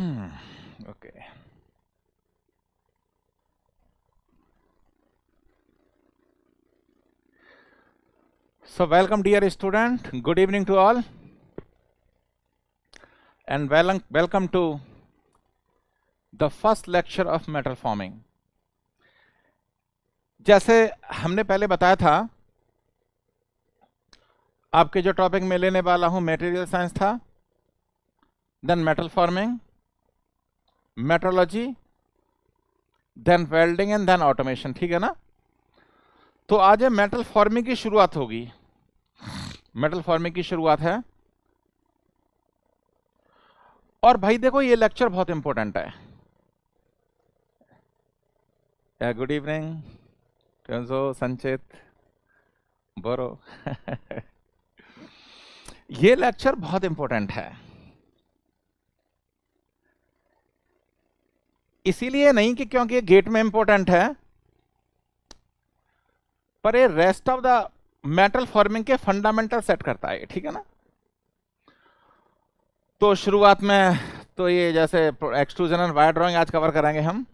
Okay. So welcome dear student, good evening to all, and welcome to the first lecture of metal forming. जैसे हमने पहले बताया था, आपके जो टॉपिक मैं लेने वाला हूँ मटेरियल साइंस था, then metal forming, metrology, then welding and then automation, ठीक है ना। तो आज मेटल फॉर्मिंग की शुरुआत होगी, मेटल फॉर्मिंग की शुरुआत है। और भाई देखो ये लेक्चर बहुत इंपॉर्टेंट है। गुड इवनिंग कंजो, संचित, बोरो ये लेक्चर बहुत इंपॉर्टेंट है, इसीलिए नहीं कि क्योंकि ये गेट में इंपॉर्टेंट है, पर ये rest of the metal forming के फंडामेंटल सेट करता है, ठीक है ना। तो शुरुआत में तो ये जैसे एक्सट्रूजन एंड वायर ड्राइंग आज कवर करेंगे हम,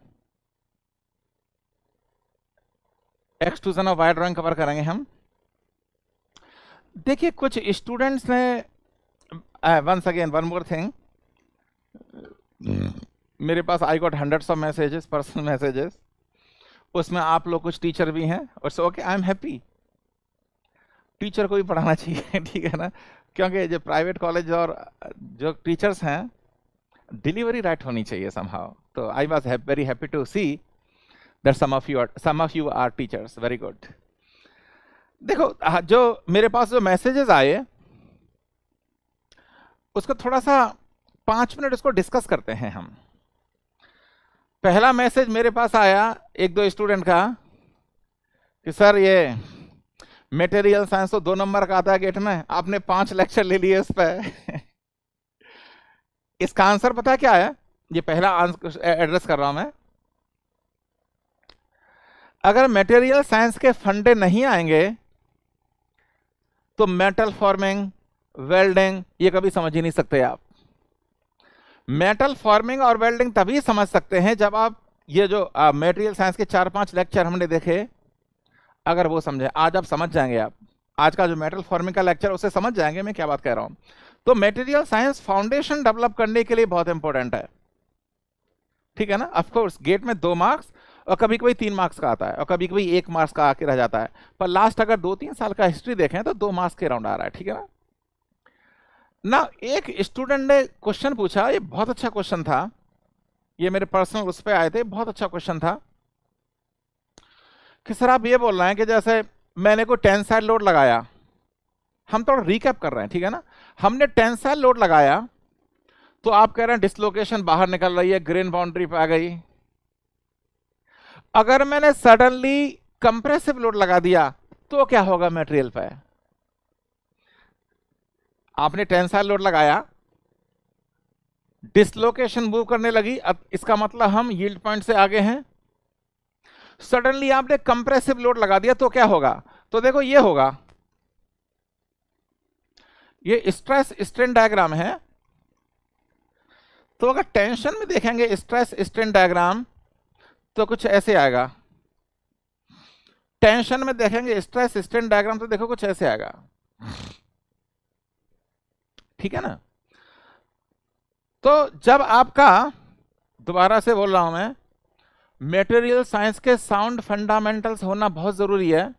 एक्सट्रूजन और वायर ड्राइंग कवर करेंगे हम। देखिए कुछ स्टूडेंट्स ने, once again one more thing, मेरे पास I got hundreds of messages, personal messages, उसमें आप लोग कुछ टीचर भी हैं, और so okay I am happy, teacher को भी पढ़ाना चाहिए, ठीक है ना, क्योंकि जो प्राइवेट कॉलेज और जो टीचर्स हैं, डिलीवरी राइट होनी चाहिए समहाउ। तो I was very happy to see that some of you are teachers, very good. देखो जो मेरे पास जो मैसेजेस आए उसको थोड़ा सा 5 मिनट उसको डिस्कस करते हैं हम। पहला मैसेज मेरे पास आया एक दो स्टूडेंट का कि सर ये मटेरियल साइंस तो 2 नंबर का आता है गेट में, आपने 5 लेक्चर ले लिए इस पर इसका आंसर पता क्या है? ये पहला आंसर एड्रेस कर रहा हूं मैं। अगर मटेरियल साइंस के फंडे नहीं आएंगे तो मेटल फॉर्मिंग, वेल्डिंग ये कभी समझ ही नहीं सकते आप। मेटल फॉर्मिंग और वेल्डिंग तभी समझ सकते हैं जब आप ये जो मटेरियल साइंस के 4-5 लेक्चर हमने देखे, अगर वो समझे। आज आप समझ जाएंगे, आप आज का जो मेटल फॉर्मिंग का लेक्चर उसे समझ जाएंगे मैं क्या बात कह रहा हूँ। तो मटेरियल साइंस फाउंडेशन डेवलप करने के लिए बहुत इंपॉर्टेंट है, ठीक है ना। ऑफकोर्स गेट में 2 मार्क्स और कभी कभी 3 मार्क्स का आता है और कभी कभी 1 मार्क्स का आके रह जाता है, पर लास्ट अगर 2-3 साल का हिस्ट्री देखें तो 2 मार्क्स के राउंड आ रहा है, ठीक है ना। एक स्टूडेंट ने क्वेश्चन पूछा, ये बहुत अच्छा क्वेश्चन था, ये मेरे पर्सनल उस पर आए थे, बहुत अच्छा क्वेश्चन था कि सर आप ये बोल रहे हैं कि जैसे मैंने को टेंसाइल लोड लगाया, हम थोड़ा रिकैप कर रहे हैं, ठीक है ना। हमने टेंसाइल लोड लगाया तो आप कह रहे हैं डिस्लोकेशन बाहर निकल रही है, ग्रीन बाउंड्री पे आ गई। अगर मैंने सडनली कंप्रेसिव लोड लगा दिया तो क्या होगा मटेरियल पे? आपने टेंसाइल लोड लगाया, डिस्लोकेशन मूव करने लगी, अब इसका मतलब हम यील्ड पॉइंट से आगे हैं। सडनली आपने कंप्रेसिव लोड लगा दिया तो क्या होगा? तो देखो ये होगा, ये स्ट्रेस स्ट्रेन डायग्राम है। तो अगर टेंशन में देखेंगे स्ट्रेस स्ट्रेन डायग्राम तो कुछ ऐसे आएगा, टेंशन में देखेंगे स्ट्रेस स्ट्रेन डायग्राम तो देखो कुछ ऐसे आएगा, ठीक है ना। तो जब आपका, दोबारा से बोल रहा हूं मैं, मटेरियल साइंस के साउंड फंडामेंटल्स होना बहुत जरूरी है।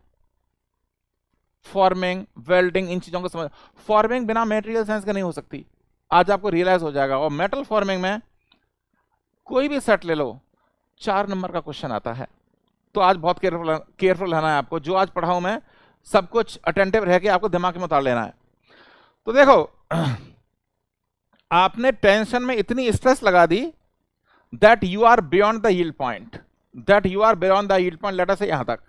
फॉर्मिंग, वेल्डिंग, इन चीजों को समझ। फॉर्मिंग बिना मटेरियल साइंस का नहीं हो सकती, आज आपको रियलाइज हो जाएगा। और मेटल फॉर्मिंग में कोई भी सेट ले लो, 4 नंबर का क्वेश्चन आता है। तो आज बहुत केयरफुल रहना है आपको, जो आज पढ़ाऊं मैं सब कुछ अटेंटिव रह के आपको दिमाग में उतार लेना है। तो देखो आपने टेंशन में इतनी स्ट्रेस लगा दी that you are beyond the yield point, let us say यहां तक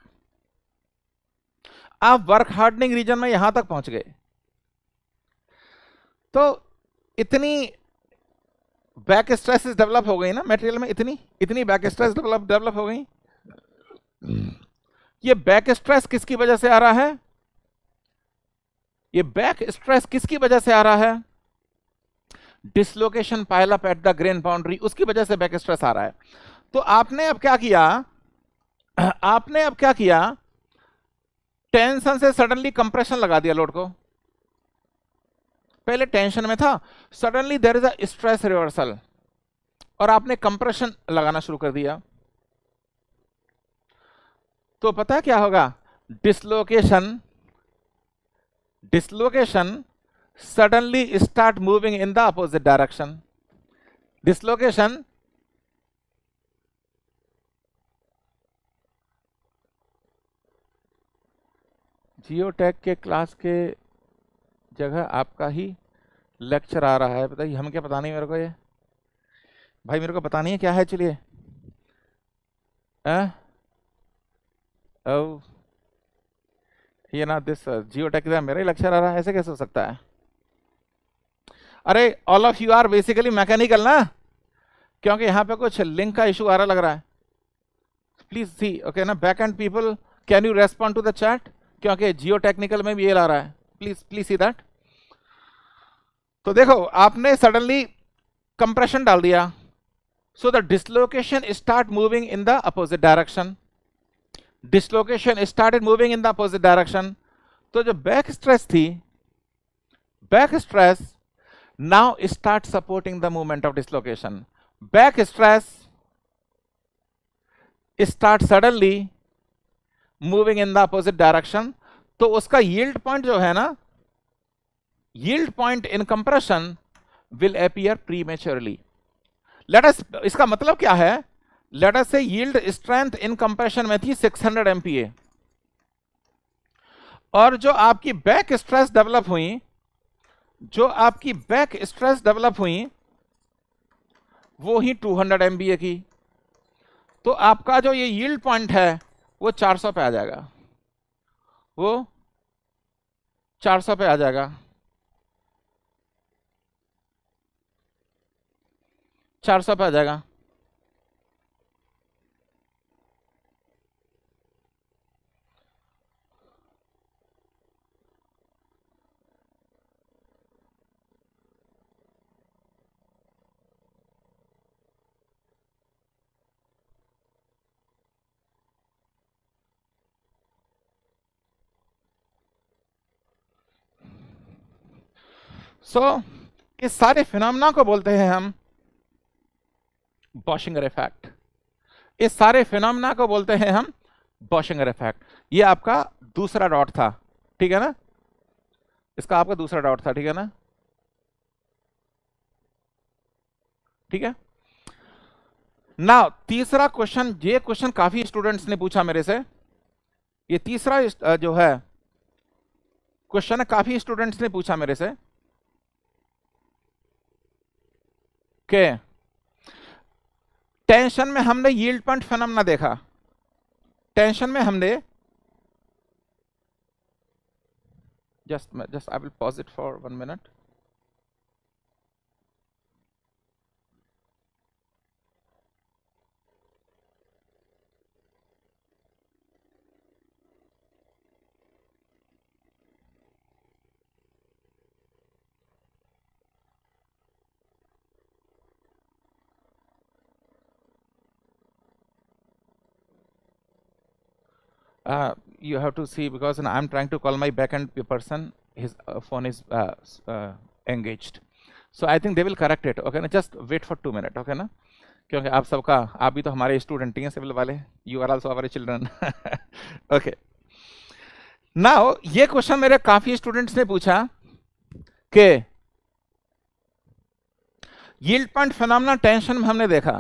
आप वर्क हार्डनिंग रीजन में यहां तक पहुंच गए। तो इतनी बैक स्ट्रेसेस डेवलप हो गई ना मटेरियल में, इतनी बैक स्ट्रेस डेवलप हो गई। ये बैक स्ट्रेस किसकी वजह से आ रहा है? ये बैक स्ट्रेस किसकी वजह से आ रहा है? Dislocation pile up at the grain boundary, उसकी वजह से बैक स्ट्रेस आ रहा है। तो आपने अब क्या किया, आपने अब क्या किया, टेंशन से सडनली कंप्रेशन लगा दिया लोड को। पहले टेंशन में था, suddenly there is a stress reversal और आपने कंप्रेशन लगाना शुरू कर दिया। तो पता है क्या होगा, dislocation suddenly start moving in the opposite direction. Dislocation geotech के क्लास के जगह आपका ही लेक्चर आ रहा है, पता ही हम क्या, पता नहीं मेरे को, ये भाई मेरे को पता नहीं है क्या है। चलिए ये ना दिस जियोटेक का मेरा ही लेक्चर आ रहा है, ऐसे कैसे हो सकता है। अरे all of you are basically mechanical ना, क्योंकि यहाँ पे कुछ लिंक का इशू आ रहा लग रहा है। प्लीज सी ओके ना, back end people can you respond to the chat, क्योंकि जियो टेक्निकल में भी ये ला रहा है। Please please see that. तो देखो आपने सडनली कंप्रेशन डाल दिया, so the dislocation start moving in the opposite direction, dislocation started moving in the opposite direction. तो जो बैक स्ट्रेस थी, back stress now start supporting the movement of dislocation. Back stress start suddenly moving in the opposite direction. तो उसका yield point जो है ना, yield point in compression will appear prematurely. Let us, इसका मतलब क्या है, let us say yield strength in compression में थी 600 MPa और जो आपकी back stress develop हुई, वो ही 200 MPa की। तो आपका जो ये यील्ड पॉइंट है वो 400 पे आ जाएगा, वो 400 पे आ जाएगा, 400 पे आ जाएगा। इस सारे फिनोमेना को बोलते हैं हम बॉशिंगर इफेक्ट, इस सारे फिनोमेना को बोलते हैं हम बॉशिंगर इफेक्ट। ये आपका दूसरा डॉट था, ठीक है ना, इसका आपका दूसरा डॉट था, ठीक है ना, ठीक है ना। तीसरा क्वेश्चन, ये क्वेश्चन काफी स्टूडेंट्स ने पूछा मेरे से, ये तीसरा जो है क्वेश्चन है, काफी स्टूडेंट्स ने पूछा मेरे से। टेंशन में हमने यील्ड पॉइंट फिनोमेना देखा, टेंशन में हमने just I will pause it for 1 minute. You have to see because I am trying to call my backend person. His phone is engaged, so I think they will correct it. Okay, na? Just wait for 2 minutes. Okay, na? क्योंकि आप सबका, आप भी तो हमारे student ही हैं civil वाले, you are also our children. Okay. Now ये क्वेश्चन मेरे काफी स्टूडेंट्स ने पूछा कि yield point phenomena टेंशन में हमने देखा,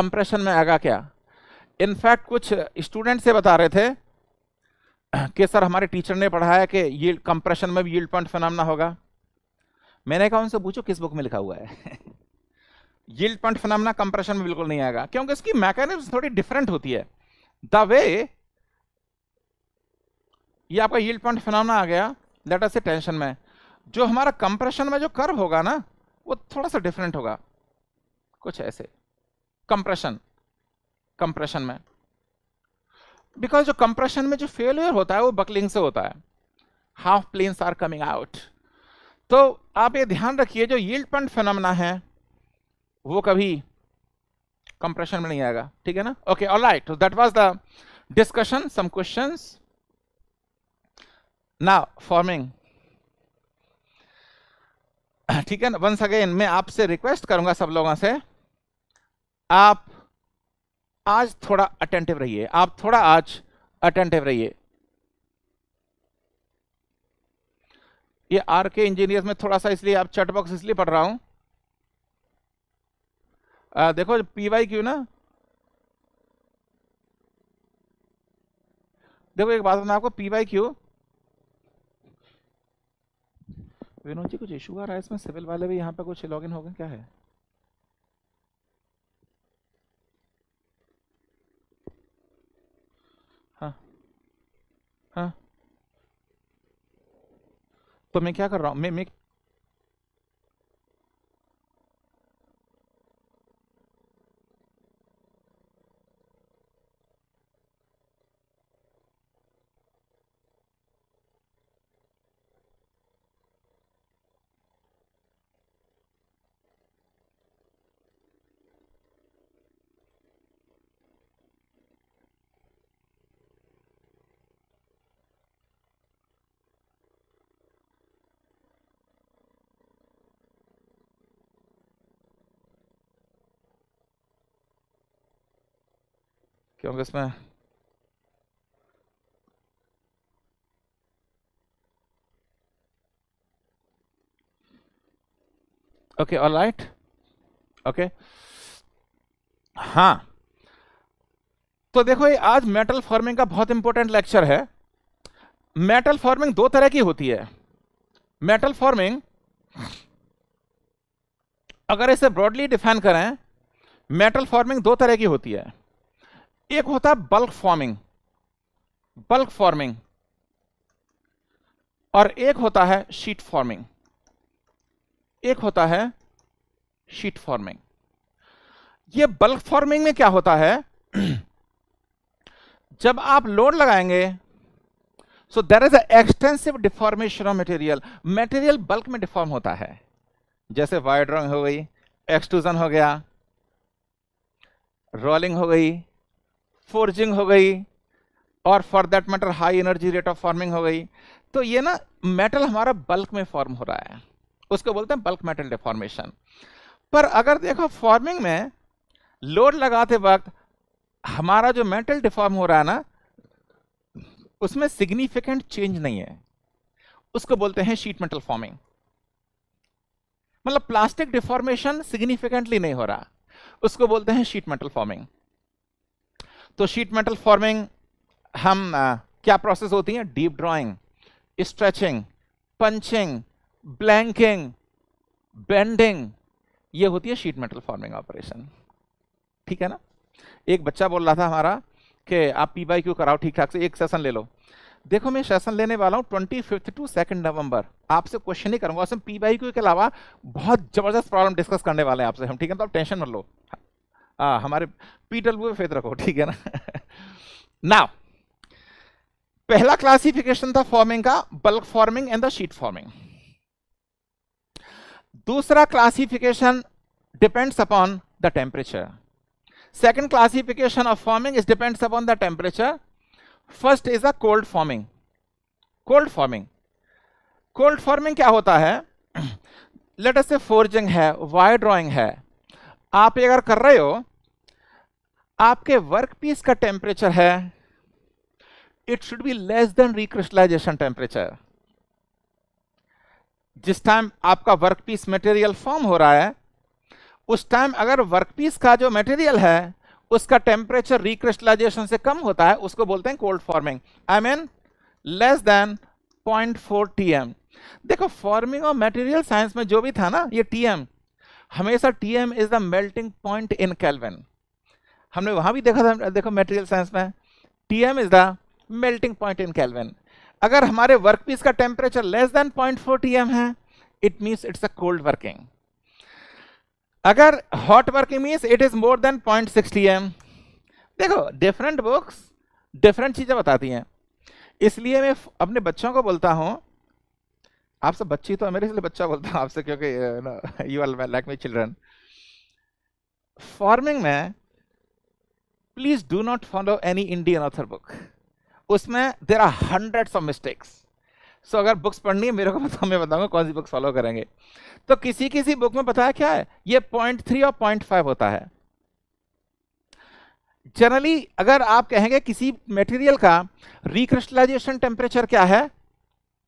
कंप्रेशन में आएगा क्या। इनफैक्ट कुछ स्टूडेंट से बता रहे थे कि सर हमारे टीचर ने पढ़ाया कि यील्ड कंप्रेशन में भी यील्ड पॉइंट फिनोमेना होगा। मैंने कहा उनसे पूछो किस बुक में लिखा हुआ है। यील्ड पॉइंट फिनोमेना कंप्रेशन में बिल्कुल नहीं आएगा, क्योंकि इसकी मैकेनिज्म थोड़ी डिफरेंट होती है। द वे ये आपका यील्ड पॉइंट फिनोमेना आ गया, लेट अस से टेंशन में, जो हमारा कंप्रेशन में जो कर्व होगा ना वो थोड़ा सा डिफरेंट होगा, कुछ ऐसे कंप्रेशन में, बिकॉज जो कंप्रेशन में जो फेलियर होता है वो बकलिंग से होता है, half planes are coming out. तो आप ये ध्यान रखिए, जो यील्ड पॉइंट फिनोमेना है वो कभी कंप्रेशन में नहीं आएगा, ठीक है ना। Okay, alright, that was the discussion, some questions. Now forming, ठीक है ना। वंस अगेन मैं आपसे रिक्वेस्ट करूंगा सब लोगों से, आप आज थोड़ा अटेंटिव रहिए, आप थोड़ा आज अटेंटिव रहिए। ये आरके इंजीनियर्स में थोड़ा सा इसलिए आप चैट बॉक्स इसलिए पढ़ रहा हूं, देखो पीवाईक्यू ना, देखो एक बात बताऊं आपको, पीवाईक्यू विनोद जी कुछ इशू आ रहा है इसमें, सिविल वाले भी यहाँ पे कुछ लॉग इन हो गए क्या है? हाँ हाँ, तो मैं क्या कर रहा हूँ, मैं क्योंकि इसमें ओके ऑलराइट ओके। हाँ, तो देखो ये आज मेटल फॉर्मिंग का बहुत इंपॉर्टेंट लेक्चर है। मेटल फॉर्मिंग दो तरह की होती है। मेटल फॉर्मिंग अगर इसे ब्रॉडली डिफाइन करें, मेटल फॉर्मिंग दो तरह की होती है। एक होता है बल्क फॉर्मिंग, बल्क फॉर्मिंग, और एक होता है शीट फॉर्मिंग, एक होता है शीट फॉर्मिंग। ये बल्क फॉर्मिंग में क्या होता है, जब आप लोड लगाएंगे, so there is a extensive deformation of material. Material bulk में डिफॉर्म होता है, जैसे वायर ड्रॉइंग हो गई, एक्सट्रूजन हो गया, रोलिंग हो गई, फोर्जिंग हो गई, और for that matter high energy rate of forming हो गई। तो ये ना मेटल हमारा बल्क में फॉर्म हो रहा है, उसको बोलते हैं बल्क मेटल डिफॉर्मेशन। पर अगर देखो फॉर्मिंग में लोड लगाते वक्त हमारा जो मेटल डिफॉर्म हो रहा है ना, उसमें सिग्निफिकेंट चेंज नहीं है, उसको बोलते हैं शीट मेटल फॉर्मिंग। मतलब प्लास्टिक डिफॉर्मेशन सिग्निफिकेंटली नहीं हो रहा, उसको बोलते हैं शीट मेटल फॉर्मिंग। तो शीट मेटल फॉर्मिंग हम क्या प्रोसेस होती है, deep drawing, stretching, punching, blanking, bending, ये होती है शीट मेटल फॉर्मिंग ऑपरेशन, ठीक है ना। एक बच्चा बोल रहा था हमारा कि आप PYQ कराओ ठीक ठाक से, एक सेशन ले लो। देखो मैं सेशन लेने वाला हूँ 25 to 2 नवंबर। आपसे क्वेश्चन ही करूँगा, उसमें PYQ के अलावा बहुत ज़बरदस्त प्रॉब्लम डिस्कस करने वाले हैं आपसे हम, ठीक है। तो आप टेंशन मत लो, हमारे PW पे फेथ रखो, ठीक है ना। नाउ पहला क्लासिफिकेशन था फॉर्मिंग का, bulk forming and the sheet forming. दूसरा classification depends upon the temperature. Second classification of forming is depends upon the temperature. First is the cold forming. Cold forming, cold forming क्या होता है, let us से forging है, wire drawing है। आप ये अगर कर रहे हो, आपके वर्कपीस का टेम्परेचर है, it should be less than recrystallization temperature. जिस टाइम आपका वर्कपीस मटेरियल फॉर्म हो रहा है, उस टाइम अगर वर्कपीस का जो मटेरियल है उसका टेम्परेचर रिक्रिस्टलाइजेशन से कम होता है, उसको बोलते हैं cold forming. I mean less than 0.4 TM। देखो फॉर्मिंग और मटेरियल साइंस में जो भी था ना, ये TM हमेशा, TM is the melting point in kelvin. हमने वहां भी देखा था, देखो मटेरियल साइंस में TM is the melting point in kelvin. अगर हमारे वर्कपीस का टेम्परेचर लेस देन 0.4 TM है, it means it's a cold working. अगर hot working means it is more than 0.6 TM। देखो डिफरेंट बुक्स डिफरेंट चीजें बताती हैं, इसलिए मैं अपने बच्चों को बोलता हूं आप सब बच्ची तो मेरे इसलिए बच्चा बोलता हूँ आपसे क्योंकि you are like my children. Forming में please do not follow any Indian author book, उसमें there are hundreds of mistakes. So अगर बुक्स पढ़नी है मेरे को पता, मैं बताऊंगा कौन सी बुक्स फॉलो करेंगे। तो किसी किसी बुक में पता है क्या है, ये 0.3 और 0.5 होता है। जनरली अगर आप कहेंगे किसी मटेरियल का रिक्रिस्टलाइजेशन टेम्परेचर क्या है,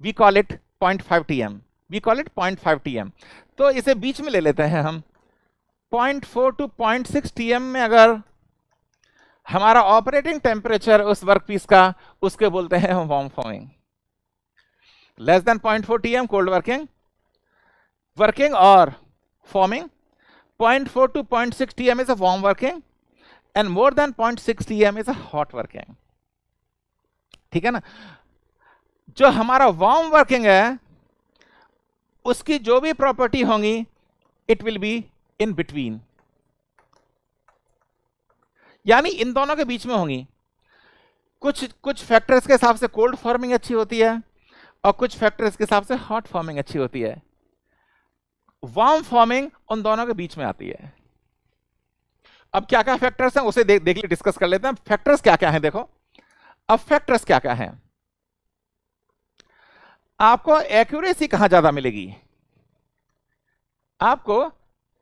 we call it 0.5 TM, we call it 0.5 TM। तो इसे बीच में ले लेते हैं हम। 0.4 टू 0.6 TM में अगर हमारा ऑपरेटिंग टेम्परेचर उस वर्कपीस का, उसके बोलते हैं हम warm forming. Less than 0.4 TM cold working, working और forming. 0.4 to 0.6 TM is a warm working and more than 0.6 TM is a hot working. ठीक है ना, जो हमारा वार्म वर्किंग है उसकी जो भी प्रॉपर्टी होंगी it will be in between, यानी इन दोनों के बीच में होंगी। कुछ फैक्टर्स के हिसाब से कोल्ड फॉर्मिंग अच्छी होती है और कुछ फैक्टर्स के हिसाब से हॉट फॉर्मिंग अच्छी होती है। वार्म फॉर्मिंग उन दोनों के बीच में आती है। अब क्या क्या फैक्टर्स हैं उसे देख डिस्कस कर लेते हैं। फैक्टर्स क्या क्या हैं देखो, अब फैक्टर्स क्या क्या हैं। आपको एक्यूरेसी कहां ज्यादा मिलेगी, आपको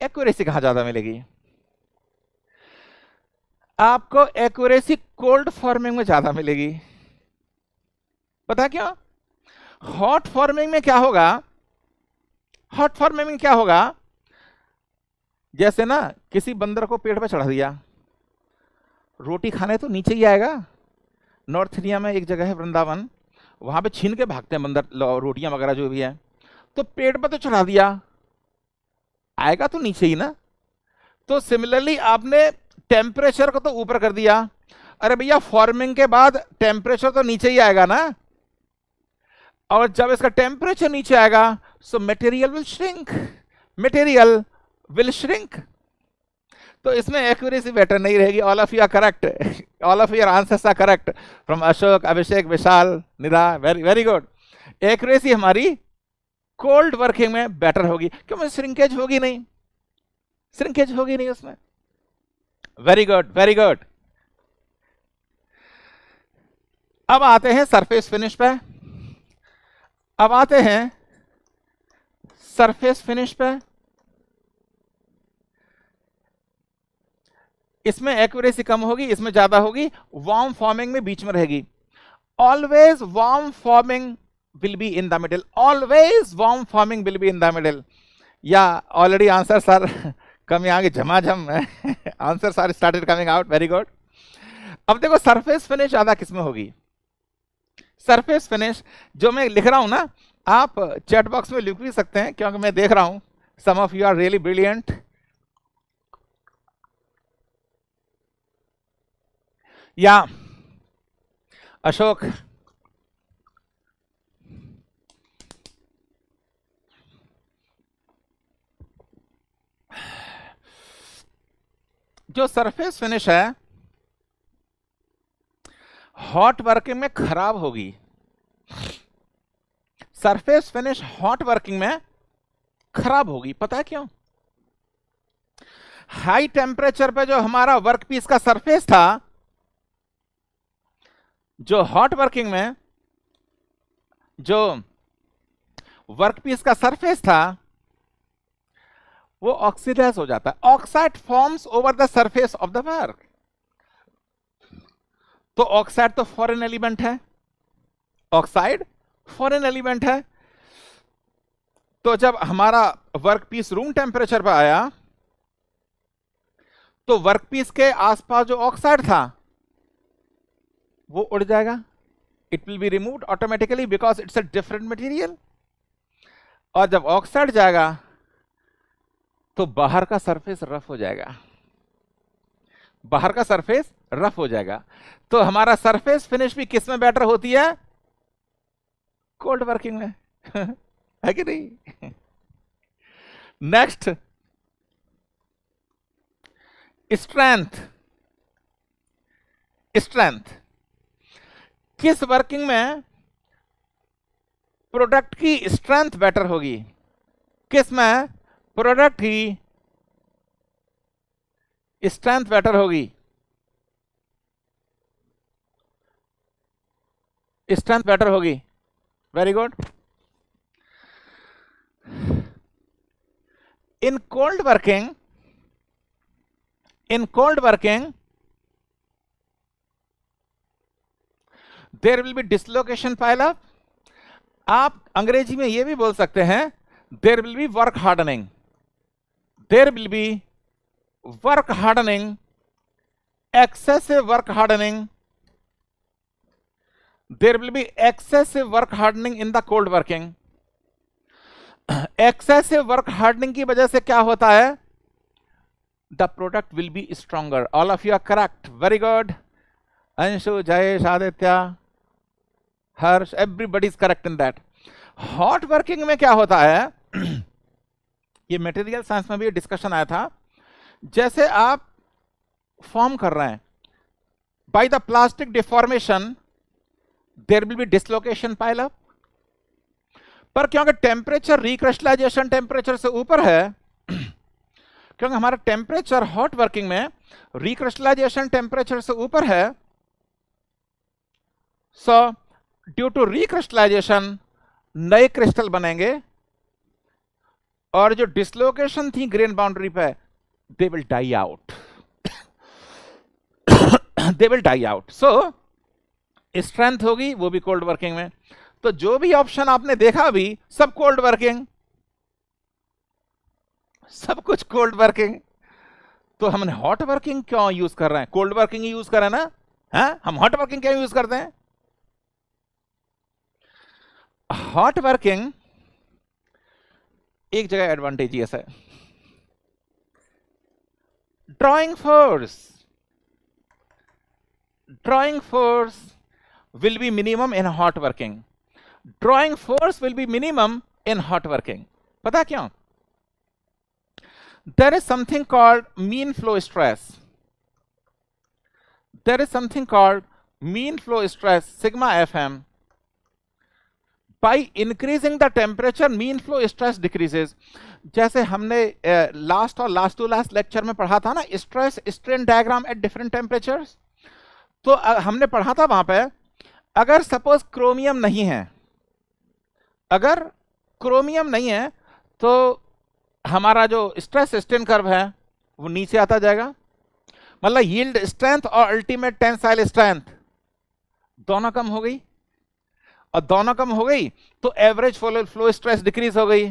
एक्यूरेसी कहां ज्यादा मिलेगी, आपको एक्यूरेसी कोल्ड फॉर्मिंग में ज्यादा मिलेगी। पता क्यों? हॉट फॉर्मिंग में क्या होगा, हॉट फॉर्मिंग में क्या होगा, जैसे ना किसी बंदर को पेड़ पे चढ़ा दिया, रोटी खाने तो नीचे ही आएगा। नॉर्थ इंडिया में एक जगह है वृंदावन, वहां पे छीन के भागते हैं बंदर, रोटियां वगैरह जो भी है। तो पेड़ पर तो चढ़ा दिया, आएगा तो नीचे ही ना। तो सिमिलरली आपने टेम्परेचर को तो ऊपर कर दिया, अरे भैया फॉर्मिंग के बाद टेम्परेचर तो नीचे ही आएगा ना। और जब इसका टेम्परेचर नीचे आएगा so material will shrink, material will shrink. तो इसमें एक्यूरेसी बेटर नहीं रहेगी। All of you are correct, all of your answers are correct from Ashok, Abhishek, Vishal, Nida, very very good. Accuracy हमारी कोल्ड वर्किंग में बेटर होगी क्योंकि श्रिंकेज होगी नहीं, श्रिंकेज होगी नहीं उसमें। Very good very good. अब आते हैं सरफेस फिनिश पे, अब आते हैं सरफेस फिनिश पे। इसमें एक्यूरेसी कम होगी, इसमें ज्यादा होगी, वार्म फॉर्मिंग में बीच में रहेगी। Always warm forming will be in the middle, always warm forming will be in the middle. या ऑलरेडी आंसर सर कमी आगे झमाझम answer sir started coming out, very good. अब देखो सरफेस फिनिश ज्यादा किसमें होगी, सरफेस फिनिश जो मैं लिख रहा हूं ना, आप चैट बॉक्स में लिख भी सकते हैं क्योंकि मैं देख रहा हूं some of you are really brilliant. या अशोक जो सरफेस फिनिश है हॉट वर्किंग में खराब होगी, सरफेस फिनिश हॉट वर्किंग में खराब होगी। पता है क्यों? हाई टेम्परेचर पे जो हमारा वर्कपीस का सरफेस था जो हॉट वर्किंग में, जो वर्कपीस का सरफेस था वो ऑक्सीडाइज हो जाता है, oxide forms over the surface of the work. तो ऑक्साइड तो फॉरेन एलिमेंट है, ऑक्साइड फॉरेन एलिमेंट है। तो जब हमारा वर्कपीस रूम टेम्परेचर पर आया तो वर्कपीस के आसपास जो ऑक्साइड था वो उड़ जाएगा, it will be removed automatically because it's a different material. और जब ऑक्साइड जाएगा तो बाहर का सरफेस रफ हो जाएगा, बाहर का सरफेस रफ हो जाएगा। तो हमारा सरफेस फिनिश भी किस में बेटर होती है, कोल्ड वर्किंग में है कि नहीं। नेक्स्ट स्ट्रेंथ, स्ट्रेंथ किस वर्किंग में प्रोडक्ट की स्ट्रेंथ बेटर होगी। किसमें? प्रोडक्ट की स्ट्रेंथ बेटर होगी, स्ट्रेंथ बेटर होगी। Very good. In cold working, there will be dislocation pile up। आप अंग्रेजी में यह भी बोल सकते हैं there will be work hardening, there will be work hardening, excessive work hardening, there will be excessive work hardening in the cold working। Excessive work hardening की वजह से क्या होता है? The product will be stronger. All of you are correct, very good. Anshu, Jayesh, Aditya, Harsh, everybody is correct in that. Hot working में क्या होता है? ये मटेरियल साइंस में भी डिस्कशन आया था। जैसे आप फॉर्म कर रहे हैं, by the plastic deformation there will be dislocation pile up. पर क्योंकि टेम्परेचर रिक्रिस्टलाइजेशन टेम्परेचर से ऊपर है, क्योंकि हमारा टेम्परेचर हॉट वर्किंग में रिक्रिस्टलाइजेशन टेम्परेचर से ऊपर है, सो ड्यू टू रिक्रिस्टलाइजेशन नए क्रिस्टल बनेंगे और जो डिसलोकेशन थी ग्रेन बाउंड्री पे they will die out, they will die out. So strength होगी वो भी कोल्ड वर्किंग में। तो जो भी ऑप्शन आपने देखा भी सब कोल्ड वर्किंग, सब कुछ कोल्ड वर्किंग। तो हमने हॉट वर्किंग क्यों यूज कर रहे हैं? कोल्ड वर्किंग ही यूज कर रहे हैं ना। हाँ, हम हॉट वर्किंग क्यों यूज करते हैं? हॉट वर्किंग एक जगह एडवांटेजियस है। Drawing force will be minimum in hot working, drawing force will be minimum in hot working। पता क्यों? there is something called mean flow stress, there is something called mean flow stress sigma fm। by increasing the temperature mean flow stress decreases। जैसे हमने last और last to last lecture में पढ़ा था ना stress strain diagram at different temperatures। तो हमने पढ़ा था वहां पे, अगर सपोज क्रोमियम नहीं है, अगर क्रोमियम नहीं है तो हमारा जो स्ट्रेस स्ट्रेन कर्व है वो नीचे आता जाएगा। मतलब यील्ड स्ट्रेंथ और अल्टीमेट टेंसाइल स्ट्रेंथ दोनों कम हो गई, और दोनों कम हो गई तो एवरेज फ्लो स्ट्रेस डिक्रीज हो गई,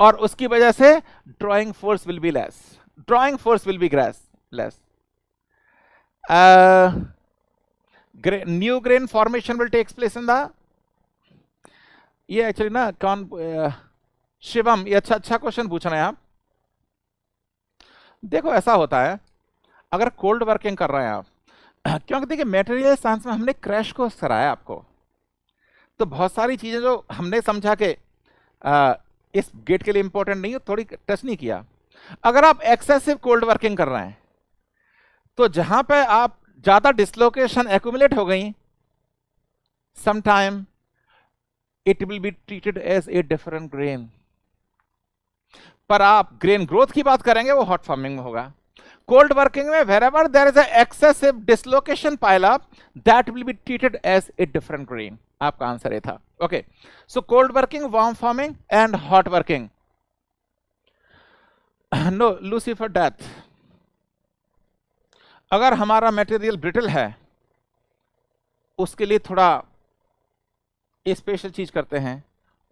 और उसकी वजह से drawing force will be less, drawing force will be less. new grain formation will takes place in the ये एक्चुअली ना कौन, शिवम, ये अच्छा क्वेश्चन पूछ रहे हैं आप। देखो ऐसा होता है अगर कोल्ड वर्किंग कर रहे हैं आप, क्योंकि देखिए मटेरियल साइंस में हमने क्रैश कोर्स कराया आपको, तो बहुत सारी चीज़ें जो हमने समझा के इस गेट के लिए इंपॉर्टेंट नहीं है, थोड़ी टच नहीं किया। अगर आप एक्सेसिव कोल्ड वर्किंग कर रहे हैं तो जहाँ पर आप ज्यादा डिसलोकेशन एक्यूमुलेट हो गई, sometime it will be treated as a different grain. पर आप ग्रेन ग्रोथ की बात करेंगे वो हॉट फार्मिंग में होगा। कोल्ड वर्किंग में wherever there is excessive dislocation pile up that will be treated as a different grain. आपका आंसर ये था। Okay, so cold working, warm forming and hot working. No Lucifer death, अगर हमारा material brittle है उसके लिए थोड़ा स्पेशल चीज करते हैं,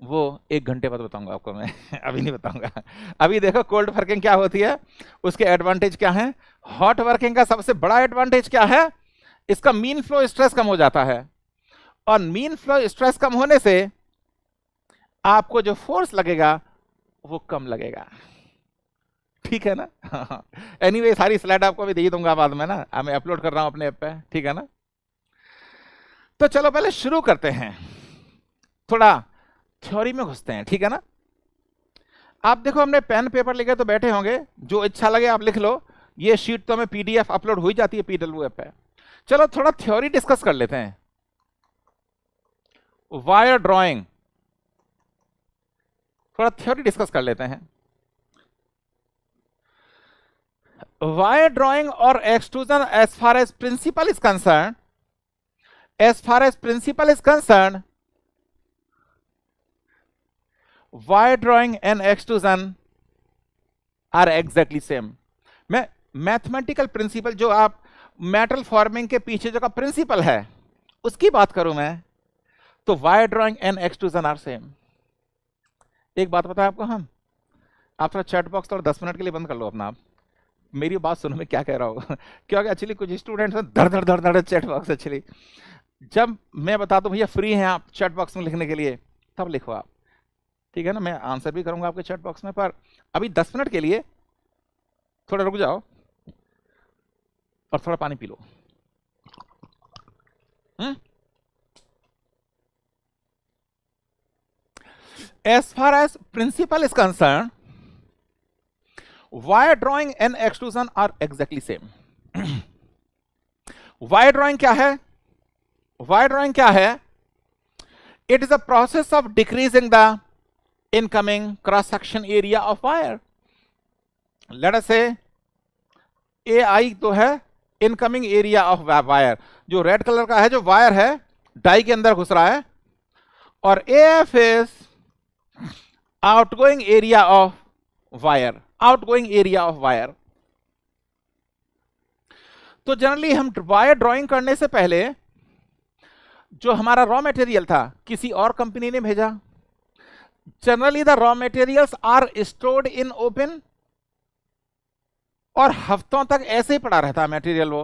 वो 1 घंटे बाद बताऊंगा आपको मैं अभी नहीं बताऊंगा। अभी देखो कोल्ड वर्किंग क्या होती है, उसके एडवांटेज क्या हैं। हॉट वर्किंग का सबसे बड़ा एडवांटेज क्या है? इसका मीन फ्लो स्ट्रेस कम हो जाता है, और मीन फ्लो स्ट्रेस कम होने से आपको जो फोर्स लगेगा वो कम लगेगा। ठीक है ना। एनीवे सारी स्लाइड आपको अभी दे ही दूंगा बाद में ना, मैं अपलोड कर रहा हूं अपने ऐप पे, ठीक है ना। तो चलो पहले शुरू करते हैं, थोड़ा थ्योरी में घुसते हैं, ठीक है ना। आप देखो हमने पेन पेपर लेके तो बैठे होंगे, जो इच्छा लगे आप लिख लो। ये शीट तो हमें पीडीएफ अपलोड हो ही जाती है पीडब्ल्यू ऐप पे। चलो थोड़ा थ्योरी डिस्कस कर लेते हैं। वायर ड्रॉइंग, थोड़ा थ्योरी डिस्कस कर लेते हैं। वायर ड्राइंग और extrusion as far as principle is concern, wire drawing and extrusion are exactly same. मैं मैथमेटिकल प्रिंसिपल, जो आप मेटल फॉर्मिंग के पीछे जो का प्रिंसिपल है उसकी बात करूं मैं, तो wire drawing and extrusion are same. एक बात बताएं आपको, हम आप थोड़ा चैट बॉक्स और 10 मिनट के लिए बंद कर लो अपना, आप मेरी बात सुनो मैं क्या कह रहा हूँ क्योंकि एक्चुअली कुछ स्टूडेंट्स धड़ धड़ चैट बॉक्स, एक्चुअली जब मैं बताता हूँ भैया फ्री हैं आप चैट बॉक्स में लिखने के लिए तब लिखो आप, ठीक है ना, मैं आंसर भी करूँगा आपके चैट बॉक्स में, पर अभी 10 मिनट के लिए थोड़ा रुक जाओ और थोड़ा पानी पी लो। As far as principle is concern, wire drawing and extrusion are exactly same. Wire drawing क्या है? It is a process of decreasing the incoming cross section area of wire. Let us say AI तो है incoming area of wire, जो red colour का है, जो wire है die के अंदर घुस रहा है, और AF is outgoing area of wire, तो जनरली हम वायर ड्राइंग करने से पहले जो हमारा रॉ मटेरियल था किसी और कंपनी ने भेजा, generally the raw materials are stored in open, और हफ्तों तक ऐसे ही पड़ा रहता है मटेरियल। वो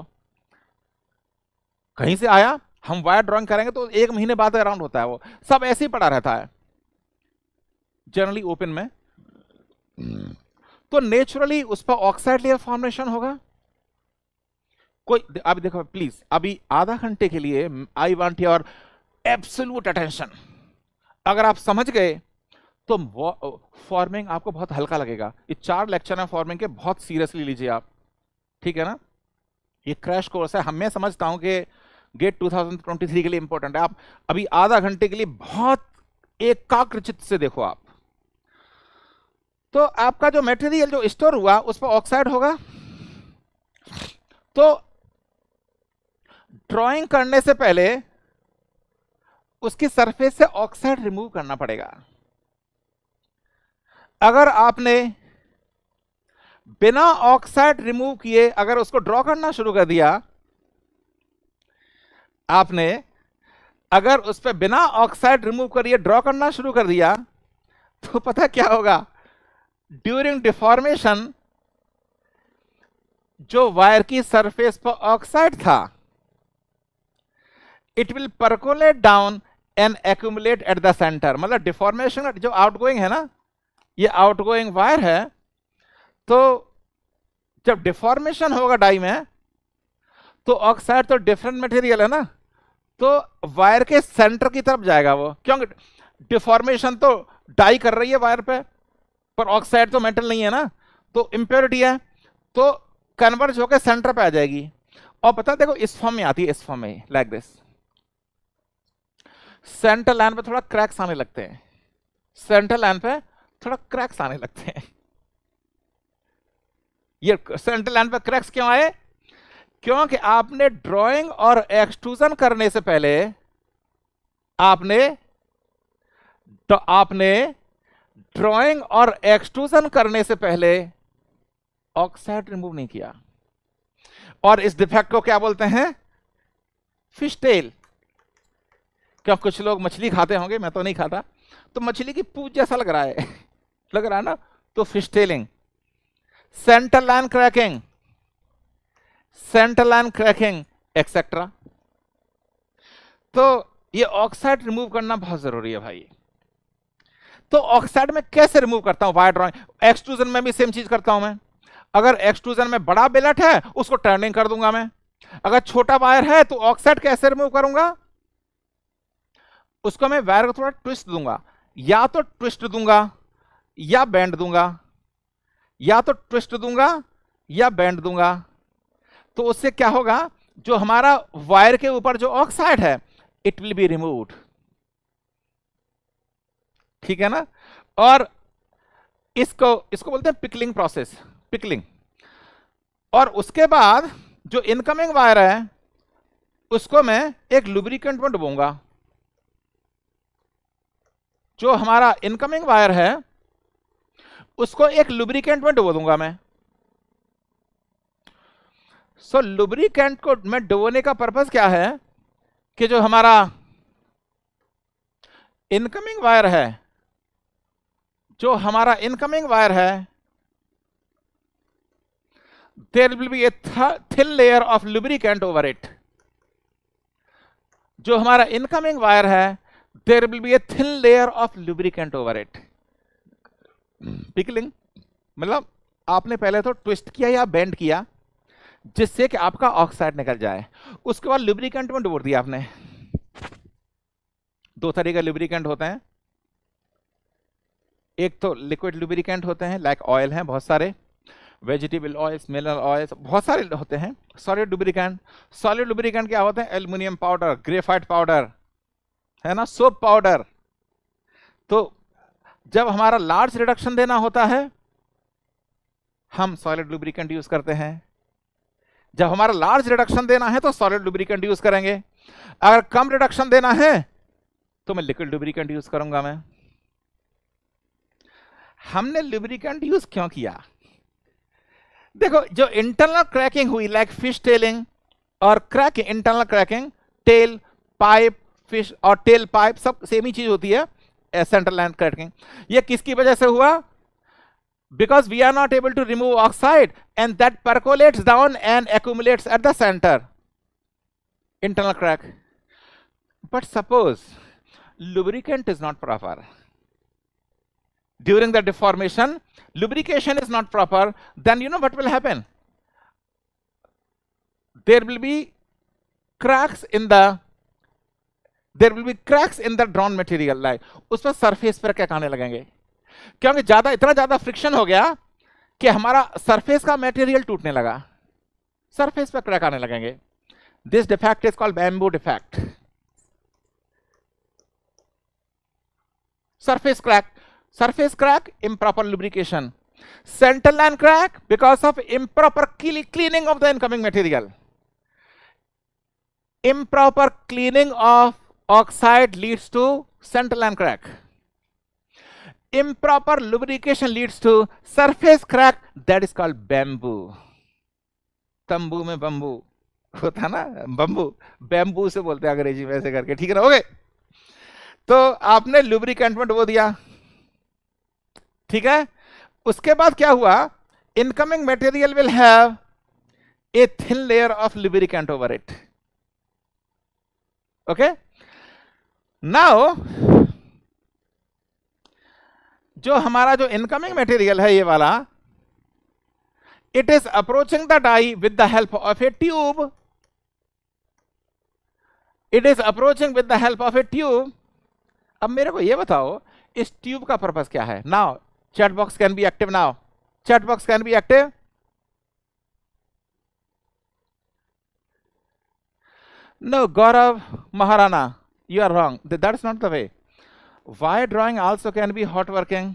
कहीं से आया, हम वायर ड्राइंग करेंगे तो 1 महीने बाद अराउंड होता है, वो सब ऐसे ही पड़ा रहता है जनरली ओपन में। तो नेचुरली उस पर ऑक्साइड लेयर फॉर्मेशन होगा। कोई अभी देखो प्लीज, अभी आधा घंटे के लिए I want your absolute attention. अगर आप समझ गए तो फॉर्मिंग आपको बहुत हल्का लगेगा। ये 4 लेक्चर हैं फॉर्मिंग के, बहुत सीरियसली लीजिए आप, ठीक है ना। ये क्रैश कोर्स है, मैं समझता हूँ कि गेट 2023 के लिए इंपॉर्टेंट है। आप अभी आधा घंटे के लिए बहुत एकाग्रचित से देखो आप। तो आपका जो मटेरियल जो स्टोर हुआ उस पर ऑक्साइड होगा। तो ड्राइंग करने से पहले उसकी सरफेस से ऑक्साइड रिमूव करना पड़ेगा। अगर आपने बिना ऑक्साइड रिमूव किए अगर उसको ड्रॉ करना शुरू कर दिया, तो पता क्या होगा, ड्यूरिंग डिफॉर्मेशन जो वायर की सरफेस पर ऑक्साइड था, it will percolate down and accumulate at the centre. मतलब डिफॉर्मेशन जो आउटगोइंग है ना, ये आउटगोइंग वायर है, तो जब डिफॉर्मेशन होगा डाई में तो ऑक्साइड तो डिफरेंट मटेरियल है ना, तो वायर के सेंटर की तरफ जाएगा वो, क्योंकि डिफॉर्मेशन तो डाई कर रही है वायर पर ऑक्साइड तो मेटल नहीं है ना, तो इम्प्योरिटी है, तो कन्वर्ज होकर सेंटर पे आ जाएगी। और पता देखो इस फॉर्म में आती है, इस फॉर्म में लाइक दिस, सेंटर लाइन पे थोड़ा क्रैक्स आने लगते हैं, ये सेंटर लाइन पे क्रैक्स क्यों आए? क्योंकि आपने ड्राइंग और एक्सट्रूजन करने से पहले ऑक्साइड रिमूव नहीं किया, और इस डिफेक्ट को क्या बोलते हैं? Fish tail. क्या कुछ लोग मछली खाते होंगे, मैं तो नहीं खाता, तो मछली की पूंछ जैसा लग रहा है ना, तो fish tailing, centre line cracking, etcetera. तो ये ऑक्साइड रिमूव करना बहुत जरूरी है भाई। तो ऑक्साइड में कैसे रिमूव करता हूं? वायर ड्रॉइंग, एक्सट्रूजन में भी सेम चीज करता हूं मैं। अगर एक्सट्रूजन में बड़ा बेलेट है उसको टर्निंग कर दूंगा मैं, अगर छोटा वायर है तो ऑक्साइड कैसे रिमूव करूंगा? उसको मैं वायर को थोड़ा ट्विस्ट दूंगा, या बेंड दूंगा। तो उससे क्या होगा, जो हमारा वायर के ऊपर जो ऑक्साइड है इट विल बी रिमूव्ड, ठीक है ना। और इसको बोलते हैं पिकलिंग प्रोसेस, पिकलिंग। और उसके बाद जो इनकमिंग वायर है उसको मैं एक लुब्रिकेंट में डुबोऊंगा। जो हमारा इनकमिंग वायर है उसको एक लुब्रिकेंट में डुबो दूंगा मैं। सो लुब्रिकेंट को मैं डुबोने का पर्पस क्या है कि जो हमारा इनकमिंग वायर है, there will be a thin layer of lubricant over it. जो हमारा इनकमिंग वायर है there will be a thin layer of lubricant over it. Pickling मतलब आपने पहले तो ट्विस्ट किया या बेंड किया जिससे कि आपका ऑक्साइड निकल जाए, उसके बाद लुब्रिकेंट में डुबो दिया आपने। दो तरह के लुब्रिकेंट होते हैं, एक तो लिक्विड लुब्रिकेंट होते हैं लाइक ऑयल हैं बहुत सारे, वेजिटेबल ऑयल्स, मिनरल ऑयल्स, बहुत सारे होते हैं। सॉलिड लुब्रिकेंट, क्या होते हैं? एल्युमिनियम पाउडर, ग्रेफाइट पाउडर, है ना, सोप पाउडर। तो जब हमारा लार्ज रिडक्शन देना होता है हम सॉलिड लुब्रिकेंट यूज करते हैं, जब हमारा लार्ज रिडक्शन देना है तो सॉलिड लुब्रिकेंट यूज करेंगे, अगर कम रिडक्शन देना है तो मैं लिक्विड लुब्रिकेंट यूज करूंगा मैं। हमने लुब्रिकेंट यूज क्यों किया? देखो जो इंटरनल क्रैकिंग हुई लाइक फिश टेलिंग और cracking, internal cracking tail pipe, fish और टेल पाइप सब सेम ही चीज होती है, सेंट्रल लाइन क्रैकिंग। ये किसकी वजह से हुआ? Because we are not able to remove oxide and that percolates down and accumulates at the centre, internal crack. But suppose lubricant is not proper during the deformation, lubrication is not proper, then you know what will happen? There will be cracks in the drawn material, like उस पर surface पर crack आने लगेंगे क्योंकि इतना ज़्यादा friction हो गया कि हमारा सरफेस का मटेरियल टूटने लगा, सरफेस पर क्रैक आने लगेंगे। This defect is called bamboo defect, surface crack. surface crack, improper lubrication. Center line crack because of improper cleaning of the incoming material. Improper cleaning of oxide leads to center line crack. Improper lubrication leads to surface crack, that is called bamboo. Tambu mein bamboo hota na, bamboo, bamboo se bolte hain अंग्रेजी में ऐसे करके, ठीक है ना? हो गए। तो आपने लुब्रिकेंट में डुबो दिया, ठीक है। उसके बाद क्या हुआ? Incoming material will have a thin layer of lubricant over it. Okay, now जो हमारा जो इनकमिंग मटेरियल है ये वाला, it is approaching the die with the help of a tube, अब मेरे को ये बताओ इस ट्यूब का पर्पस क्या है? Now chat box can be active, no Gaurav Maharana, you are wrong, that is not the way. Wire drawing also can be hot working,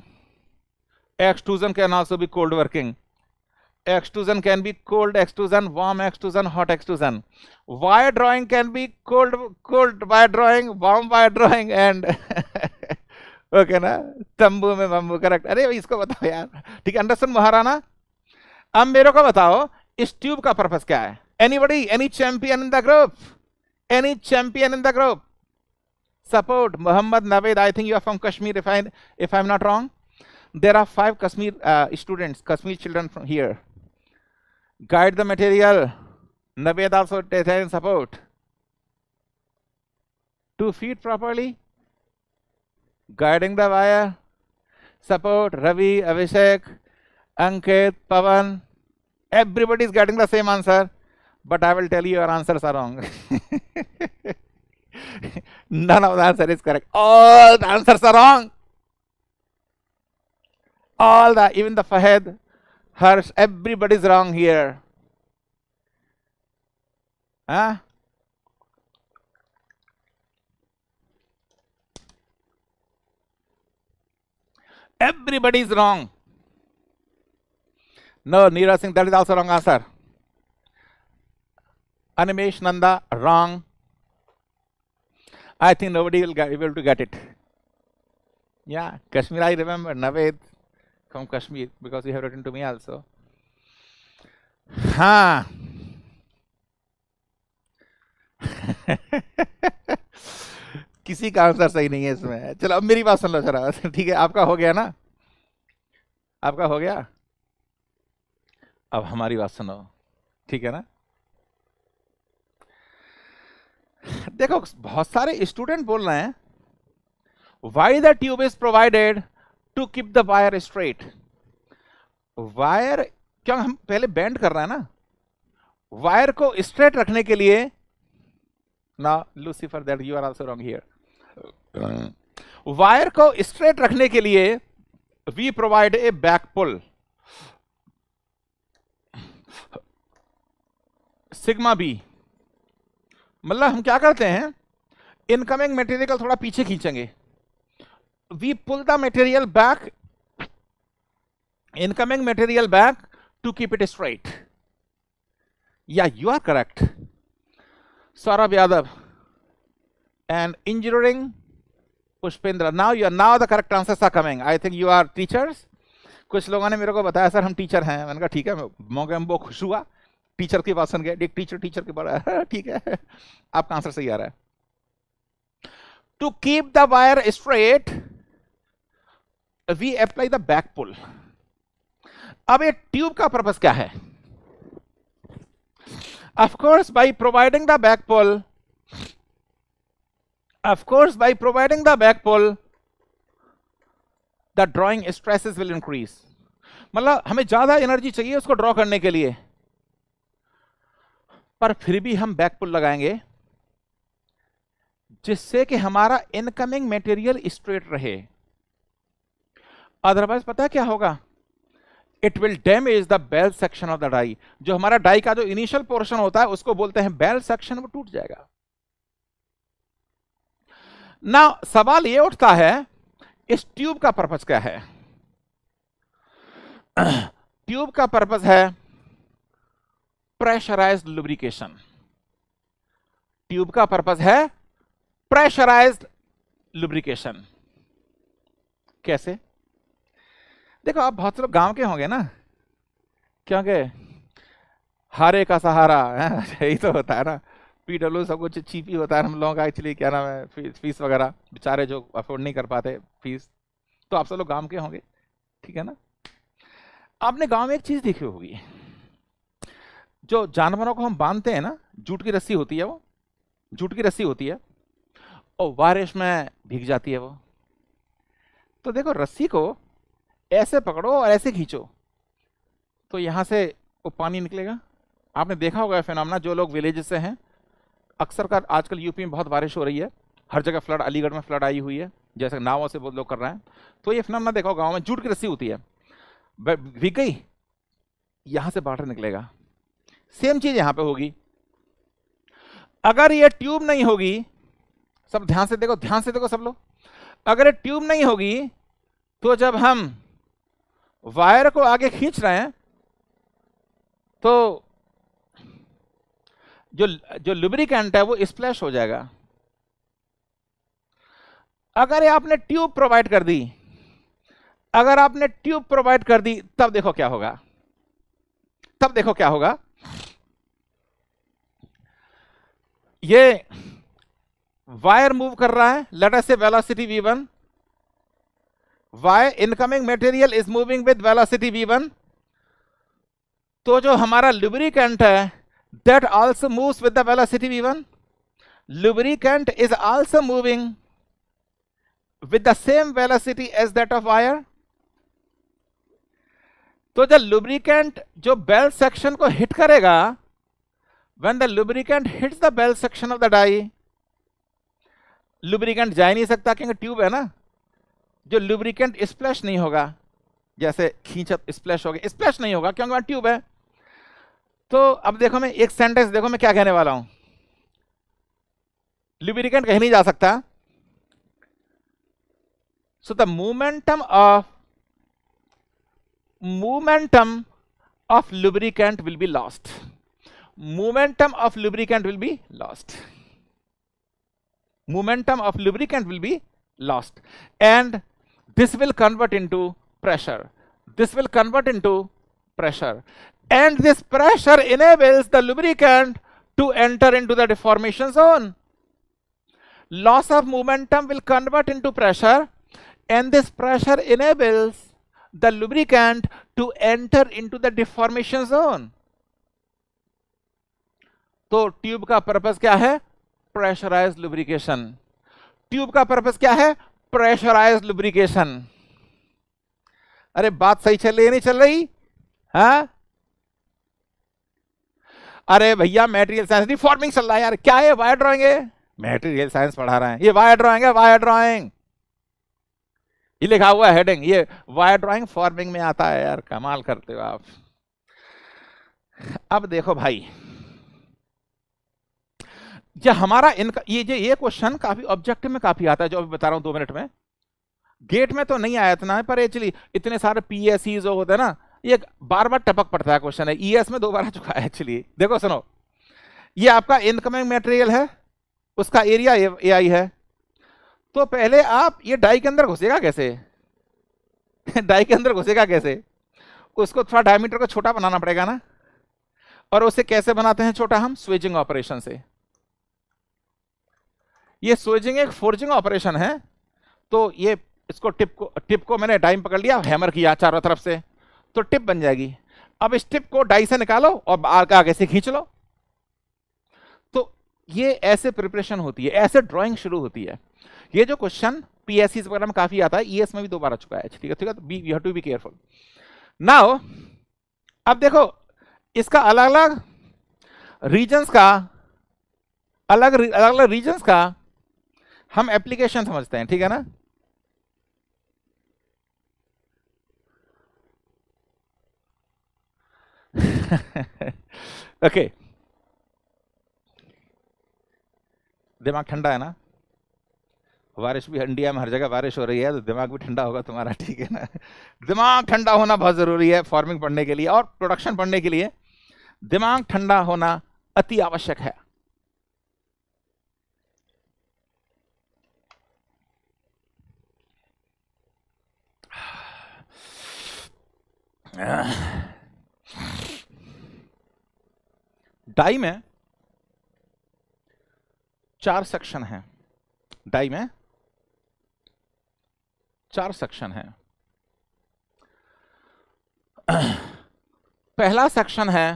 extrusion can also be cold working, extrusion can be cold extrusion, warm extrusion, hot extrusion. Wire drawing can be cold wire drawing, warm wire drawing and okay ना, तंबू में bamboo, correct. अरे इसको बताओ यार, ठीक है, understand Maharana. अब मेरे को बताओ इस ट्यूब का पर्पस क्या है? Anybody, any champion in the group, support Mohammad Naved, I think you are from Kashmir, if I am not wrong. There are 5 Kashmir students, Kashmir children from here, guide the material, Naved also ten support to feed properly, guiding the wire, support Ravi, Abhishek, Ankit, Pavan, everybody is getting the same answer, but I will tell you your answers are wrong. None of the answer is correct. All the answers are wrong. All the, even the Fahed, Harsh, everybody is wrong here. Huh? Everybody is wrong. No, Neeraj Singh, that is also wrong answer. Animesh Nanda, wrong. I think nobody will be able to get it. Yeah, Kashmir, I remember, Naved from Kashmir, because you have written to me also. Ha! किसी का answer सही नहीं है इसमें। चलो अब मेरी बात सुन लो जरा, ठीक है? आपका हो गया ना, आपका हो गया, अब हमारी बात सुनो, ठीक है ना? देखो, बहुत सारे स्टूडेंट बोल रहे हैं why the tube is provided to keep the wire straight. Wire क्या हम पहले बेंड कर रहे हैं ना, वायर को स्ट्रेट रखने के लिए। Now Lucifer, that you are also wrong here. Wire को स्ट्रेट रखने के लिए we provide a back pull sigma B. मतलब हम क्या करते हैं, इनकमिंग मटेरियल को थोड़ा पीछे खींचेंगे। We pull the material back, incoming material back to keep it straight. या you are correct Saurabh Yadav and engineering Pushpendra. Now you are, now the correct answers are coming. I think you are teachers. कुछ लोगों ने मेरे को बताया sir हम teacher हैं, मैंने कहा ठीक है, मौके में वो खुश हुआ, टीचर की बात सुन गए, एक टीचर के बारे, ठीक है आपका आंसर सही आ रहा है। To keep the wire straight we apply the back pull. अब ये ट्यूब का पर्पस क्या है? Of course by providing the back pull, the drawing stresses will increase. मतलब हमें ज्यादा एनर्जी चाहिए उसको ड्रॉ करने के लिए, पर फिर भी हम बैक पुल लगाएंगे जिससे कि हमारा इनकमिंग मटेरियल स्ट्रेट रहे। अदरवाइज पता है क्या होगा, it will damage the bell section of the die. जो हमारा डाई का जो इनिशियल पोर्शन होता है उसको बोलते हैं बेल सेक्शन, वो टूट जाएगा ना। सवाल ये उठता है इस ट्यूब का पर्पस क्या है? ट्यूब का पर्पस है प्रेशराइज्ड लुब्रिकेशन। ट्यूब का पर्पस है प्रेशराइज्ड लुब्रिकेशन। कैसे? देखो आप बहुत लोग गांव के होंगे ना, क्योंकि हारे का सहारा यही तो होता है ना, पीडब्ल्यू सब कुछ चीप ही होता है हम लोगों का। एक्चुअली क्या नाम है, फीस वगैरह बेचारे जो अफोर्ड नहीं कर पाते फीस, तो आप सब लोग गांव के होंगे, ठीक है ना? आपने गांव में एक चीज़ देखी होगी, जो जानवरों को हम बांधते हैं ना, जूट की रस्सी होती है, वो जूट की रस्सी होती है और बारिश में भीग जाती है वो। तो देखो रस्सी को ऐसे पकड़ो और ऐसे खींचो तो यहाँ से वो पानी निकलेगा। आपने देखा होगा फिनोमेना, जो लोग विलेजेस से हैं अक्सर का, आजकल यूपी में बहुत बारिश हो रही है, हर जगह फ्लड, अलीगढ़ में फ्लड आई हुई है, जैसे नावों से बहुत लोग कर रहे हैं। तो ये फिनोमेना देखा होगा, गाँव में जूट की रस्सी होती है, भीग गई, यहाँ से वाटर निकलेगा। सेम चीज़ यहाँ पर होगी। अगर ये ट्यूब नहीं होगी, सब ध्यान से देखो, ध्यान से देखो सब लोग, अगर ये ट्यूब नहीं होगी तो जब हम वायर को आगे खींच रहे हैं तो जो लुब्रिकेंट है वो स्प्लैश हो जाएगा। अगर आपने ट्यूब प्रोवाइड कर दी, अगर आपने ट्यूब प्रोवाइड कर दी, तब देखो क्या होगा, तब देखो क्या होगा, ये वायर मूव कर रहा है, let us say velocity v1, wire incoming material is moving with velocity v1, तो जो हमारा लुब्रिकेंट है that also moves with the velocity v1, lubricant is also moving with the same velocity as that of wire. तो the lubricant जो bell section को hit करेगा, when the lubricant hits the bell section of the die, lubricant जा ही नहीं सकता क्योंकि tube है ना, जो लुब्रिकेंट स्प्लैश नहीं होगा, जैसे खींचा स्प्लैश हो गया, स्प्लैश नहीं होगा क्योंकि वहाँ ट्यूब है। तो अब देखो, मैं एक सेंटेंस देखो मैं क्या कहने वाला हूँ, लुब्रिकेंट कहीं नहीं जा सकता, so the momentum of lubricant will be lost. Momentum of lubricant will be lost. Momentum of lubricant will be lost, and this will convert into pressure. This will convert into pressure, and this pressure enables the lubricant to enter into the deformation zone. Loss of momentum will convert into pressure, and this pressure enables the lubricant to enter into the deformation zone. तो tube का purpose क्या है? Pressurise lubrication. Tube का purpose क्या है? Pressurise lubrication. अरे बात सही चल रही है, नहीं चल रही? हाँ? अरे भैया मटेरियल साइंस रिफॉर्मिंग चल रहा है यार, क्या है? वायर ड्राइंग है, मटेरियल साइंस पढ़ा रहे हैं, ये वायर ड्राइंग है. वायर ड्राइंग ये लिखा हुआ है हेडिंग, ये वायर ड्राइंग फॉर्मिंग में आता है यार, कमाल करते हो आप. अब देखो भाई, जो हमारा इनका ये क्वेश्चन काफी ऑब्जेक्टिव में काफी आता है, जो अभी बता रहा हूँ 2 मिनट में. गेट में तो नहीं आया इतना, पर एक्चुअली इतने सारे पीएससी जो होते हैं ना, ये बार बार टपक पड़ता है क्वेश्चन है. ईएस में 2 बार आ चुका है एक्चुअली. देखो सुनो, ये आपका इनकमिंग मटेरियल है, उसका एरिया एआई है. तो पहले आप ये डाई के अंदर घुसेगा कैसे? डाई के अंदर घुसेगा कैसे? उसको थोड़ा डायमीटर को छोटा बनाना पड़ेगा ना. और उसे कैसे बनाते हैं छोटा? हम स्विजिंग ऑपरेशन से. ये स्विजिंग एक फोर्जिंग ऑपरेशन है. तो ये इसको टिप को मैंने डाई पकड़ लिया, हैमर किया चारों तरफ से, तो टिप बन जाएगी. अब इस टिप को डाई से निकालो और आगे से खींच लो. तो ये ऐसे प्रिपरेशन होती है, ऐसे ड्राइंग शुरू होती है. ये जो क्वेश्चन पीएससी वगैरह में काफी आता है, ईएस में भी 2 बार आ चुका है. ठीक है, ठीक है, be you have to be careful now. अब देखो, इसका अलग अलग रीजन्स का अलग अलग रीजन्स का हम एप्लीकेशन समझते हैं. ठीक है ना. ओके, दिमाग ठंडा है ना? बारिश भी, इंडिया में हर जगह बारिश हो रही है, तो दिमाग भी ठंडा होगा तुम्हारा. ठीक है ना. दिमाग ठंडा होना बहुत ज़रूरी है फार्मिंग पढ़ने के लिए और प्रोडक्शन पढ़ने के लिए. दिमाग ठंडा होना अति आवश्यक है. डाई में 4 सेक्शन हैं. डाई में 4 सेक्शन हैं. पहला सेक्शन है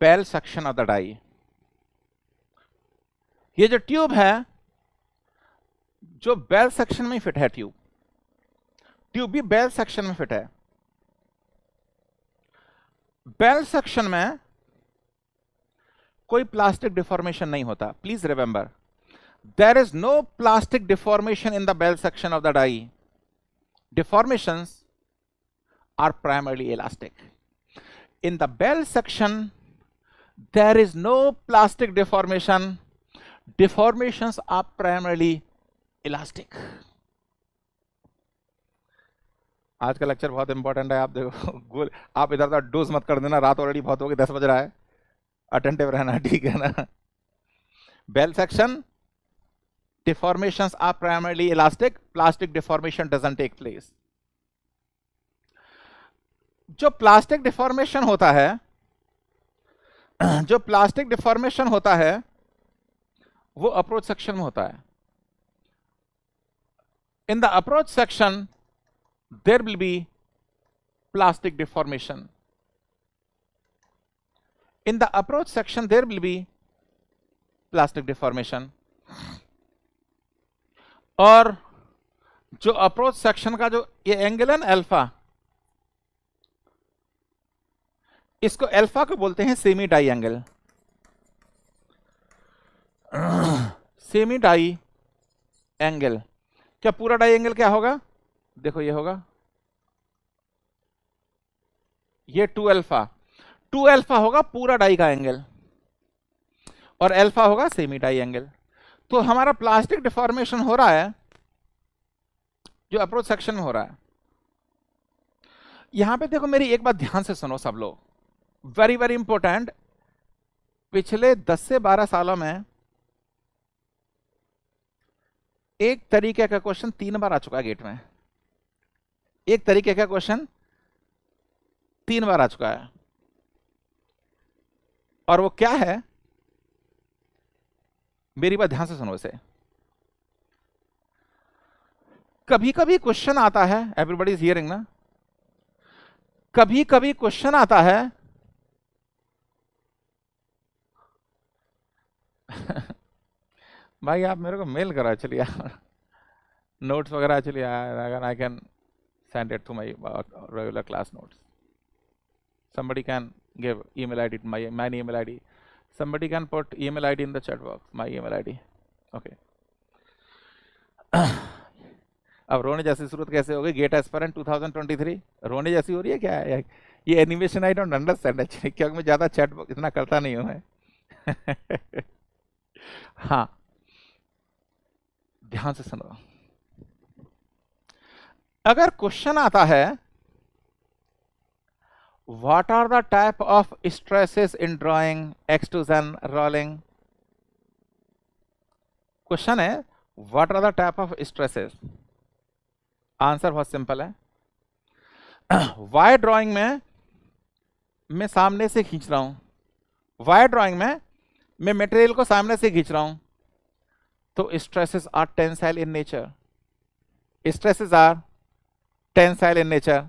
bell section of the die. ये जो ट्यूब है, जो बेल सेक्शन में फिट है, ट्यूब भी बेल सेक्शन में फिट है. बेल सेक्शन में कोई प्लास्टिक डिफॉर्मेशन नहीं होता. Please remember, there is no plastic deformation in the bell section of the die. Deformations are primarily elastic. In the bell section there is no plastic deformation. Deformations are primarily elastic. आज का lecture बहुत important है. आप देखो, आप इधर उधर dose मत कर देना, रात ऑलरेडी बहुत होगी, 10 बज रहा है. अटेंटिव रहना, ठीक है ना. Bell section deformations are primarily elastic. Plastic deformation doesn't take place. जो प्लास्टिक डिफॉर्मेशन होता है, जो प्लास्टिक डिफॉर्मेशन होता है, वो अप्रोच सेक्शन में होता है. In the approach section there will be plastic deformation. In the approach section there will be plastic deformation. और जो approach section का जो ये angle है ना alpha, इसको alpha को बोलते हैं semi die angle. semi die angle. क्या पूरा die angle क्या होगा? देखो ये होगा, ये 2 अल्फा होगा पूरा डाई का एंगल, और अल्फा होगा सेमी डाई एंगल. तो हमारा प्लास्टिक डिफॉर्मेशन हो रहा है जो अप्रोच सेक्शन में हो रहा है. यहां पे देखो मेरी एक बात ध्यान से सुनो सब लोग, वेरी वेरी इंपॉर्टेंट। पिछले 10 से 12 सालों में एक तरीके का क्वेश्चन 3 बार आ चुका है गेट में, एक तरीके का क्वेश्चन 3 बार आ चुका है। और वो क्या है, मेरी बात ध्यान से सुनो। इसे कभी कभी क्वेश्चन आता है, एवरीबॉडी इज हियरिंग ना, कभी कभी क्वेश्चन आता है भाई आप मेरे को मेल करा, चलिए यार नोट्स वगैरह, चलिए यार I can send it through my regular class notes, somebody can give email id, my email id, somebody can put email id in the chat box, my email id, okay। अब रोने जैसी सूरत कैसे हो गई, gate aspirant 2023 रोने जैसी हो रही है क्या है? ये animation I don't understand actually, क्योंकि मैं ज़्यादा चैट बॉक्स इतना करता नहीं हूँ मैं। हाँ ध्यान से सुनो, अगर क्वेश्चन आता है what are the type of stresses in drawing, extrusion, rolling, question है what are the type of stresses, answer बहुत सिंपल है। वायर ड्राइंग में मैं सामने से खींच रहा हूं, वायर ड्राइंग में मैं मटेरियल को सामने से खींच रहा हूं, तो stresses are tensile in nature, stresses are tensile in nature,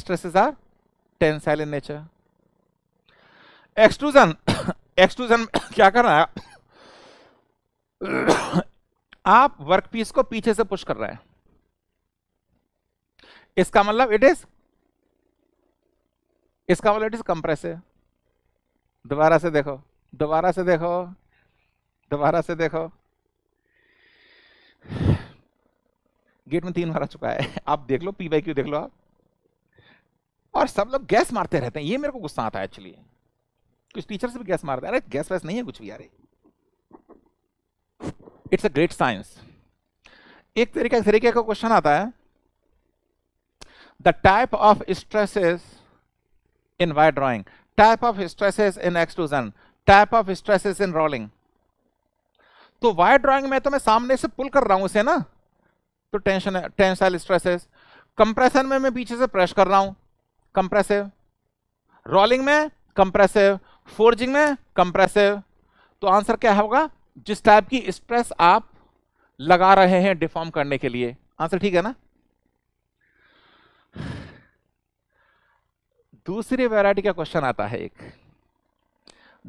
stresses are tensile in nature। Extrusion, extrusion क्या कर रहा है आप वर्कपीस को पीछे से पुश कर रहे हैं, इसका मतलब इट इज, इसका मतलब इट इज कंप्रेसिव। दोबारा से देखो, दोबारा से देखो, दोबारा से देखो, गेट में 3 बार आ चुका है। आप देख लो PYQ देख लो आप, और सब लोग गैस मारते रहते हैं। ये मेरे को गुस्सा आता है एक्चुअली, कुछ टीचर्स भी गैस मारते हैं, अरे गैस वैस नहीं है कुछ भी यार, इट्स अ ग्रेट साइंस। एक तरीके का क्वेश्चन आता है, the type of stresses in wire drawing, type of stresses in extrusion, type of stresses in rolling. तो वायर ड्राइंग में तो मैं सामने से पुल कर रहा हूं उसे ना, तो टेंशन है, टेंसाइल स्ट्रेसेस। कंप्रेशन में मैं पीछे से प्रेस कर रहा हूं, कंप्रेसिव। रोलिंग में कंप्रेसिव, फोर्जिंग में कंप्रेसिव। तो आंसर क्या होगा, जिस टाइप की स्ट्रेस आप लगा रहे हैं डिफॉर्म करने के लिए, आंसर ठीक है ना। दूसरी वैरायटी का क्वेश्चन आता है, एक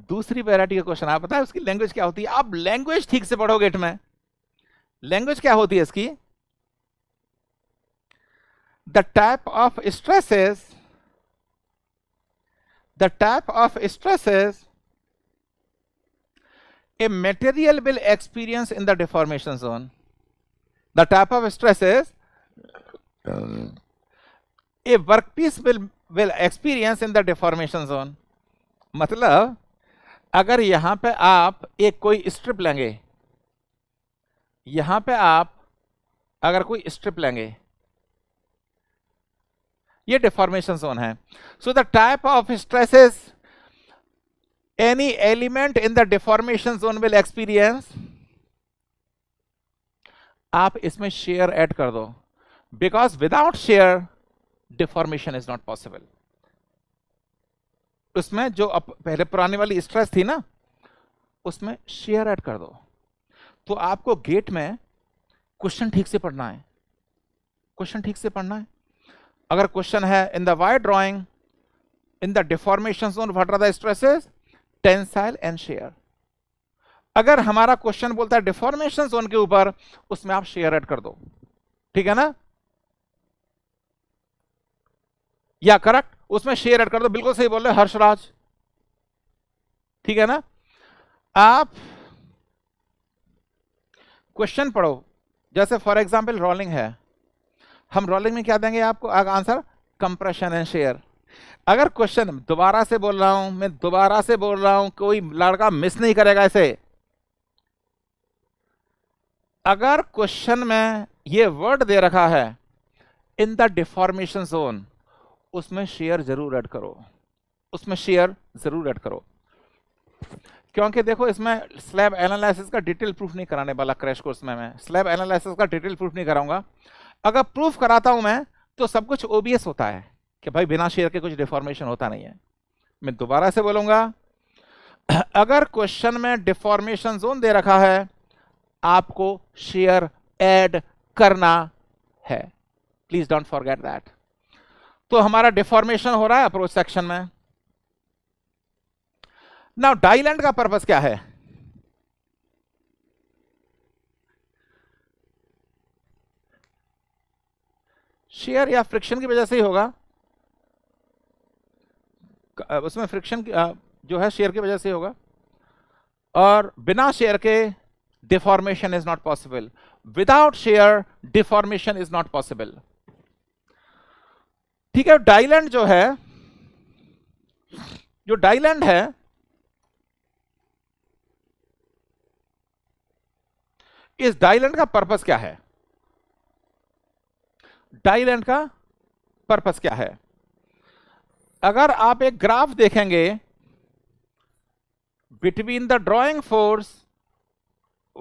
दूसरी वैरायटी का क्वेश्चन, आप पता है उसकी लैंग्वेज क्या होती है? आप लैंग्वेज ठीक से पढ़ोगे, गेट में लैंग्वेज क्या होती है इसकी, the type of stresses, the type of stresses a material will experience in the deformation zone, the type of stresses a workpiece will experience in the deformation zone। मतलब अगर यहाँ पे आप एक कोई स्ट्रिप लेंगे, यहाँ पे आप अगर कोई स्ट्रिप लेंगे, ये डिफॉर्मेशन जोन है। So the type of stresses any element in the deformation zone will experience, आप इसमें शेयर ऐड कर दो, because without shear deformation is not possible. उसमें जो पहले पुरानी वाली स्ट्रेस थी ना, उसमें शेयर ऐड कर दो। तो आपको गेट में क्वेश्चन ठीक से पढ़ना है, क्वेश्चन ठीक से पढ़ना है। अगर क्वेश्चन है in the wire drawing in the deformation zone what are the stresses, tensile and shear. अगर हमारा क्वेश्चन बोलता है डिफॉर्मेशन जोन के ऊपर, उसमें आप शेयर ऐड कर दो, ठीक है ना, या करेक्ट, उसमें शेयर ऐड कर दो, बिल्कुल सही बोल रहे हर्षराज, ठीक है ना। आप क्वेश्चन पढ़ो, जैसे फॉर एग्जाम्पल रोलिंग है, हम रोलिंग में क्या देंगे आपको आंसर, कंप्रेशन एंड शेयर। अगर क्वेश्चन, दोबारा से बोल रहा हूं मैं, दोबारा से बोल रहा हूं, कोई लड़का मिस नहीं करेगा इसे, अगर क्वेश्चन में ये वर्ड दे रखा है इन द डिफॉर्मेशन जोन, उसमें शेयर जरूर ऐड करो, उसमें शेयर जरूर ऐड करो, क्योंकि देखो इसमें स्लैब एनालिसिस का डिटेल प्रूफ नहीं कराने वाला क्रैश कोर्स में। मैं स्लैब एनालिसिस का डिटेल प्रूफ नहीं कराऊंगा। अगर प्रूफ कराता हूं मैं तो सब कुछ ओबीएस होता है कि भाई बिना शेयर के कुछ डिफॉर्मेशन होता नहीं है। मैं दोबारा से बोलूंगा, अगर क्वेश्चन में डिफॉर्मेशन जोन दे रखा है आपको शेयर ऐड करना है, प्लीज डोंट फॉरगेट दैट। तो हमारा डिफॉर्मेशन हो रहा है अप्रोच सेक्शन में। नाउ डाइलैंड का पर्पस क्या है? शेयर या फ्रिक्शन की वजह से ही होगा, उसमें फ्रिक्शन जो है शेयर की वजह से होगा, और बिना शेयर के deformation is not possible, without shear deformation is not possible. ठीक है। डाइलैंड जो है, जो डाइलैंड है इस डाइलैंड का पर्पस क्या है? डाइलैंड का पर्पस क्या है? अगर आप एक ग्राफ देखेंगे between the drawing force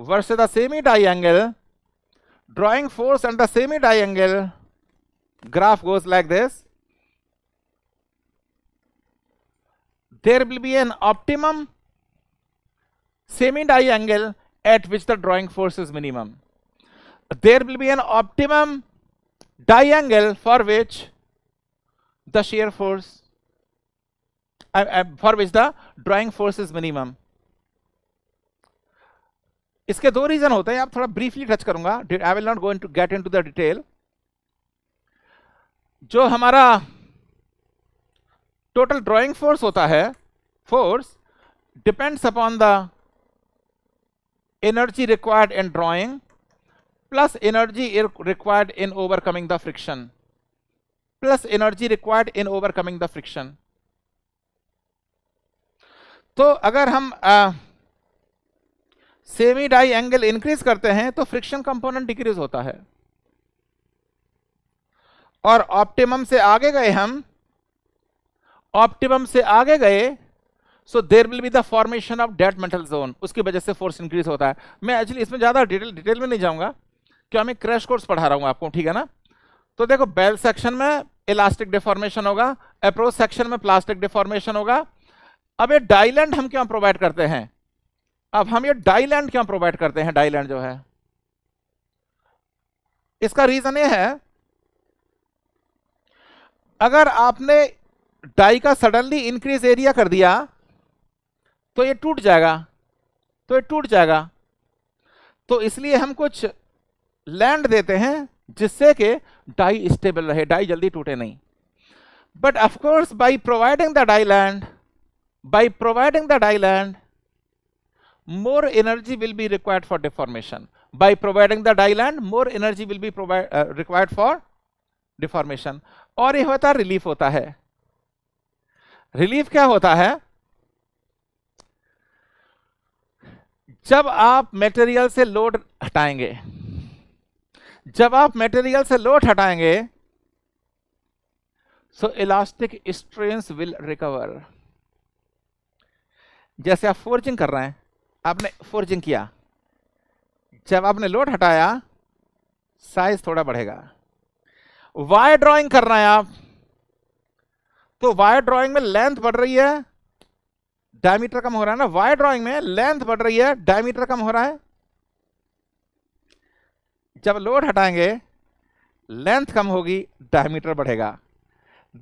versus the semi die angle, drawing force and the semi die angle, graph goes like this, there will be an optimum semi die angle at which the drawing force is minimum, there will be an optimum die angle for which the shear force for which the drawing force is minimum. इसके दो reason होते हैं, आप थोड़ा briefly touch करूंगा, I will not go into get into the detail. जो हमारा total drawing force होता है, force depends upon the energy required in drawing plus energy required in overcoming the friction, plus energy required in overcoming the friction. तो अगर हम semi die angle increase करते हैं तो फ्रिक्शन कंपोनेंट डिक्रीज होता है, और ऑप्टिमम से आगे गए हम, ऑप्टिमम से आगे गए, so there will be the formation of dead metal zone, उसकी वजह से फोर्स इंक्रीज होता है। मैं एक्चुअली इसमें ज़्यादा डिटेल में नहीं जाऊंगा क्यों, मैं क्रैश कोर्स पढ़ा रहा हूँ आपको, ठीक है ना। तो देखो बेल सेक्शन में इलास्टिक डिफॉर्मेशन होगा, अप्रोच सेक्शन में प्लास्टिक डिफॉर्मेशन होगा। अब ये डाइलैंड हम क्यों प्रोवाइड करते हैं? अब हम ये डाइलैंड क्यों प्रोवाइड करते हैं? डाइलैंड जो है इसका रीजन ये है, अगर आपने डाई का सडनली इंक्रीज एरिया कर दिया तो ये टूट जाएगा, तो ये टूट जाएगा। तो इसलिए हम कुछ लैंड देते हैं जिससे कि डाई स्टेबल रहे, डाई जल्दी टूटे नहीं। But of course by providing the die land, by providing the die land more energy will be required for deformation, by providing the die land more energy will be required for deformation. और ये होता relief होता है। Relief क्या होता है? जब आप मटेरियल से लोड हटाएंगे, जब आप मटेरियल से लोड हटाएंगे so elastic strains will recover. जैसे आप फोर्जिंग कर रहे हैं, आपने फोर्जिंग किया, जब आपने लोड हटाया साइज थोड़ा बढ़ेगा। वायर ड्राइंग कर रहे हैं आप, तो वायर ड्राइंग में लेंथ बढ़ रही है, डायमीटर कम हो रहा है ना। वायर ड्राइंग में लेंथ बढ़ रही है, डायमीटर कम हो रहा है। जब लोड हटाएंगे लेंथ कम होगी, डायमीटर बढ़ेगा।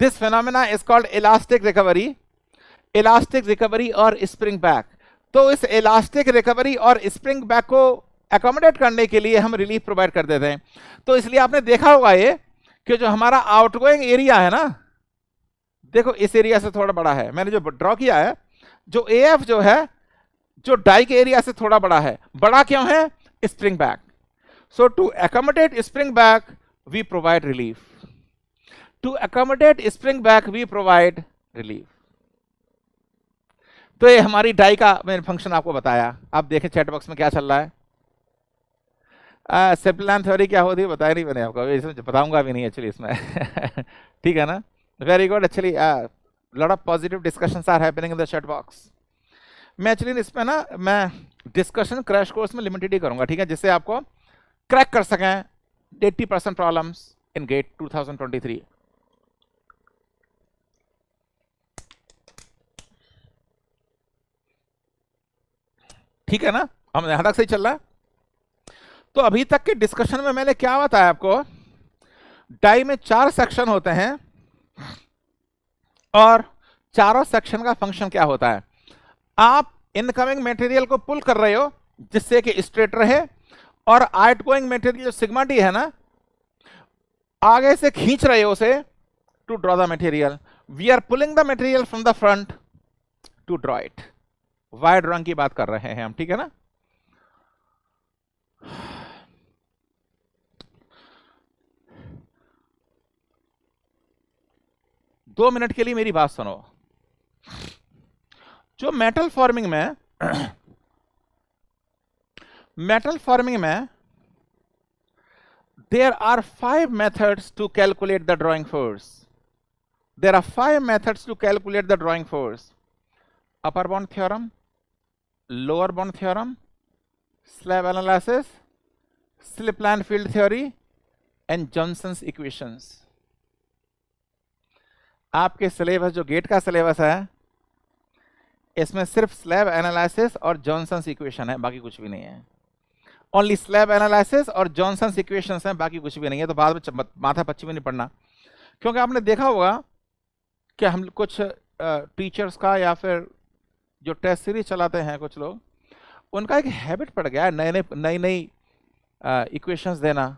This phenomena is called elastic recovery, elastic recovery और स्प्रिंग बैक। तो इस इलास्टिक रिकवरी और स्प्रिंग बैक को एकोमोडेट करने के लिए हम रिलीफ प्रोवाइड कर देते हैं। तो इसलिए आपने देखा होगा ये कि जो हमारा आउटगोइंग एरिया है ना, देखो इस एरिया से थोड़ा बड़ा है, मैंने जो ड्रॉ किया है, जो एएफ जो है जो डाई के एरिया से थोड़ा बड़ा है। बड़ा क्यों है? Spring back. So to accommodate spring back we provide relief, to accommodate spring back we provide relief. तो ये हमारी डाई का मैंने फंक्शन आपको बताया। आप देखें चैट बॉक्स में क्या चल रहा है। सेप्लान थ्योरी क्या होती है बताया नहीं मैंने आपको, इसमें बताऊंगा भी नहीं एक्चुअली इसमें ठीक है ना। Very good. Actually lot of positive discussions are happening in the chat box. मैं एक्चुअली इसमें ना मैं डिस्कशन क्रैश कोर्स में लिमिटेड ही करूँगा, ठीक है, जिससे आपको क्रैक कर सकें 80% प्रॉब्लम्स इन गेट 2023। ठीक है ना, हम यहाँ तक सही चल रहा है। तो अभी तक के डिस्कशन में मैंने क्या बताया आपको, डाई में 4 सेक्शन होते हैं और चारों सेक्शन का फंक्शन क्या होता है। आप इनकमिंग मटेरियल को पुल कर रहे हो जिससे कि स्ट्रेट रहे, और आउटगोइंग मटेरियल जो सिग्मा डी है ना, आगे से खींच रहे हो उसे to draw the material. We are pulling the material from the front to draw it. Wire drawing की बात कर रहे हैं हम, ठीक है ना। दो मिनट के लिए मेरी बात सुनो। जो मेटल फॉर्मिंग में there are 5 methods to calculate the drawing force. There are 5 methods to calculate the drawing force. Upper bound theorem, lower bound theorem, slab analysis, slip line field theory and Johnson's equations. आपके syllabus जो GATE का syllabus है इसमें सिर्फ slab analysis और Johnson's equation है, बाकी कुछ भी नहीं है। ओनली स्लैब एनालिसिस और जॉनसन्स इक्वेशंस हैं, बाकी कुछ भी नहीं है। तो बाद में माथा पच्ची भी नहीं पड़ना, क्योंकि आपने देखा होगा कि हम कुछ टीचर्स का या फिर जो टेस्ट सीरीज चलाते हैं कुछ लोग, उनका एक हैबिट पड़ गया है नई इक्वेशंस देना।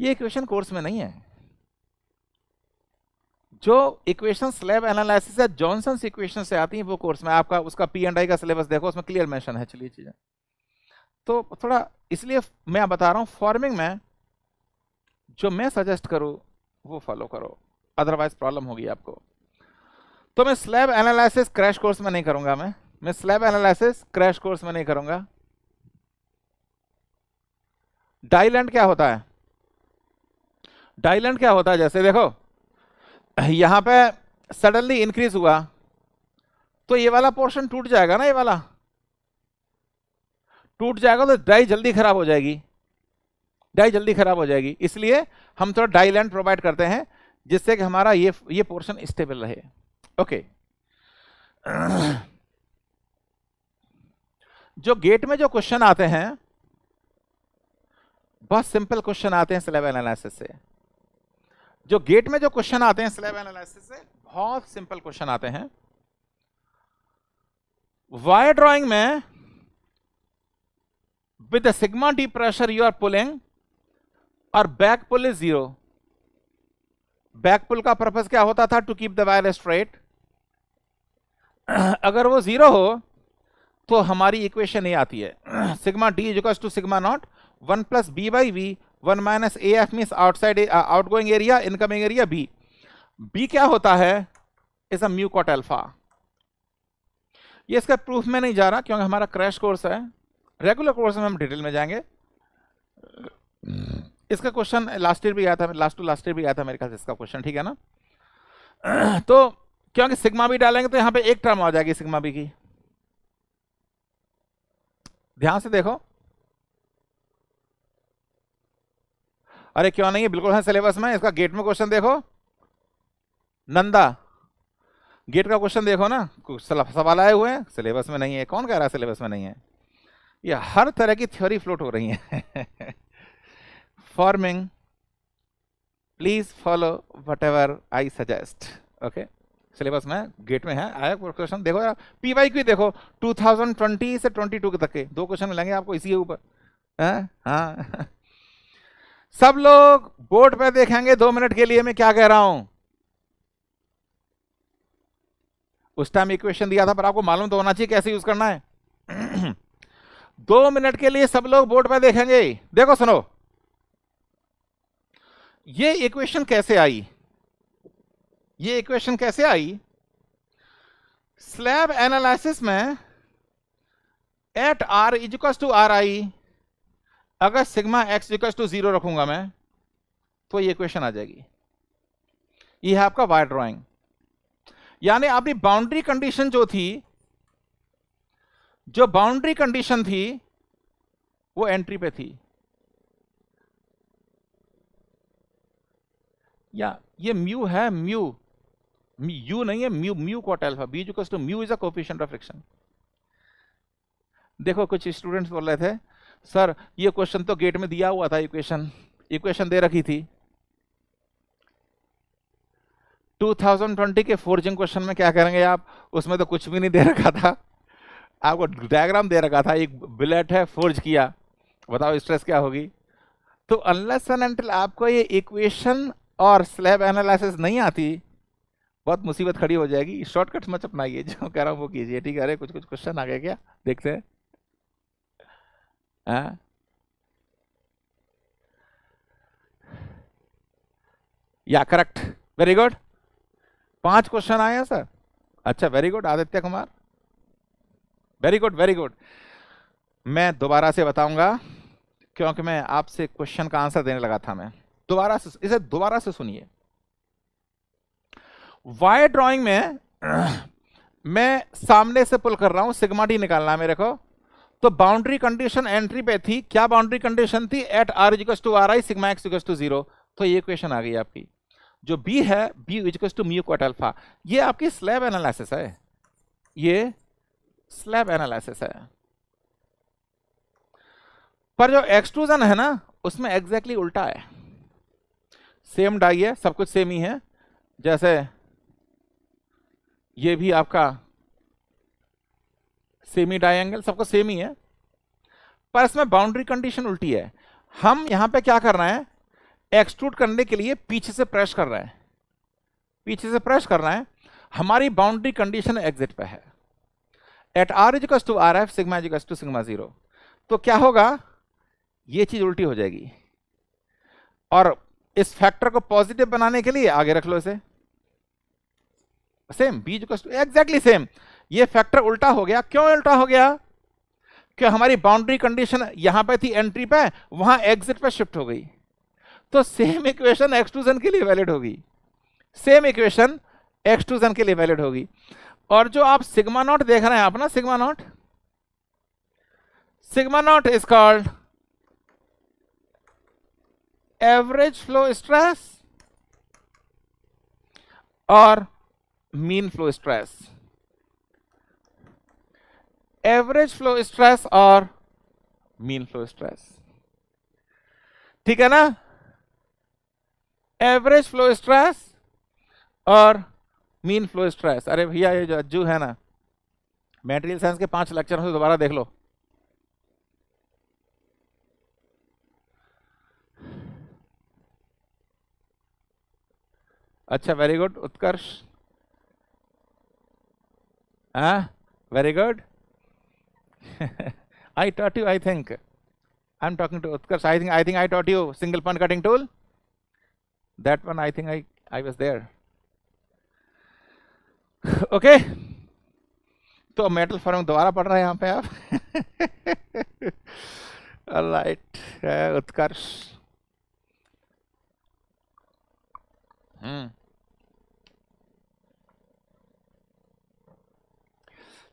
ये इक्वेशन कोर्स में नहीं है। जो इक्वेशन स्लैब एनालिसिस या जॉनसन्स इक्वेशन से आती हैं वो कोर्स में आपका उसका P&I का सिलेबस देखो, उसमें क्लियर मेंशन है। चलिए चीज़ें तो थोड़ा इसलिए मैं बता रहा हूँ, फॉर्मिंग में जो मैं सजेस्ट करूँ वो फॉलो करो, अदरवाइज प्रॉब्लम होगी आपको। तो मैं स्लैब एनालिसिस क्रैश कोर्स में नहीं करूंगा। मैं स्लैब एनालिसिस क्रैश कोर्स में नहीं करूंगा। डाइलैंड क्या होता है, डाइलैंड क्या होता है, जैसे देखो यहां पे सडनली इंक्रीज हुआ तो ये वाला पोर्शन टूट जाएगा ना, ये वाला टूट जाएगा तो डाई जल्दी खराब हो जाएगी, डाई जल्दी खराब हो जाएगी। इसलिए हम थोड़ा डाइलैंड प्रोवाइड करते हैं जिससे कि हमारा ये पोर्शन स्टेबल रहे। ओके जो गेट में जो क्वेश्चन आते हैं बहुत सिंपल क्वेश्चन आते हैं स्लैब एनालिसिस से। जो गेट में जो क्वेश्चन आते हैं स्लैब एनालिसिस से बहुत सिंपल क्वेश्चन आते हैं। वायर ड्राइंग में with sigma D pressure you are pulling और back pull is 0। Back pull का पर्पस क्या होता था, to keep the wire straight. अगर वो 0 हो तो हमारी इक्वेशन ये आती है, sigma D equals to sigma naught 1 + b/v 1 - af means outside outgoing area, incoming area b। b क्या होता है, is a mu cot alpha. ये इसका प्रूफ में नहीं जा रहा क्योंकि हमारा क्रैश कोर्स है, रेगुलर कोर्स में हम डिटेल में जाएंगे। इसका क्वेश्चन लास्ट ईयर भी आया था, मेरे ख्याल से इसका क्वेश्चन, ठीक है ना। तो क्योंकि सिग्मा भी डालेंगे तो यहां पे एक टर्म आ जाएगी सिग्मा भी की। ध्यान से देखो, अरे क्यों नहीं, बिल्कुल है सिलेबस में। इसका गेट में क्वेश्चन देखो, नंदा गेट का क्वेश्चन देखो ना, सवाल आए हुए हैं, सिलेबस में नहीं है। कौन कह रहा है सिलेबस में नहीं है? ये हर तरह की थ्योरी फ्लोट हो रही है। Forming please follow whatever I suggest. Okay, syllabus में गेट में है, आया क्वेश्चन देखो यार, PYQ देखो 2020 से 22 तक के 2 क्वेश्चन मिलेंगे आपको इसी के ऊपर। हाँ, सब लोग बोर्ड पे देखेंगे 2 मिनट के लिए। मैं क्या कह रहा हूं, उस टाइम इक्वेशन दिया था पर आपको मालूम तो होना चाहिए कैसे यूज करना है। 2 मिनट के लिए सब लोग बोर्ड पे देखेंगे। देखो सुनो, ये इक्वेशन कैसे आई, स्लैब एनालिसिस में at R is equals to R I अगर सिग्मा एक्स इक्वल्स टू 0 रखूंगा मैं तो ये इक्वेशन आ जाएगी। ये है आपका वायर ड्राइंग। यानी आपकी बाउंड्री कंडीशन जो थी, जो बाउंड्री कंडीशन थी वो एंट्री पे थी, या ये म्यू है, म्यू यू नहीं है, mu mu cot alpha, B equals to mu is a coefficient of friction. देखो कुछ स्टूडेंट्स बोल रहे थे सर ये क्वेश्चन तो गेट में दिया हुआ था, इक्वेशन दे रखी थी 2020 के फोर्जिंग क्वेश्चन में, क्या करेंगे आप, उसमें तो कुछ भी नहीं दे रखा था, आपको डायग्राम दे रखा था, एक बिलेट है फोर्ज किया, बताओ स्ट्रेस क्या होगी। तो अनलेस एंड अनटिल आपको ये इक्वेशन और स्लैब एनालिसिस नहीं आती, बहुत मुसीबत खड़ी हो जाएगी। शॉर्टकट्स मत अपनाइए, जो कह रहा हूँ वो कीजिए, ठीक है। अरे कुछ कुछ क्वेश्चन आ गए क्या, देखते हैं। हाँ, या करेक्ट, वेरी गुड। 5 क्वेश्चन आए हैं सर, अच्छा very good Aditya Kumar, very good very good. मैं दोबारा से बताऊंगा क्योंकि मैं आपसे क्वेश्चन का आंसर देने लगा था। मैं दोबारा से इसे दोबारा से सुनिए। वायर ड्राइंग में मैं सामने से पुल कर रहा हूं, सिग्मा डी निकालना है मेरे को। तो बाउंड्री कंडीशन एंट्री पे थी, क्या बाउंड्री कंडीशन थी, at R equals to R I sigma X equals to 0। तो ये इक्वेशन आ गई आपकी, जो बी है B equals to mu cot alpha. ये आपकी स्लैब एनालिसिस है, ये स्लैब एनालिसिस है। पर जो एक्सट्रूजन है ना उसमें एग्जैक्टली उल्टा है, सेम डाई है, सब कुछ सेम ही है। जैसे ये भी आपका सेमी डायंगल, सबको सेम ही है, पर इसमें बाउंड्री कंडीशन उल्टी है। हम यहाँ पे क्या कर रहे हैं, एक्सट्रूड करने के लिए पीछे से प्रेस कर रहे हैं, पीछे से प्रेस कर रहे हैं। हमारी बाउंड्री कंडीशन एग्जिट पे है, at R equals to R F sigma equals to sigma 0। तो क्या होगा, ये चीज उल्टी हो जाएगी। और इस फैक्टर को पॉजिटिव बनाने के लिए आगे रख लो इसे, same B equals to exactly same. ये फैक्टर उल्टा हो गया, क्यों उल्टा हो गया, कि हमारी बाउंड्री कंडीशन यहां पे थी एंट्री पे, वहां एग्जिट पे शिफ्ट हो गई। तो सेम इक्वेशन एक्सट्रूजन के लिए वैलिड होगी, सेम इक्वेशन एक्सट्रूजन के लिए वैलिड होगी। और जो आप सिग्मा नॉट देख रहे हैं आप ना, sigma not, sigma naught is called average flow stress और mean flow stress. Average flow stress और मीन फ्लो स्ट्रेस, ठीक है ना। एवरेज फ्लो स्ट्रेस और मीन फ्लो स्ट्रेस। अरे भैया ये जो अज्जू है ना, मेटेरियल साइंस के 5 लेक्चर से दोबारा देख लो। अच्छा वेरी गुड उत्कर्ष, हाँ very good. I taught you, I think. I'm talking to Utkarsh. I think I taught you single point cutting tool. That one I think I was there. Okay. तो metal forming दोबारा पढ़ रहे हैं यहाँ पे आप। Alright, उत्कर्ष।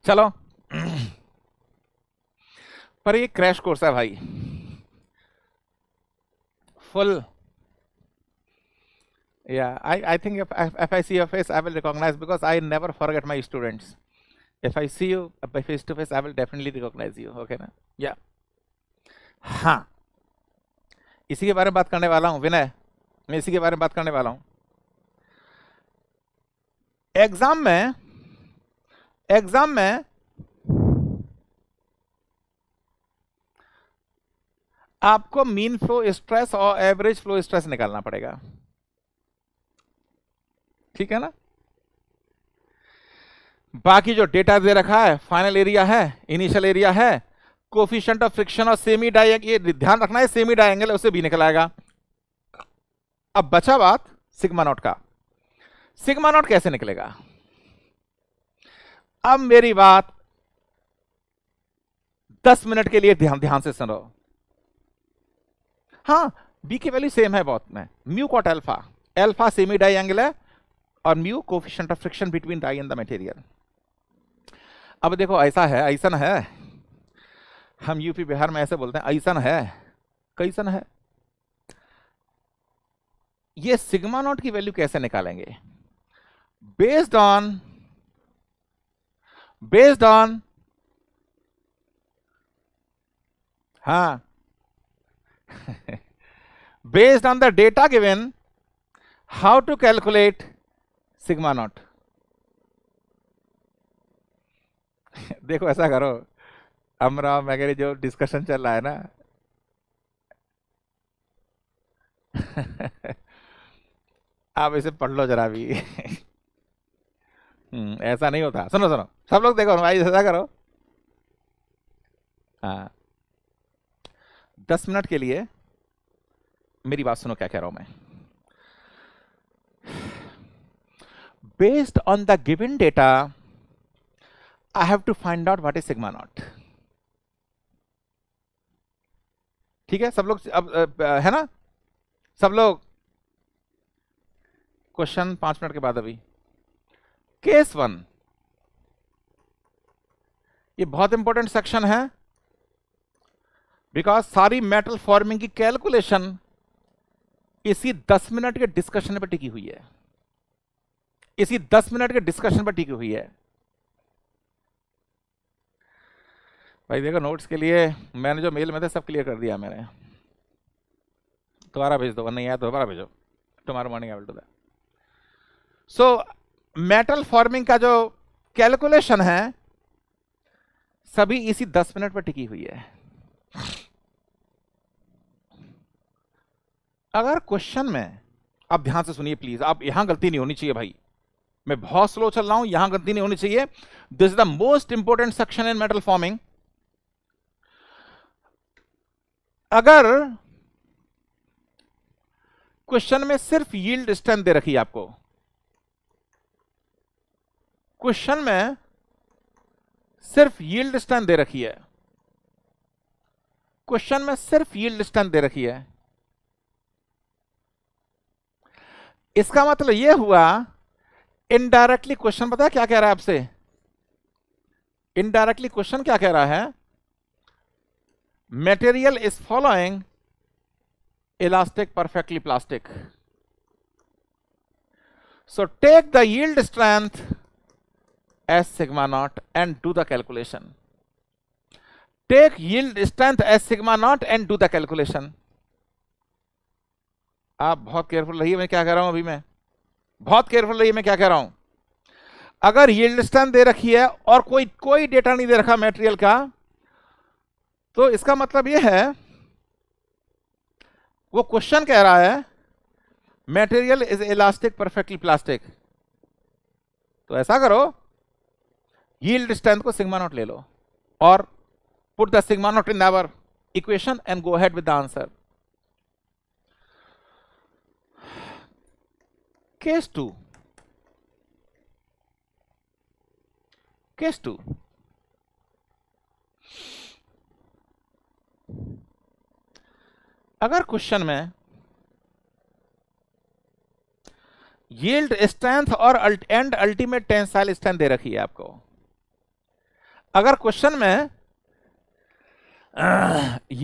चलो पर ये क्रैश कोर्स है भाई, फुल या I think if I see your face I will recognise, because I never forget my students. If I see you face to face I will definitely recognise you, okay ना। या हाँ, इसी के बारे में बात करने वाला हूँ विनय, मैं इसी के बारे में बात करने वाला हूँ। एग्जाम में आपको मीन फ्लो स्ट्रेस और एवरेज फ्लो स्ट्रेस निकालना पड़ेगा, ठीक है ना। बाकी जो डेटा दे रखा है, फाइनल एरिया है, इनिशियल एरिया है, कोफिशिएंट ऑफ फ्रिक्शन और सेमी डायंगल, ये ध्यान रखना है सेमी डायंगल, उसे भी निकल आएगा। अब बचा बात सिग्मा नॉट का, सिग्मा नॉट कैसे निकलेगा। अब मेरी बात 10 मिनट के लिए ध्यान से सुनो। हाँ बी की वैल्यू सेम है बहुत में, mu cot alpha, alpha semi die angle है और mu coefficient of friction between die and the material. अब देखो ऐसा है, ऐसा है, हम यूपी बिहार में ऐसे बोलते हैं ऐसा है, कैसन है। ये सिग्मा नॉट की वैल्यू कैसे निकालेंगे? बेस्ड ऑन हाँ based on the data given how to calculate sigma naught. देखो ऐसा करो, अमरा वगैरह जो डिस्कशन चल रहा है ना आप इसे पढ़ लो जरा भी ऐसा नहीं होता। सुनो सुनो सब लोग, देखो भाई ऐसा करो, हाँ 10 मिनट के लिए मेरी बात सुनो, क्या कह रहा हूं मैं। Based on the given data I have to find out what is sigma naught. ठीक है सब लोग, अब है ना सब लोग। क्वेश्चन 5 मिनट के बाद। अभी केस 1, ये बहुत इंपॉर्टेंट सेक्शन है बिकॉज सारी मेटल फॉर्मिंग की कैलकुलेशन इसी 10 मिनट के डिस्कशन पर टिकी हुई है, इसी 10 मिनट के डिस्कशन पर टिकी हुई है। भाई देखो नोट्स के लिए मैंने जो मेल में थे सब क्लियर कर दिया मैंने, दोबारा भेज दो वरना नहीं आया दोबारा भेजो, tomorrow morning I will do that. So metal forming का जो कैलकुलेशन है सभी इसी 10 मिनट पर टिकी हुई है। अगर क्वेश्चन में आप ध्यान से सुनिए प्लीज, आप यहां गलती नहीं होनी चाहिए भाई, मैं बहुत स्लो चल रहा हूं, यहां गलती नहीं होनी चाहिए। This is the most important section in metal forming. अगर क्वेश्चन में सिर्फ यील्ड स्ट्रेंथ दे रखी है आपको, क्वेश्चन में सिर्फ यील्ड स्ट्रेंथ दे रखी है, क्वेश्चन में सिर्फ यील्ड स्ट्रेंथ दे रखी है, इसका मतलब यह हुआ इनडायरेक्टली क्वेश्चन पता है क्या कह रहा है आपसे? इनडायरेक्टली क्वेश्चन क्या कह रहा है? Material is following elastic perfectly plastic, so take the yield strength as sigma naught and do the calculation. Take yield strength as sigma naught and do the calculation. आप बहुत केयरफुल रहिए मैं क्या कह रहा हूं, अभी मैं बहुत केयरफुल रहिए मैं क्या कह रहा हूं। अगर यील्ड स्ट्रेंथ दे रखी है और कोई डेटा नहीं दे रखा मटेरियल का, तो इसका मतलब यह है वो क्वेश्चन कह रहा है material is elastic perfectly plastic, तो ऐसा करो यील्ड स्ट्रेंथ को सिग्मा नॉट ले लो और put the sigma naught in our equation and go ahead with the answer. Case 2, अगर क्वेश्चन में यील्ड स्ट्रेंथ और एंड अल्टीमेट टेंसाइल स्ट्रेंथ दे रखी है आपको, अगर क्वेश्चन में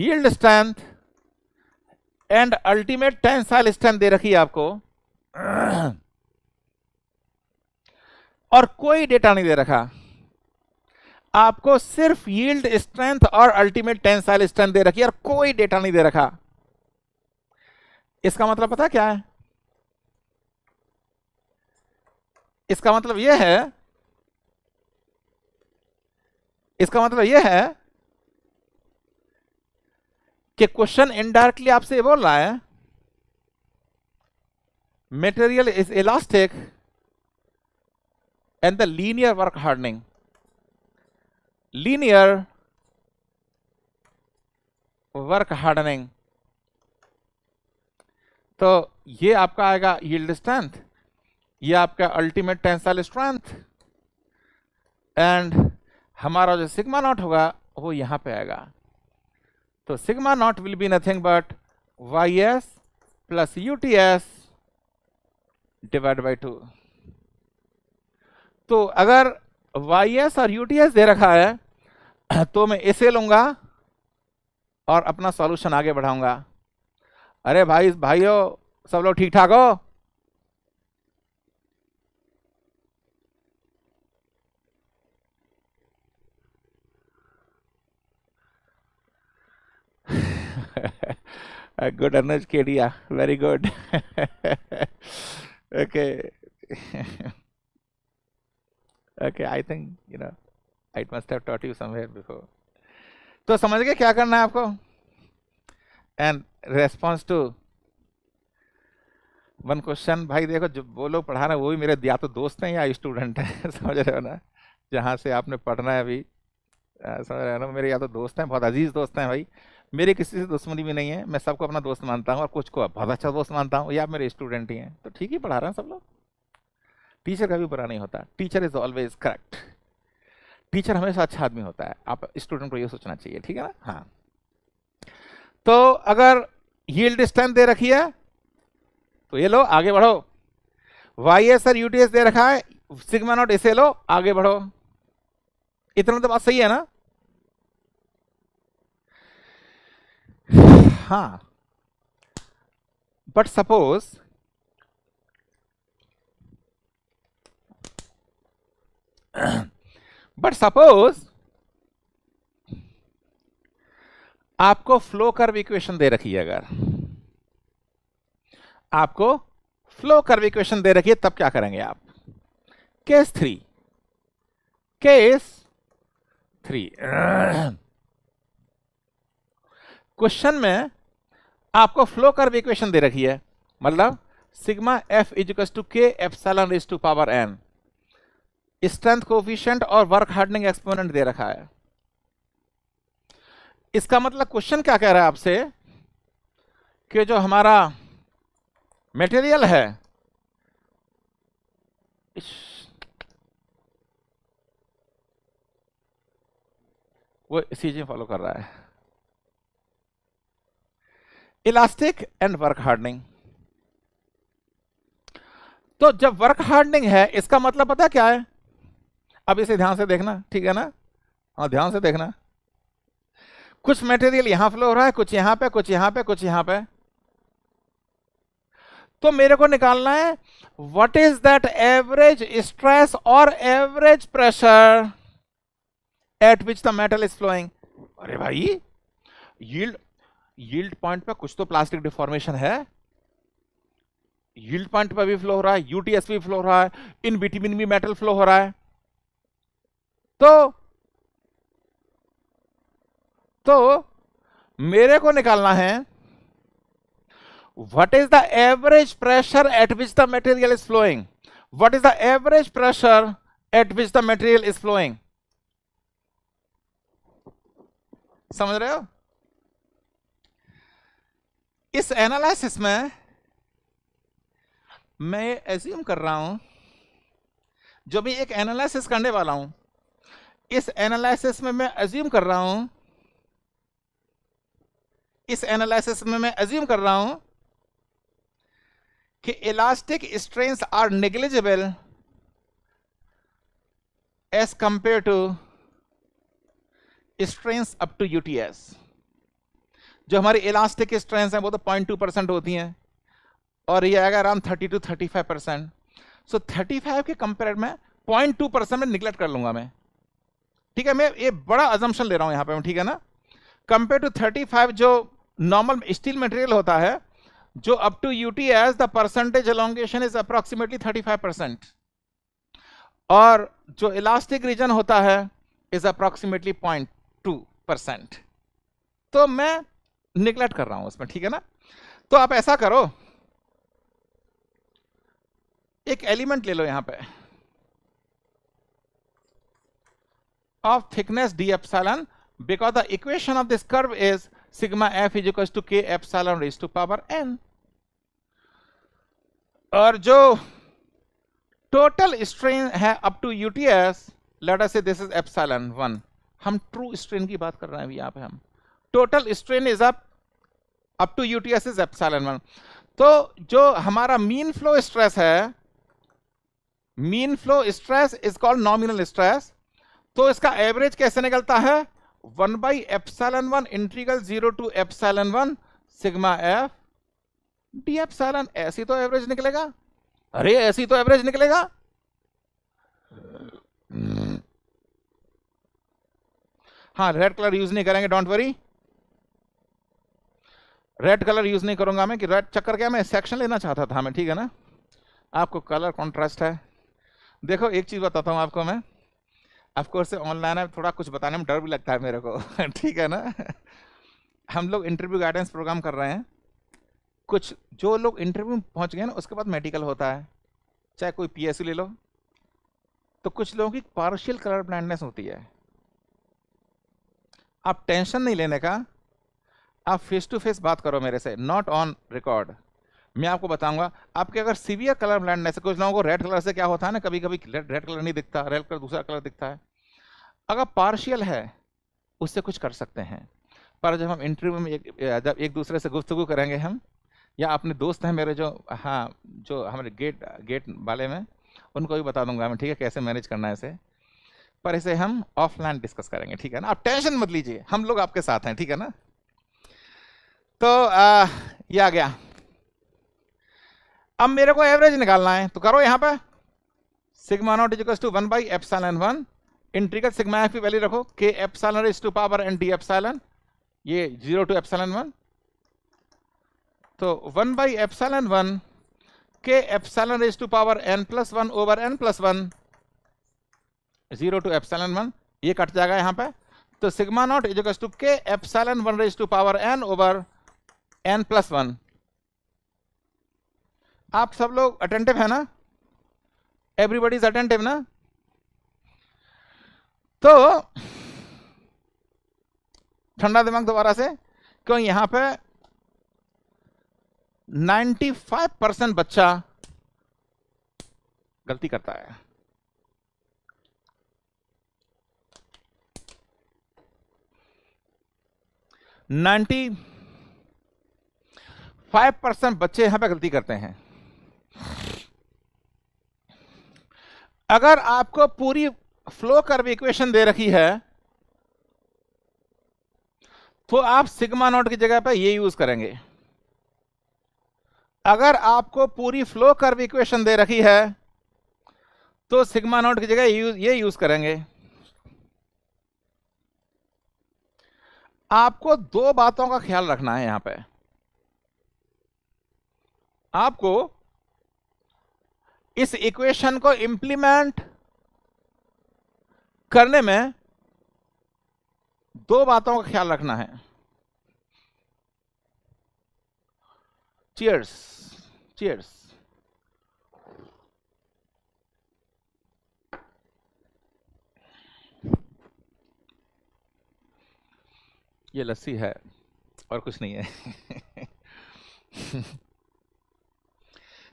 yield strength and ultimate tensile strength दे रखी है आपको और कोई डेटा नहीं दे रखा, आपको सिर्फ यील्ड स्ट्रेंथ और अल्टीमेट टेंसाइल स्ट्रेंथ दे रखी और कोई डेटा नहीं दे रखा, इसका मतलब पता क्या है? इसका मतलब यह है, इसका मतलब यह है कि क्वेश्चन इनडायरेक्टली आपसे ये बोल रहा है material is elastic and the linear work hardening, तो ये आपका आएगा yield strength, ये आपका ultimate tensile strength and हमारा जो sigma naught होगा वो यहाँ पे आएगा। तो sigma naught will be nothing but ys plus uts divide by two. तो अगर ys और uts दे रखा है तो मैं इसे लूंगा और अपना सॉल्यूशन आगे बढ़ाऊंगा। अरे भाइयों सब लोग ठीक ठाक हो? Good Anuj Kedia, very good. Okay, okay. I think you know I must have taught you somewhere before. तो समझ गए क्या करना है आपको? And response to one question, भाई देखो जो वो लोग पढ़ा रहे हैं वो भी मेरे या तो दोस्त हैं या स्टूडेंट हैं। समझ रहे हो ना, जहाँ से आपने पढ़ना है अभी, समझ रहे हो ना, मेरे या तो दोस्त हैं, बहुत अजीज दोस्त हैं भाई, मेरे किसी से दुश्मनी भी नहीं है, मैं सबको अपना दोस्त मानता हूँ और कुछ को बहुत अच्छा दोस्त मानता हूँ, या मेरे स्टूडेंट ही हैं तो ठीक ही पढ़ा रहे हैं सब लोग। टीचर कभी बुरा नहीं होता, teacher is always correct, teacher हमेशा अच्छा आदमी होता है, आप स्टूडेंट को ये सोचना चाहिए, ठीक है ना। हाँ, तो अगर यील्ड स्ट्रेंथ दे रखी है तो ये लो आगे बढ़ो, वाई एस और यू टी एस दे रखा है सिग्मा नॉट, इसे लो आगे बढ़ो, इतना तो बात सही है ना। हाँ, बट सपोज आपको फ्लो कर्व इक्वेशन दे रखी है, अगर आपको फ्लो कर्व इक्वेशन दे रखी है तब क्या करेंगे आप? Case three, case three question में आपको फ्लो कर्व इक्वेशन दे रखी है, मतलब sigma F इजिकल्स to K epsilon raise to power N, strength coefficient और वर्क हार्डनिंग एक्सपोनेंट दे रखा है। इसका मतलब क्वेश्चन क्या कह रहा है आपसे कि जो हमारा मटेरियल है, वो इसी चीज फॉलो कर रहा है, इलास्टिक एंड वर्क हार्डनिंग। तो जब वर्क हार्डनिंग है इसका मतलब पता क्या है? अब इसे ध्यान से देखना, ठीक है ना, और ध्यान से देखना, कुछ मटेरियल यहां फ्लो हो रहा है, कुछ यहां पे, कुछ यहां पे, कुछ यहां पे। तो मेरे को निकालना है what is that average stress और average pressure at which the metal is flowing. अरे भाई यील्ड पॉइंट पर कुछ तो प्लास्टिक डिफॉर्मेशन है, यील्ड पॉइंट पर भी फ्लो हो रहा है, यूटीएस भी फ्लो हो रहा है, इन बिटवीन भी मेटल फ्लो हो रहा है, तो मेरे को निकालना है what is the average pressure at which the material is flowing, what is the average pressure at which the material is flowing. समझ रहे हो? इस एनालिसिस में मैं एज्यूम कर रहा हूं जो भी एक एनालिसिस करने वाला हूं, इस एनालिसिस में मैं एज्यूम कर रहा हूं कि elastic strains are negligible as compare to strains up to UTS. जो हमारी इलास्टिक स्ट्रेंथ हैं वो तो 0.2% होती हैं और ये आएगा अराउंड 30 to 35%। सो 35 के कंपेयर में 0.2% में निगलेक्ट कर लूंगा मैं, ठीक है, मैं ये बड़ा अजम्पशन ले रहा हूँ यहाँ पे मैं, ठीक है ना। कंपेयर टू 35 जो नॉर्मल स्टील मटेरियल होता है जो up to UTS the percentage elongation is approximately 35% और जो इलास्टिक रीजन होता है इज अप्रॉक्सीमेटली 0.2%। तो मैं निगलेक्ट कर रहा हूं उसमें, ठीक है ना। तो आप ऐसा करो, एक एलिमेंट ले लो यहां पे of thickness D epsilon, because the equation of this curve is sigma F is equal to K epsilon raise to power N, और जो टोटल स्ट्रेन है up to UTS let us say this is epsilon 1। हम true strain की बात कर रहे हैं अभी यहाँ पे, हम total strain is up up to UTS is epsilon 1। तो जो हमारा मीन फ्लो स्ट्रेस है, mean flow stress is called nominal stress. तो इसका एवरेज कैसे निकलता है? 1 by epsilon 1 integral 0 to epsilon 1 sigma F D epsilon. ऐसी तो एवरेज निकलेगा, अरे ऐसी तो एवरेज निकलेगा। हाँ, रेड कलर यूज नहीं करेंगे, don't worry, red colour use नहीं करूंगा मैं कि रेड चक्कर क्या, मैं सेक्शन लेना चाहता था मैं, ठीक है ना। आपको कलर कॉन्ट्रास्ट है। देखो एक चीज बताता हूँ आपको मैं, ऑफकोर्स ऑनलाइन है, थोड़ा कुछ बताने में डर भी लगता है मेरे को ठीक है ना। हम लोग इंटरव्यू गाइडेंस प्रोग्राम कर रहे हैं, कुछ जो लोग इंटरव्यू में पहुँच गए ना उसके बाद मेडिकल होता है, चाहे कोई पीएससी ले लो। तो कुछ लोगों की पार्शियल कलर ब्लाइंडनेस होती है। आप टेंशन नहीं लेने का, आप फेस टू फेस बात करो मेरे से, नॉट ऑन रिकॉर्ड। मैं आपको बताऊंगा, आपके अगर सीवियर कलर ब्लाइंडनेस, कुछ लोगों को रेड कलर से क्या होता है ना, कभी कभी रेड कलर नहीं दिखता, रेड कलर दूसरा कलर दिखता है। अगर पार्शियल है उससे कुछ कर सकते हैं, पर जब हम इंटरव्यू में जब एक दूसरे से गुफ्तगू करेंगे हम, या अपने दोस्त हैं मेरे जो, हाँ, जो हमारे गेट वाले में, उनको भी बता दूंगा मैं, ठीक है, कैसे मैनेज करना है इसे। पर इसे हम ऑफलाइन डिस्कस करेंगे, ठीक है ना। आप टेंशन मत लीजिए, हम लोग आपके साथ हैं, ठीक है ना। तो ये आ गया। अब मेरे को एवरेज निकालना है, तो करो यहाँ पे sigma naught is equal to 1 by epsilon 1 integral sigma F की वैल्यू रखो K epsilon is to power n D epsilon, ये 0 टू एप्सिलॉन 1। तो 1 by epsilon 1 K epsilon is to power n plus 1 over n plus 1 0 to epsilon 1, ये cut जाएगा यहाँ पे। तो sigma naught is equal to K epsilon 1 raise to power n over n plus 1। आप सब लोग attentive है ना, एवरीबडी इज अटेंटिव ना। तो ठंडा दिमाग दोबारा से, क्यों यहां पे 95% बच्चा गलती करता है। नाइन्टी 5% बच्चे यहां पे गलती करते हैं। अगर आपको पूरी फ्लो कर्व इक्वेशन दे रखी है तो आप सिग्मा नॉट की जगह पे ये यूज करेंगे। अगर आपको पूरी फ्लो कर्व इक्वेशन दे रखी है तो सिग्मा नॉट की जगह ये यूज करेंगे। आपको दो बातों का ख्याल रखना है यहां पे। आपको इस इक्वेशन को इंप्लीमेंट करने में दो बातों का ख्याल रखना है। Cheers cheers. ये लस्सी है और कुछ नहीं है।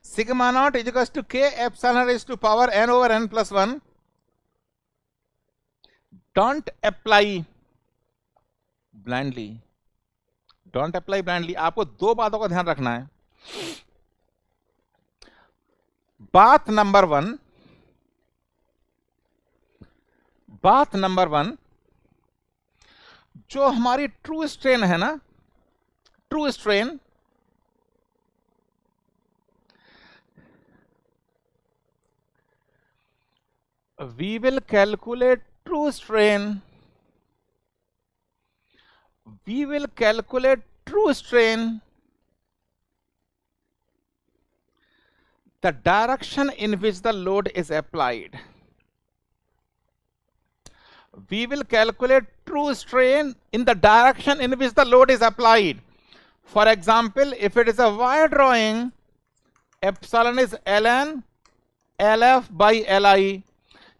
Sigma naught is equal to K epsilon is to power n over n plus 1। Don't apply blindly, don't apply blindly. आपको दो बातों का ध्यान रखना है। बात नंबर 1, बात नंबर 1, जो हमारी ट्रू स्ट्रेन है ना, true strain, we will calculate true strain, we will calculate true strain, the direction in which the load is applied, we will calculate true strain in the direction in which the load is applied. For example, if it is a wire drawing, epsilon is ln lf by li,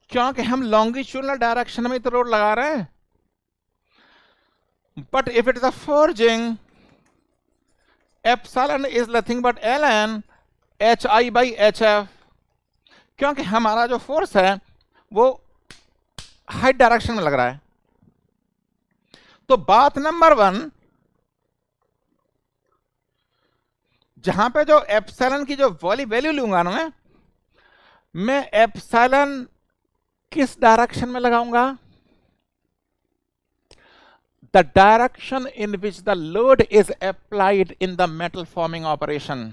क्योंकि हम longitudinal direction में तो road लगा रहे हैं। But if it is a forging, epsilon is nothing but ln h i by h f, क्योंकि हमारा जो फोर्स है वो हाइट डायरेक्शन में लग रहा है। तो बात नंबर 1, जहां पे जो एप्सिलॉन की जो वैल्यू लूंगा ना मैं एप्सिलॉन किस डायरेक्शन में लगाऊंगा, the direction in which the load is applied in the metal forming operation,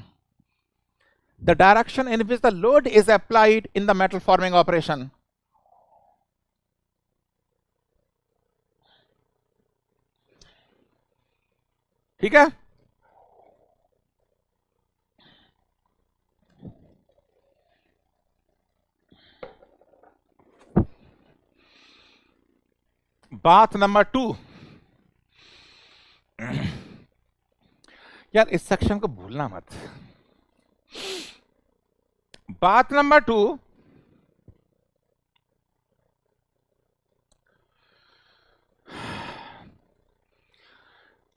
the direction in which the load is applied in the metal forming operation. ठीक है, बात नंबर 2. यार इस सेक्शन को भूलना मत. बात number 2,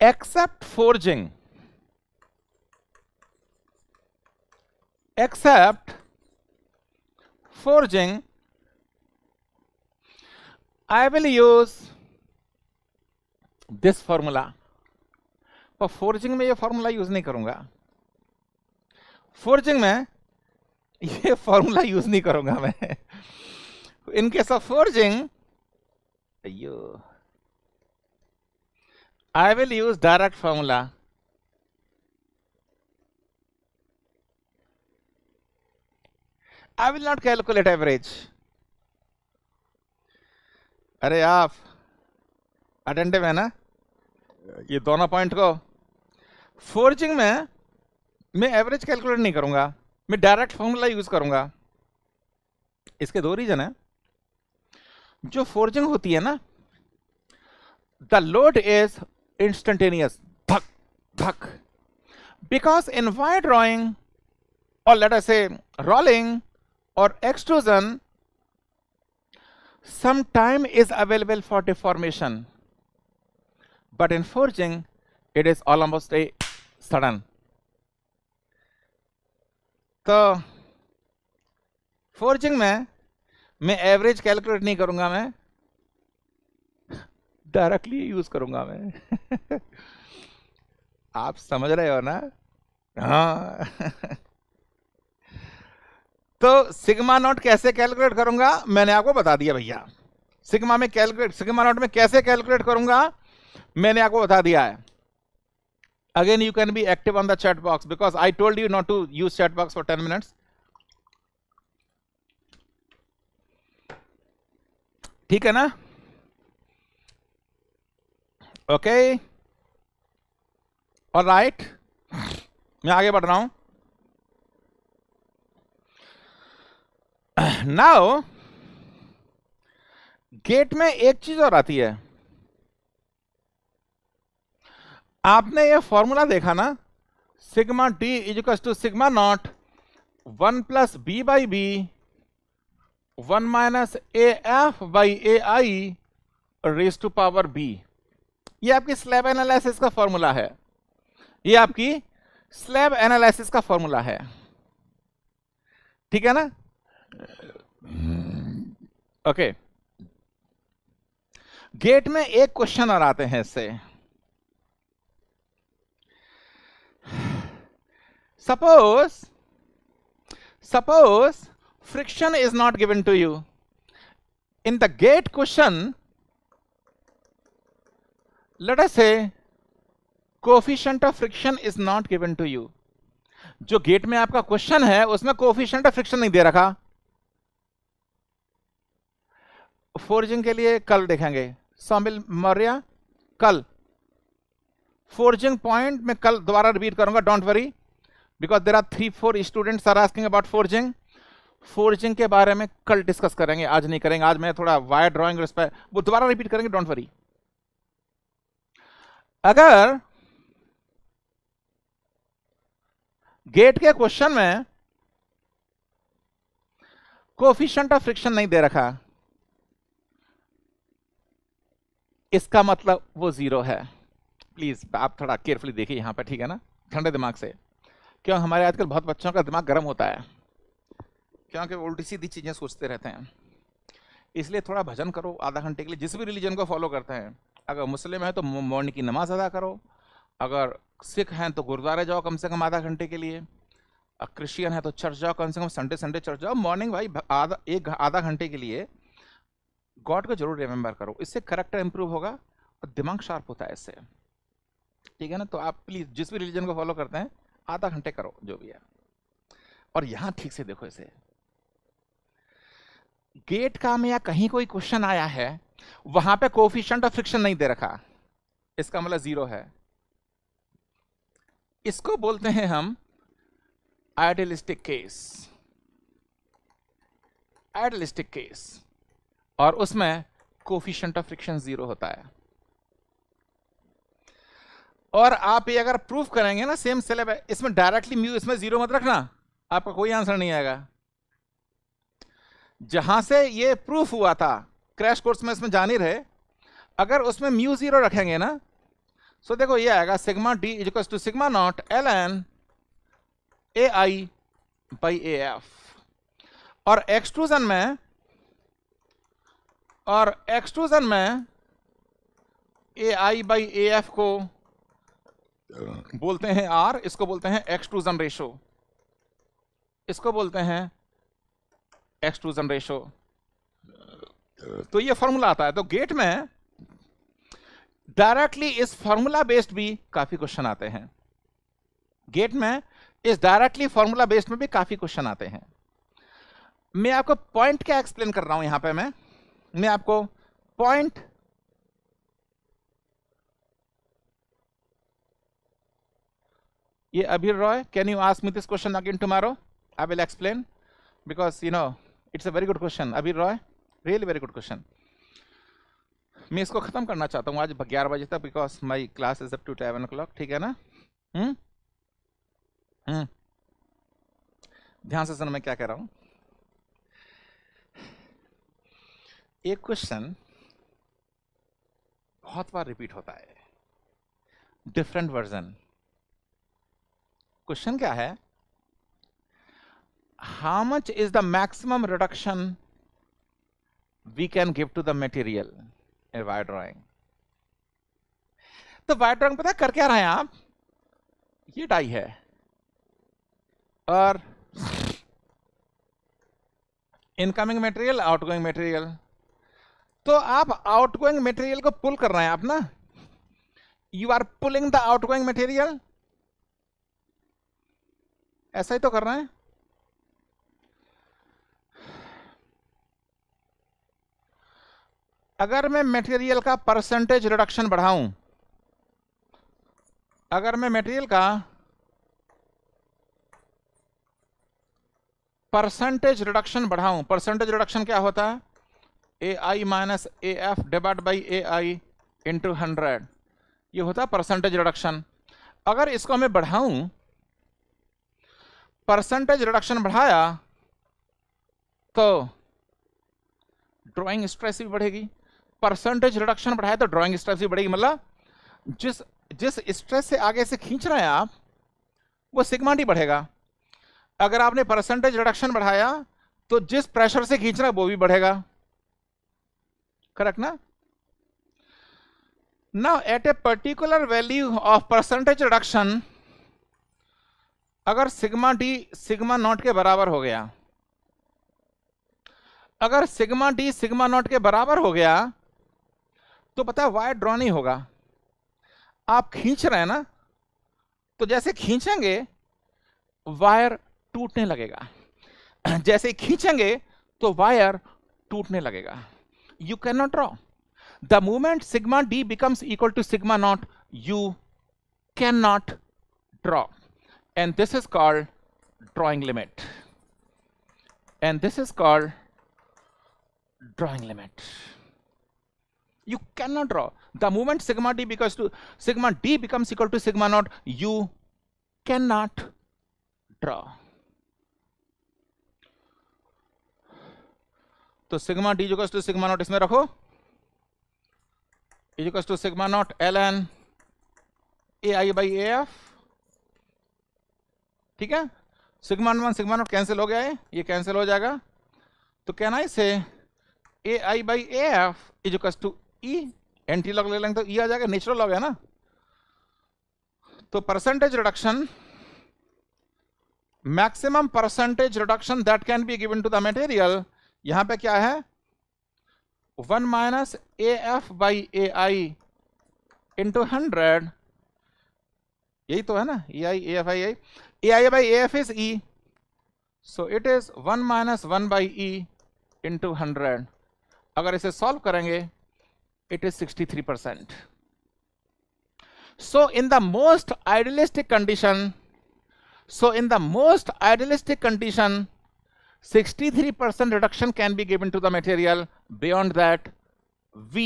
except forging, I will use this formula. पर forging में ये formula यूज नहीं करूंगा, forging में ये फॉर्मूला यूज नहीं करूंगा मैं. इनके साथ forging I will use direct formula. I will not calculate average. अरे आप अटेंटिव है ना ये दोनों पॉइंट को. फोर्जिंग में मैं एवरेज कैलकुलेट नहीं करूंगा, मैं डायरेक्ट फॉर्मूला यूज करूंगा. इसके दो रीजन है. जो फोर्जिंग होती है ना द लोड इज इंस्टेंटेनियस, धक धक. बिकॉज इन वायर ड्रॉइंग और लेट अस से रोलिंग और extrusion some time is available for deformation, but in forging it is almost a sudden. तो फोर्जिंग में मैं एवरेज कैलकुलेट नहीं करूंगा, मैं डायरेक्टली यूज करूंगा मैं. आप समझ रहे हो ना? हाँ. तो सिग्मा नॉट कैसे कैलकुलेट करूंगा मैंने आपको बता दिया भैया. सिग्मा नॉट में कैसे कैलकुलेट करूंगा मैंने आपको बता दिया है. Again, you can be active on the chat box because I told you not to use chat box for 10 minutes. ठीक है ना? Okay. All right. मैं आगे बढ़ रहा हूँ. Now, gate में एक चीज और आती है. आपने ये फॉर्मूला देखा ना, sigma d equals to sigma naught 1 + b/b (1 - AF/AI)⁴ ये आपकी स्लैब एनालिसिस का फॉर्मूला है. ये आपकी स्लैब एनालिसिस का फॉर्मूला है. ठीक है ना? ओके. गेट में एक क्वेश्चन और आते हैं इससे. Suppose friction is not given to you. In the gate question, let us say coefficient of friction is not given to you. जो gate में आपका question है उसमें coefficient of friction नहीं दे रखा. Forging के लिए कल देखेंगे. सौमिल मौर्या कल forging point में कल दोबारा रिपीट करूंगा. Don't worry because there are 3-4 students are asking about forging. Forging के बारे में कल डिस्कस करेंगे, आज नहीं करेंगे. आज मैं थोड़ा वायर ड्रॉइंग उस पर वो दोबारा रिपीट करेंगे. Don't worry. अगर गेट के क्वेश्चन में कोफिशिएंट ऑफ फ्रिक्शन नहीं दे रखा, इसका मतलब वो 0 है. प्लीज आप थोड़ा केयरफुली देखिए यहां पर. ठीक है ना? ठंडे दिमाग से, क्यों हमारे आजकल बहुत बच्चों का दिमाग गर्म होता है क्योंकि उल्टी सीधी चीज़ें सोचते रहते हैं. इसलिए थोड़ा भजन करो आधा घंटे के लिए, जिस भी रिलीजन को फॉलो करते हैं. अगर मुस्लिम है तो मॉर्निंग की नमाज अदा करो, अगर सिख हैं तो गुरुद्वारे जाओ कम से कम आधा घंटे के लिए, क्रिश्चियन है तो चर्च जाओ कम से कम, संडे संडे चर्च जाओ मॉर्निंग भाई आधा घंटे के लिए। गॉड को जरूर रिमेंबर करो, इससे करैक्टर इंप्रूव होगा और दिमाग शार्प होता है इससे, ठीक है ना। तो आप प्लीज़ जिस भी रिलीजन को फॉलो करते हैं आधा घंटे करो जो भी है। और यहाँ ठीक से देखो इसे, गेट का में या कहीं कोई क्वेश्चन आया है वहां पे कोफिशिएंट ऑफ फ्रिक्शन नहीं दे रखा, इसका मतलब जीरो है। इसको बोलते हैं हम आइडियलिस्टिक केस, आइडियलिस्टिक केस, और उसमें कोफिशिएंट ऑफ फ्रिक्शन जीरो होता है। और आप ये अगर प्रूफ करेंगे ना सेम सिलेबस, इसमें डायरेक्टली म्यू इसमें जीरो मत रखना, आपका कोई आंसर नहीं आएगा। जहां से ये प्रूफ हुआ था क्रैश कोर्स में, इसमें जान ही रहे, अगर उसमें म्यू जीरो रखेंगे ना, सो देखो ये आएगा sigma D equals to sigma naught L N A I by A F. और एक्सट्रूजन में a I by A F को बोलते हैं आर, इसको बोलते हैं एक्सट्रूजन रेशो, इसको बोलते हैं एक्सट्रूजन रेशो। तो ये फॉर्मूला आता है। तो गेट में डायरेक्टली इस फॉर्मूला बेस्ड भी काफी क्वेश्चन आते हैं, गेट में इस डायरेक्टली फॉर्मूला बेस्ड में भी काफी क्वेश्चन आते हैं। मैं आपको पॉइंट क्या एक्सप्लेन कर रहा हूं यहां पे, मैं आपको पॉइंट ये Abhir Roy, can you ask me this question again tomorrow, I will explain because you know it's a very good question Abhir Roy, really very good question. मैं इसको खत्म करना चाहता हूँ आज 11 बजे तक, because my class is up to 11 o'clock, ठीक है ना। ध्यान से सुन मैं क्या कह रहा हूँ। एक क्वेश्चन बहुत बार रिपीट होता है, डिफरेंट वर्जन। क्वेश्चन क्या है, how much is the maximum reduction we can give to the material in wire drawing. तो वायर ड्राइंग पता है कर क्या रहे हैं आप, ये डाई है और इनकमिंग मटेरियल आउटगोइंग मटेरियल, तो आप आउटगोइंग मटेरियल को पुल कर रहे हैं आप ना, you are pulling the outgoing material, ऐसा ही तो कर रहे हैं। अगर मैं मटेरियल का परसेंटेज रिडक्शन बढ़ाऊं, अगर मैं मटेरियल का परसेंटेज रिडक्शन बढ़ाऊं, परसेंटेज रिडक्शन क्या होता है, ए आई minus A F divide by A I into 100, ये होता है परसेंटेज रिडक्शन। अगर इसको मैं बढ़ाऊं, परसेंटेज रिडक्शन बढ़ाया तो ड्राइंग स्ट्रेस भी बढ़ेगी, परसेंटेज रिडक्शन बढ़ाया तो ड्राइंग स्ट्रेस भी बढ़ेगी। मतलब जिस स्ट्रेस से आगे से खींच रहे हैं आप वो सिग्मा डी बढ़ेगा। अगर आपने परसेंटेज रिडक्शन बढ़ाया तो जिस प्रेशर से खींच रहा है वो भी बढ़ेगा, करेक्ट ना। Now at a particular value of percentage reduction, अगर सिग्मा डी सिग्मा नॉट के बराबर हो गया, अगर सिग्मा डी सिग्मा नॉट के बराबर हो गया तो पता है वायर ड्रॉ नहीं होगा। आप खींच रहे हैं ना, तो जैसे खींचेंगे वायर टूटने लगेगा, जैसे खींचेंगे तो वायर टूटने लगेगा। You can not draw the moment sigma D becomes equal to sigma naught, you can not draw, and this is called drawing limit, and this is called drawing limit. You cannot draw the moment sigma d because to sigma d becomes equal to sigma naught, you cannot draw. तो sigma d equals to sigma naught इसमें रखो, equals to sigma naught ln ai by af, ठीक है। sigma one sigma naught cancel हो गया है, ये cancel हो जाएगा, तो can I say a I by A F is equals to E, antilog ले लेंगे तो ई आ जाएगा, नेचुरल लॉग है ना, तो percentage reduction, maximum percentage reduction that can be given to the material, यहाँ पे क्या है 1 minus A F by A I into 100, यही तो है ना, ए आई A F I I, A I by A F is E, so it is 1 minus 1 by E into 100. अगर इसे सॉल्व करेंगे it is 63%. So in the most idealistic condition, so in the most idealistic condition 63% reduction can be given to the material. Beyond that we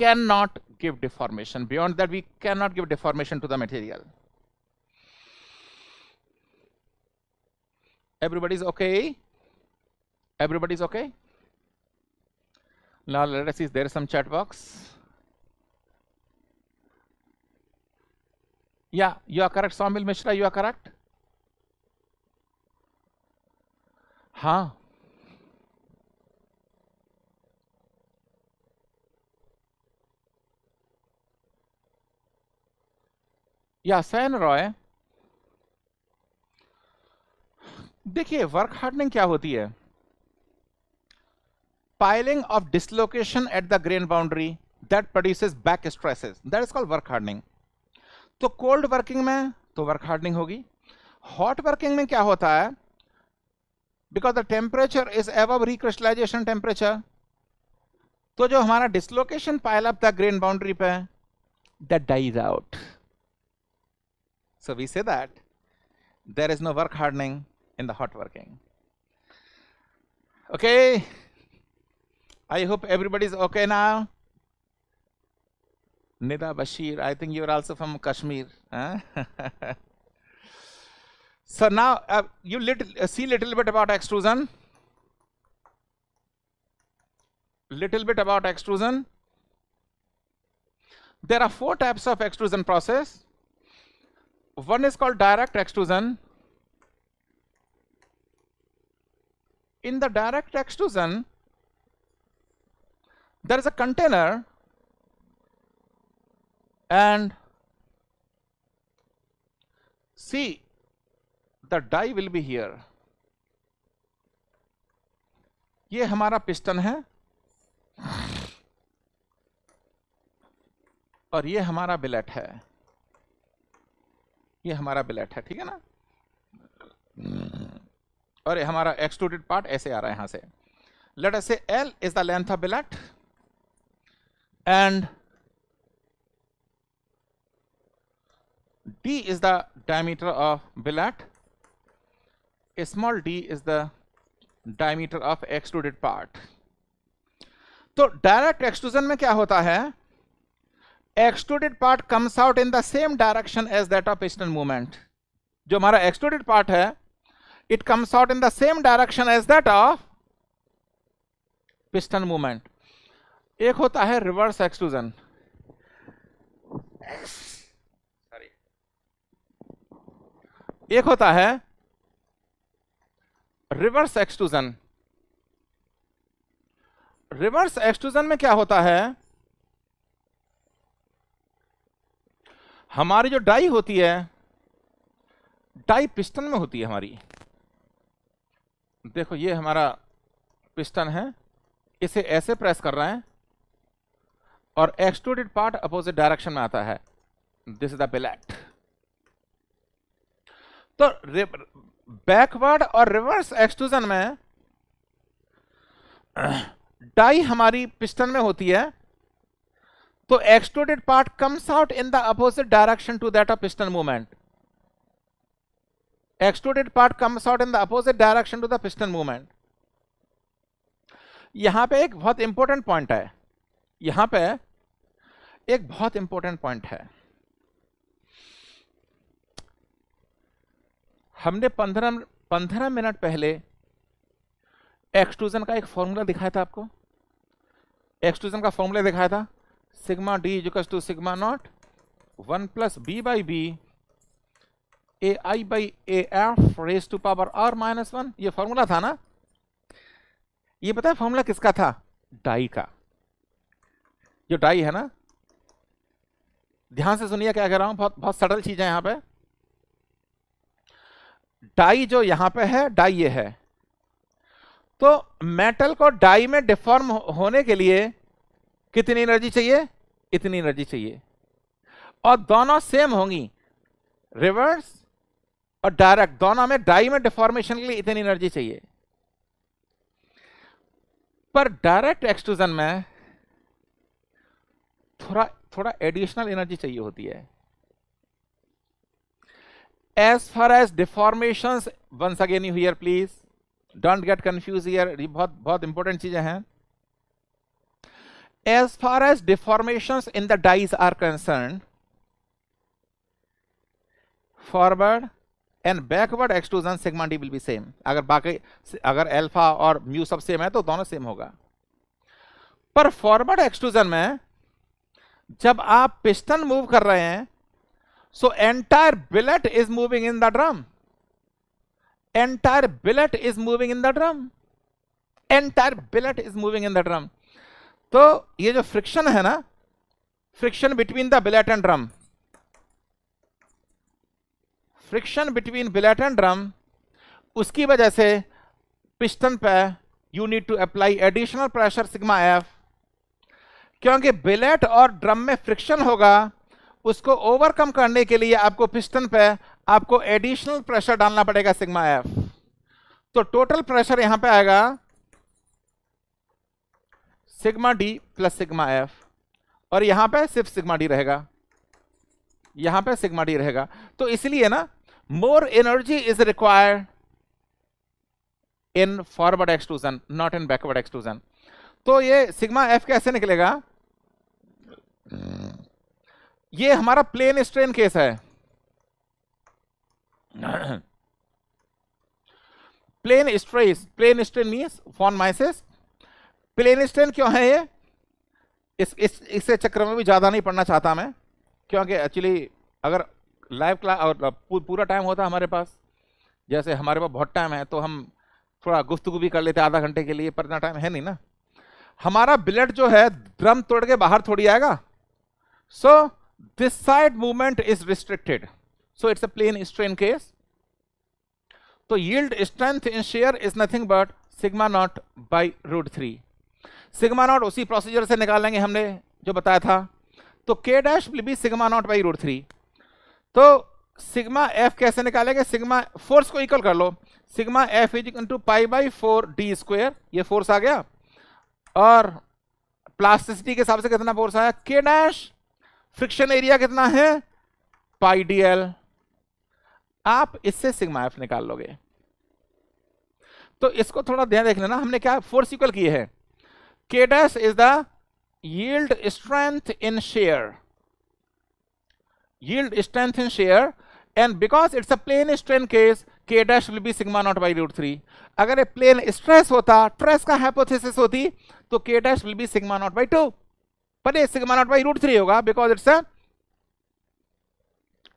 cannot give deformation, beyond that we cannot give deformation to the material. Everybody's okay? Everybody's okay? Now let us see, there is some chat box. Yeah, you are correct Somil Mishra, you are correct. हाँ, या San Roy, देखिए work hardening क्या होती है, piling of dislocation at the grain boundary that produces back stresses, that is called work hardening. तो cold working में तो work hardening होगी. हॉट वर्किंग में क्या होता है, because the temperature is above recrystallization temperature, तो जो हमारा डिसलोकेशन पाइल अप था ग्रेन बाउंड्री पे, that dies out. So we say that there is no work hardening in the hot working. Okay, I hope everybody is okay now. Nida Bashir, I think you are also from Kashmir. Huh? So now you see little bit about extrusion. Little bit about extrusion. There are 4 types of extrusion process. One is called direct extrusion. In the direct extrusion, there is a container and see the die will be here. ये हमारा piston है और ये हमारा bill rate है, ये हमारा bill rate है, ठीक है ना, और ये हमारा एक्सट्रूडेड पार्ट ऐसे आ रहा है यहाँ से. लेट अस से L is the length of billet and D is the diameter of billet, a small d is the diameter of extruded part. तो direct extrusion में क्या होता है, extruded part comes out in the same direction as that of piston movement. जो हमारा extruded part है it comes out in the same direction as that of piston movement. एक होता है reverse extrusion. एक होता है रिवर्स एक्सट्रूजन. रिवर्स एक्सट्रूजन में क्या होता है, हमारी जो डाई होती है, डाई पिस्टन में होती है हमारी. देखो ये हमारा पिस्टन है, इसे ऐसे प्रेस कर रहे हैं और एक्सट्रूडेड पार्ट अपोजिट डायरेक्शन में आता है, दिस इज द बिलेट. तो बैकवर्ड और रिवर्स एक्सट्रूजन में डाई हमारी पिस्टन में होती है, तो extruded part comes out in the opposite direction to that of piston movement. Extruded part comes out in the opposite direction to the piston movement. यहां पे एक बहुत इंपॉर्टेंट पॉइंट है, यहां पे एक बहुत इंपॉर्टेंट पॉइंट है. हमने 15 मिनट पहले एक्सट्रूजन का एक फॉर्मूला दिखाया था आपको. एक्सट्रूजन का फॉर्मूला दिखाया था sigma D equals to sigma naught 1 plus B by B A I by A F raise to power are minus 1. ये फॉर्मूला था ना, ये पता है फॉर्मूला किसका था, डाई का. जो डाई है ना ध्यान से सुनिए क्या कह रहा हूं, बहुत बहुत सरल चीज है। यहां पे डाई जो यहां पे है, डाई ये है, तो मेटल को डाई में डिफॉर्म होने के लिए कितनी एनर्जी चाहिए? इतनी एनर्जी चाहिए, और दोनों सेम होंगी, रिवर्स और डायरेक्ट, दोनों में डाई में डिफॉर्मेशन के लिए इतनी एनर्जी चाहिए। पर डायरेक्ट एक्सट्रूजन में थोड़ा थोड़ा एडिशनल एनर्जी चाहिए होती है। As far as deformations, once again you hear please don't get confuse here, ये बहुत बहुत इंपॉर्टेंट चीजें हैं। As far as deformations in the dies are concern, forward and backward extrusion sigma D will be same. अगर बाकी अगर alpha और mu सब सेम है तो दोनों सेम होगा। पर फॉरवर्ड एक्सट्रूजन में जब आप पिस्टन मूव कर रहे हैं, so entire billet is moving in the drum, entire billet is moving in the drum, entire billet is moving in the drum. तो ये जो फ्रिक्शन है ना, friction between the billet and drum, friction between billet and drum, उसकी वजह से piston पे you need to apply additional pressure sigma F, क्योंकि बिलेट और ड्रम में फ्रिक्शन होगा, उसको ओवरकम करने के लिए आपको पिस्टन पे आपको एडिशनल प्रेशर डालना पड़ेगा सिग्मा एफ। तो टोटल प्रेशर यहां पे आएगा sigma D plus sigma F, और यहां पे सिर्फ सिग्मा डी रहेगा, यहां पे सिग्मा डी रहेगा। तो इसलिए ना more energy is required in forward extrusion, not in backward extrusion. तो ये सिग्मा एफ कैसे निकलेगा? ये हमारा प्लेन स्ट्रेन केस है। Plane stress, plane strain means von Mises. Plane strain क्यों है ये? इससे चक्कर में भी ज्यादा नहीं पढ़ना चाहता मैं, क्योंकि एक्चुअली अगर लाइव क्लास और पूरा टाइम होता हमारे पास, जैसे हमारे पास बहुत टाइम है, तो हम थोड़ा गुफ्तगू भी कर लेते आधा घंटे के लिए, पर इतना टाइम है नहीं ना। हमारा बिलेट जो है ड्रम तोड़ के बाहर थोड़ी आएगा, so this side movement is restricted, so it's a plane strain case. तो yield strength in shear is nothing but sigma naught by root three. Sigma naught उसी प्रोसीजर से निकालेंगे हमने जो बताया था, तो K dash will be sigma naught by root three. तो सिग्मा एफ कैसे निकालेंगे? सिग्मा फोर्स को इक्वल कर लो, sigma F is equal to pi by 4 d square, ये फोर्स आ गया, और प्लास्टिसिटी के हिसाब से कितना फोर्स आया? के डैश। फ्रिक्शन एरिया कितना है? Pi D L. आप इससे सिग्मा एफ निकाल लोगे। तो इसको थोड़ा ध्यान देख लेना, हमने क्या फोर्स इक्वल किए हैं। K dash is the yield strength in shear, yield strength in shear, and because it's a plane strain case K dash will be sigma naught by root three. अगर ये प्लेन स्ट्रेस होता, Tresca का hypothesis होती, तो K dash will be sigma naught by 2, पर ये sigma naught by root three होगा, because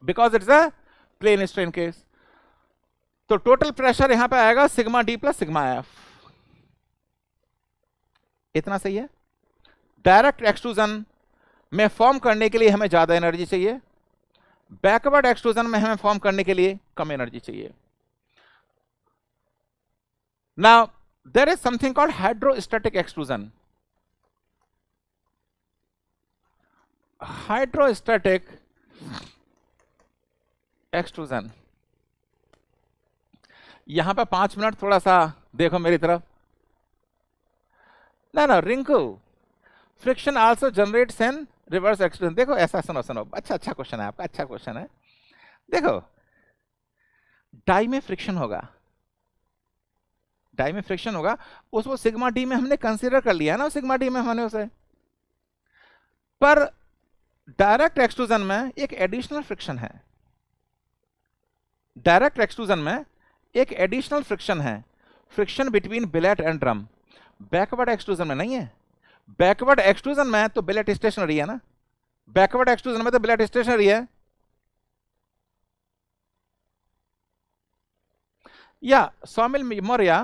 it's a plane strain case. तो टोटल प्रेशर यहां पे आएगा sigma D plus sigma f. इतना सही है। डायरेक्ट एक्सट्रूजन में फॉर्म करने के लिए हमें ज्यादा एनर्जी चाहिए, बैकवर्ड एक्सट्रूजन में हमें फॉर्म करने के लिए कम एनर्जी चाहिए। Now there is something called hydrostatic extrusion. Hydrostatic extrusion, यहां पे 5 मिनट थोड़ा सा देखो मेरी तरफ। ना Rinku, friction also generates N reverse extrusion. देखो ऐसा, सुनो, अच्छा क्वेश्चन है आपका, अच्छा क्वेश्चन है। देखो डाई में फ्रिक्शन होगा, डाई में फ्रिक्शन होगा, उसको सिग्मा डी में हमने कंसीडर कर लिया ना, सिग्मा डी में हमने उसे। पर डायरेक्ट एक्सट्रूजन में एक एडिशनल फ्रिक्शन है, डायरेक्ट एक्सट्रूजन में एक एडिशनल फ्रिक्शन है, friction between billet and drum. Backward extrusion में नहीं है, बैकवर्ड एक्सट्रूजन में तो बिलेट स्टेशनरी है ना, बैकवर्ड एक्सट्रूजन में तो बिलेट स्टेशनरी है। या सौमिल मौर्या,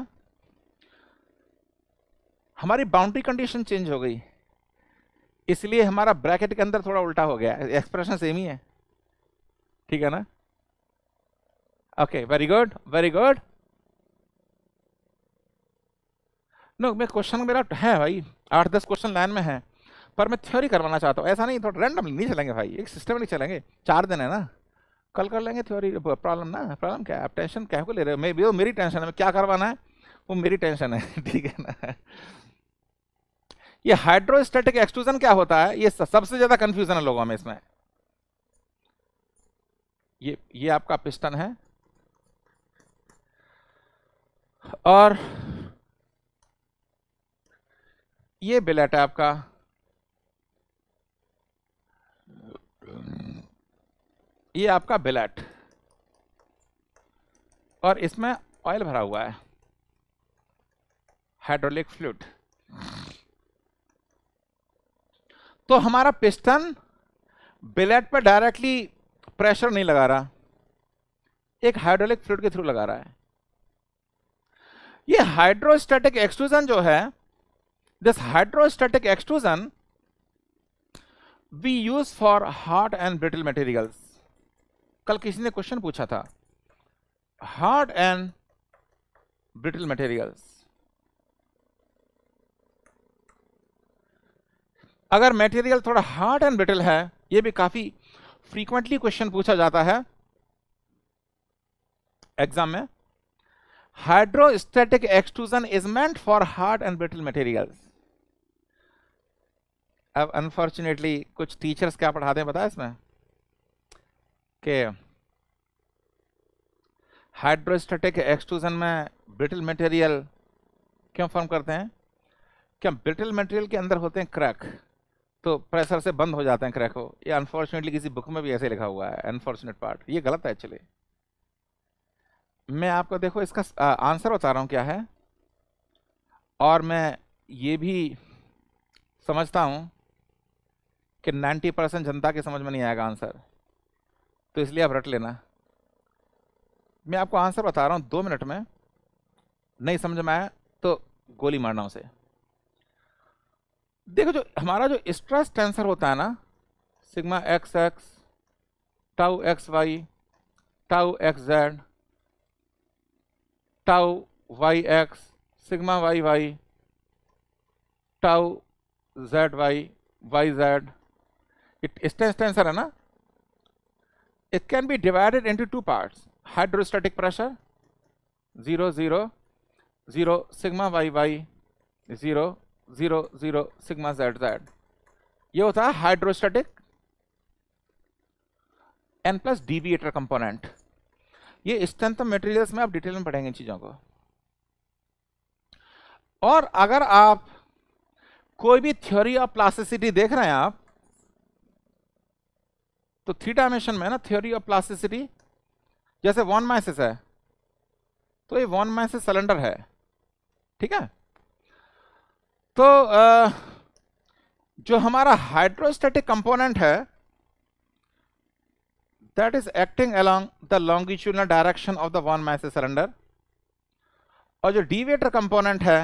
हमारी बाउंड्री कंडीशन चेंज हो गई, इसलिए हमारा ब्रैकेट के अंदर थोड़ा उल्टा हो गया, एक्सप्रेशन सेम ही है, ठीक है ना। Okay, very good, very good. No, मैं क्वेश्चन मेरा है भाई 8-10 क्वेश्चन लाइन में है, पर मैं थ्योरी करवाना चाहता हूँ। ऐसा नहीं थोड़ा रैंडमली नहीं चलेंगे भाई, एक सिस्टम नहीं चलेंगे। 4 दिन है ना, कल कर लेंगे थ्योरी। प्रॉब्लम ना, प्रॉब्लम क्या है, आप टेंशन क्या को ले रहे हो? वो मेरी टेंशन है, मैं क्या करवाना है वो मेरी टेंशन है, ठीक है ना। ये हाइड्रोस्टैटिक एक्सट्रूजन क्या होता है, ये सबसे ज़्यादा कन्फ्यूजन है लोगों में इसमें। ये आपका पिस्टन है और ये बिलेट है आपका। ये आपका बिलेट और इसमें ऑयल भरा हुआ है, हाइड्रोलिक फ्लूइड। तो हमारा पिस्टन बिलेट पर डायरेक्टली प्रेशर नहीं लगा रहा, एक हाइड्रोलिक फ्लूइड के थ्रू लगा रहा है। ये हाइड्रोस्टैटिक एक्सट्रूजन जो है, this hydrostatic extrusion we use for hard and brittle materials. कल किसी ने क्वेश्चन पूछा था, हार्ड एंड ब्रिटल मटेरियल्स। अगर मटेरियल थोड़ा हार्ड एंड ब्रिटल है, ये भी काफी फ्रीक्वेंटली क्वेश्चन पूछा जाता है एग्जाम में। Hydrostatic extrusion is meant for hard and brittle materials. अब अनफॉर्चुनेटली कुछ टीचर्स क्या पढ़ाते हैं बताया इसमें, कि हाइड्रोस्टैटिक एक्सट्रूजन में ब्रिटल मटेरियल क्यों फॉर्म करते हैं? क्या ब्रिटल मटेरियल के अंदर होते हैं क्रैक, तो प्रेशर से बंद हो जाते हैं क्रैक हो। ये अनफॉर्चुनेटली किसी बुक में भी ऐसे लिखा हुआ है, अनफॉर्चुनेट पार्ट। ये गलत है एक्चुअली। मैं आपको देखो इसका आंसर बता रहा हूँ क्या है, और मैं ये भी समझता हूँ कि 90% जनता के समझ में नहीं आएगा आंसर, तो इसलिए आप रट लेना। मैं आपको आंसर बता रहा हूँ 2 मिनट में, नहीं समझ में आया तो गोली मारना उसे। देखो जो हमारा जो स्ट्रेस टेंसर होता है ना, sigma x x, tau x Y, tau x Z, tau Y x, sigma Y Y, tau Z Y, Y Z, it stress tensor है ना। It can be divided into 2 parts, hydrostatic pressure 0 0 0 sigma Y y, 0 0 0 sigma z z. ये होता है hydrostatic, and plus deviator component. ये strength of materials में आप detail में पढ़ेंगे चीज़ों को। और अगर आप कोई भी थ्योरी ऑफ प्लास्टिसिटी देख रहे हैं आप, तो 3 डायमेंशन में ना थ्योरी ऑफ प्लास्टिसिटी, जैसे वॉन माइसिस है, तो ये वॉन माइसिस सिलेंडर है, ठीक है। तो जो हमारा हाइड्रोस्टैटिक कंपोनेंट है, that is acting along the longitudinal direction of the one mass cylinder, और जो deviator component है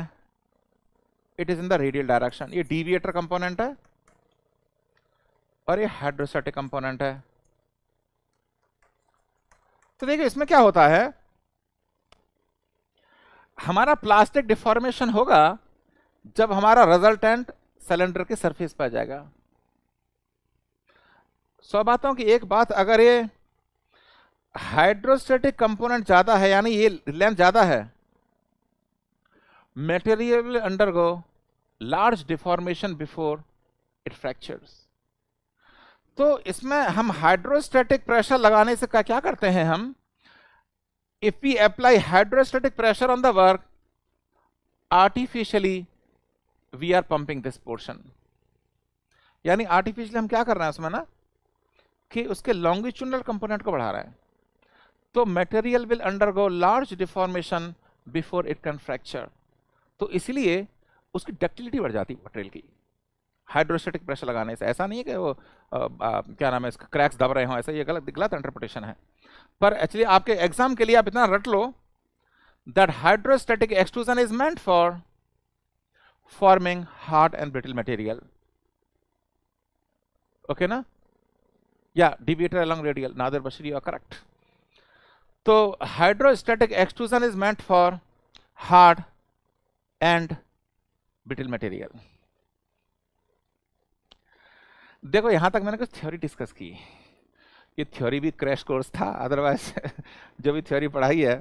it is in the radial direction। ये deviator component है और ये hydrostatic component है। तो देखिए इसमें क्या होता है, हमारा प्लास्टिक डिफॉर्मेशन होगा जब हमारा resultant सिलेंडर के surface पर जाएगा। 100 बातों की एक बात, अगर ये हाइड्रोस्टैटिक कंपोनेंट ज़्यादा है, यानी ये लेंथ ज़्यादा है, material will undergo large deformation before it fractures. तो इसमें हम हाइड्रोस्टैटिक प्रेशर लगाने से क्या करते हैं हम, if we apply hydrostatic pressure on the work, artificially we are pumping this portion. यानी आर्टिफिशियली हम क्या कर रहे हैं उसमें ना, कि उसके लॉन्गिट्यूडनल कंपोनेंट को बढ़ा रहा है। तो material will undergo large deformation before it can fracture, तो इसलिए उसकी डक्टिलिटी बढ़ जाती है मटेरियल की हाइड्रोस्टैटिक प्रेशर लगाने से। ऐसा नहीं है कि वो क्या नाम है इसका, क्रैक्स दब रहे हों, ऐसा ये गलत इंटरप्रिटेशन है। पर एक्चुअली आपके एग्जाम के लिए आप इतना रट लो, that hydrostatic extrusion is meant for forming hard and brittle material. Okay na? Yeah, deviator along radial. Nader Bashir, you are correct. So hydrostatic extrusion is meant for hard and brittle material. देखो यहाँ तक मैंने कुछ theory discuss की, ये theory भी crash course था, otherwise जो भी थ्योरी पढ़ाई है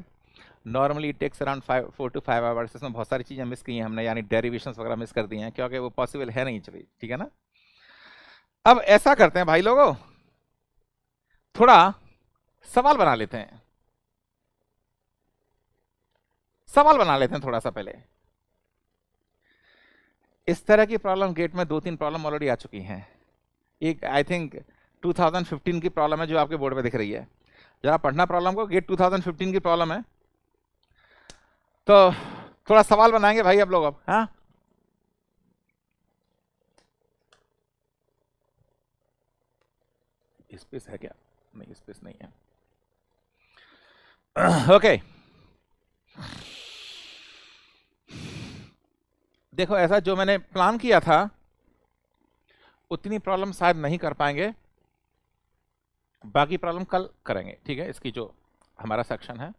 normally it takes around 4 to 5 hours. इसमें बहुत सारी चीज़ें मिस की हैं हमने, यानी डेरिवेशंस वगैरह मिस कर दी हैं क्योंकि वो पॉसिबल है नहीं। चलिए ठीक है ना, अब ऐसा करते हैं भाई लोगों, थोड़ा सवाल बना लेते हैं, सवाल बना लेते हैं थोड़ा सा। पहले इस तरह की प्रॉब्लम गेट में 2-3 प्रॉब्लम ऑलरेडी आ चुकी हैं। एक आई थिंक 2015 की प्रॉब्लम है जो आपके बोर्ड में दिख रही है, जरा पढ़ना प्रॉब्लम को, गेट 2015 की प्रॉब्लम है। तो थोड़ा सवाल बनाएंगे भाई आप लोग अब, हाँ स्पेस है क्या? नहीं स्पेस नहीं है। ओके देखो, ऐसा जो मैंने प्लान किया था उतनी प्रॉब्लम शायद नहीं कर पाएंगे, बाकी प्रॉब्लम कल करेंगे ठीक है, इसकी जो हमारा सेक्शन है,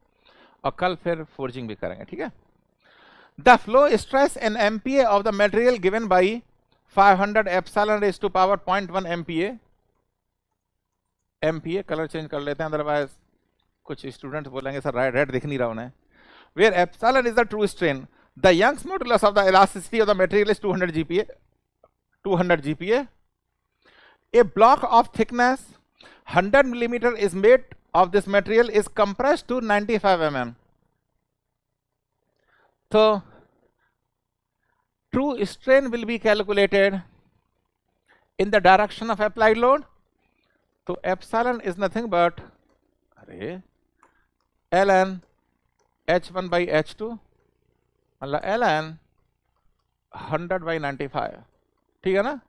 और कल फिर फोर्जिंग भी करेंगे ठीक है। The flow stress and MPa of the material given by 500 epsilon raise to power 0.1 MPa. MPa colour change कर लेते हैं, अदरवाइज कुछ स्टूडेंट्स बोलेंगे सर रेड दिख नहीं रहा उन्हें। Where epsilon is the true strain, the Young's modulus of the elasticity of the material is 200 GPa. A block of thickness 100 millimeter is made of this material is compressed to 95 mm. So true strain will be calculated in the direction of applied load. So epsilon is nothing but ln H1 by H2, ln 100 by 95, ठीक है ना।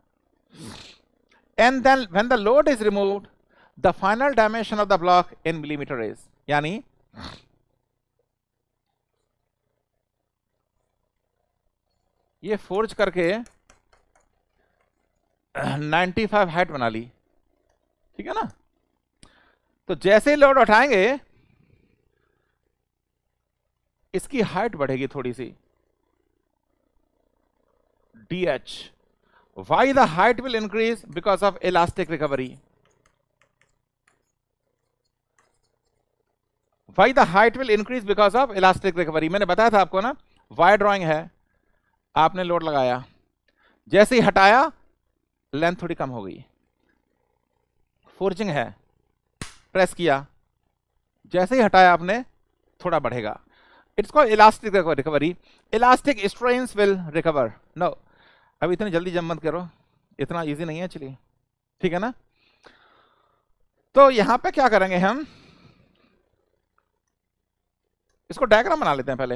And then when the load is removed the final dimension of the block in millimetre is, यानी ये forge करके 95 height बना ली ठीक है ना। तो जैसे ही लोड उठाएंगे इसकी हाइट बढ़ेगी थोड़ी सी, DH. Why the height will increase? Because of elastic recovery. Why the height will increase? Because of elastic recovery. मैंने बताया था आपको ना, वायर ड्राइंग है, आपने लोड लगाया, जैसे ही हटाया लेंथ थोड़ी कम हो गई। फोर्जिंग है, प्रेस किया, जैसे ही हटाया आपने थोड़ा बढ़ेगा, it's called elastic recovery. Elastic strains will recover. No अब इतनी जल्दी जम मत करो, इतना इजी नहीं है एक्चुअली ठीक है ना। तो यहाँ पे क्या करेंगे हम, इसको डायग्राम बना लेते हैं पहले।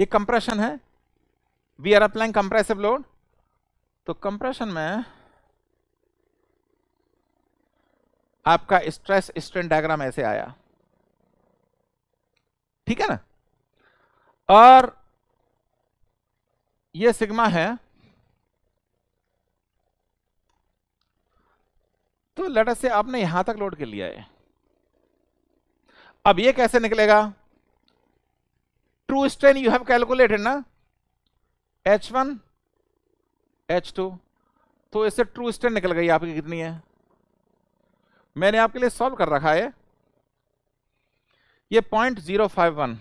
ये कंप्रेशन है, we are applying compressive load, तो कंप्रेशन में आपका स्ट्रेस स्ट्रेन डायग्राम ऐसे आया ठीक है ना। और ये सिग्मा है, तो लेट अस से आपने यहां तक लोड कर लिया है। अब ये कैसे निकलेगा? True strain you have calculated ना, H1 H2, तो इससे ट्रू स्ट्रेन निकल गई आपकी कितनी है, मैंने आपके लिए सॉल्व कर रखा है ये 0.051।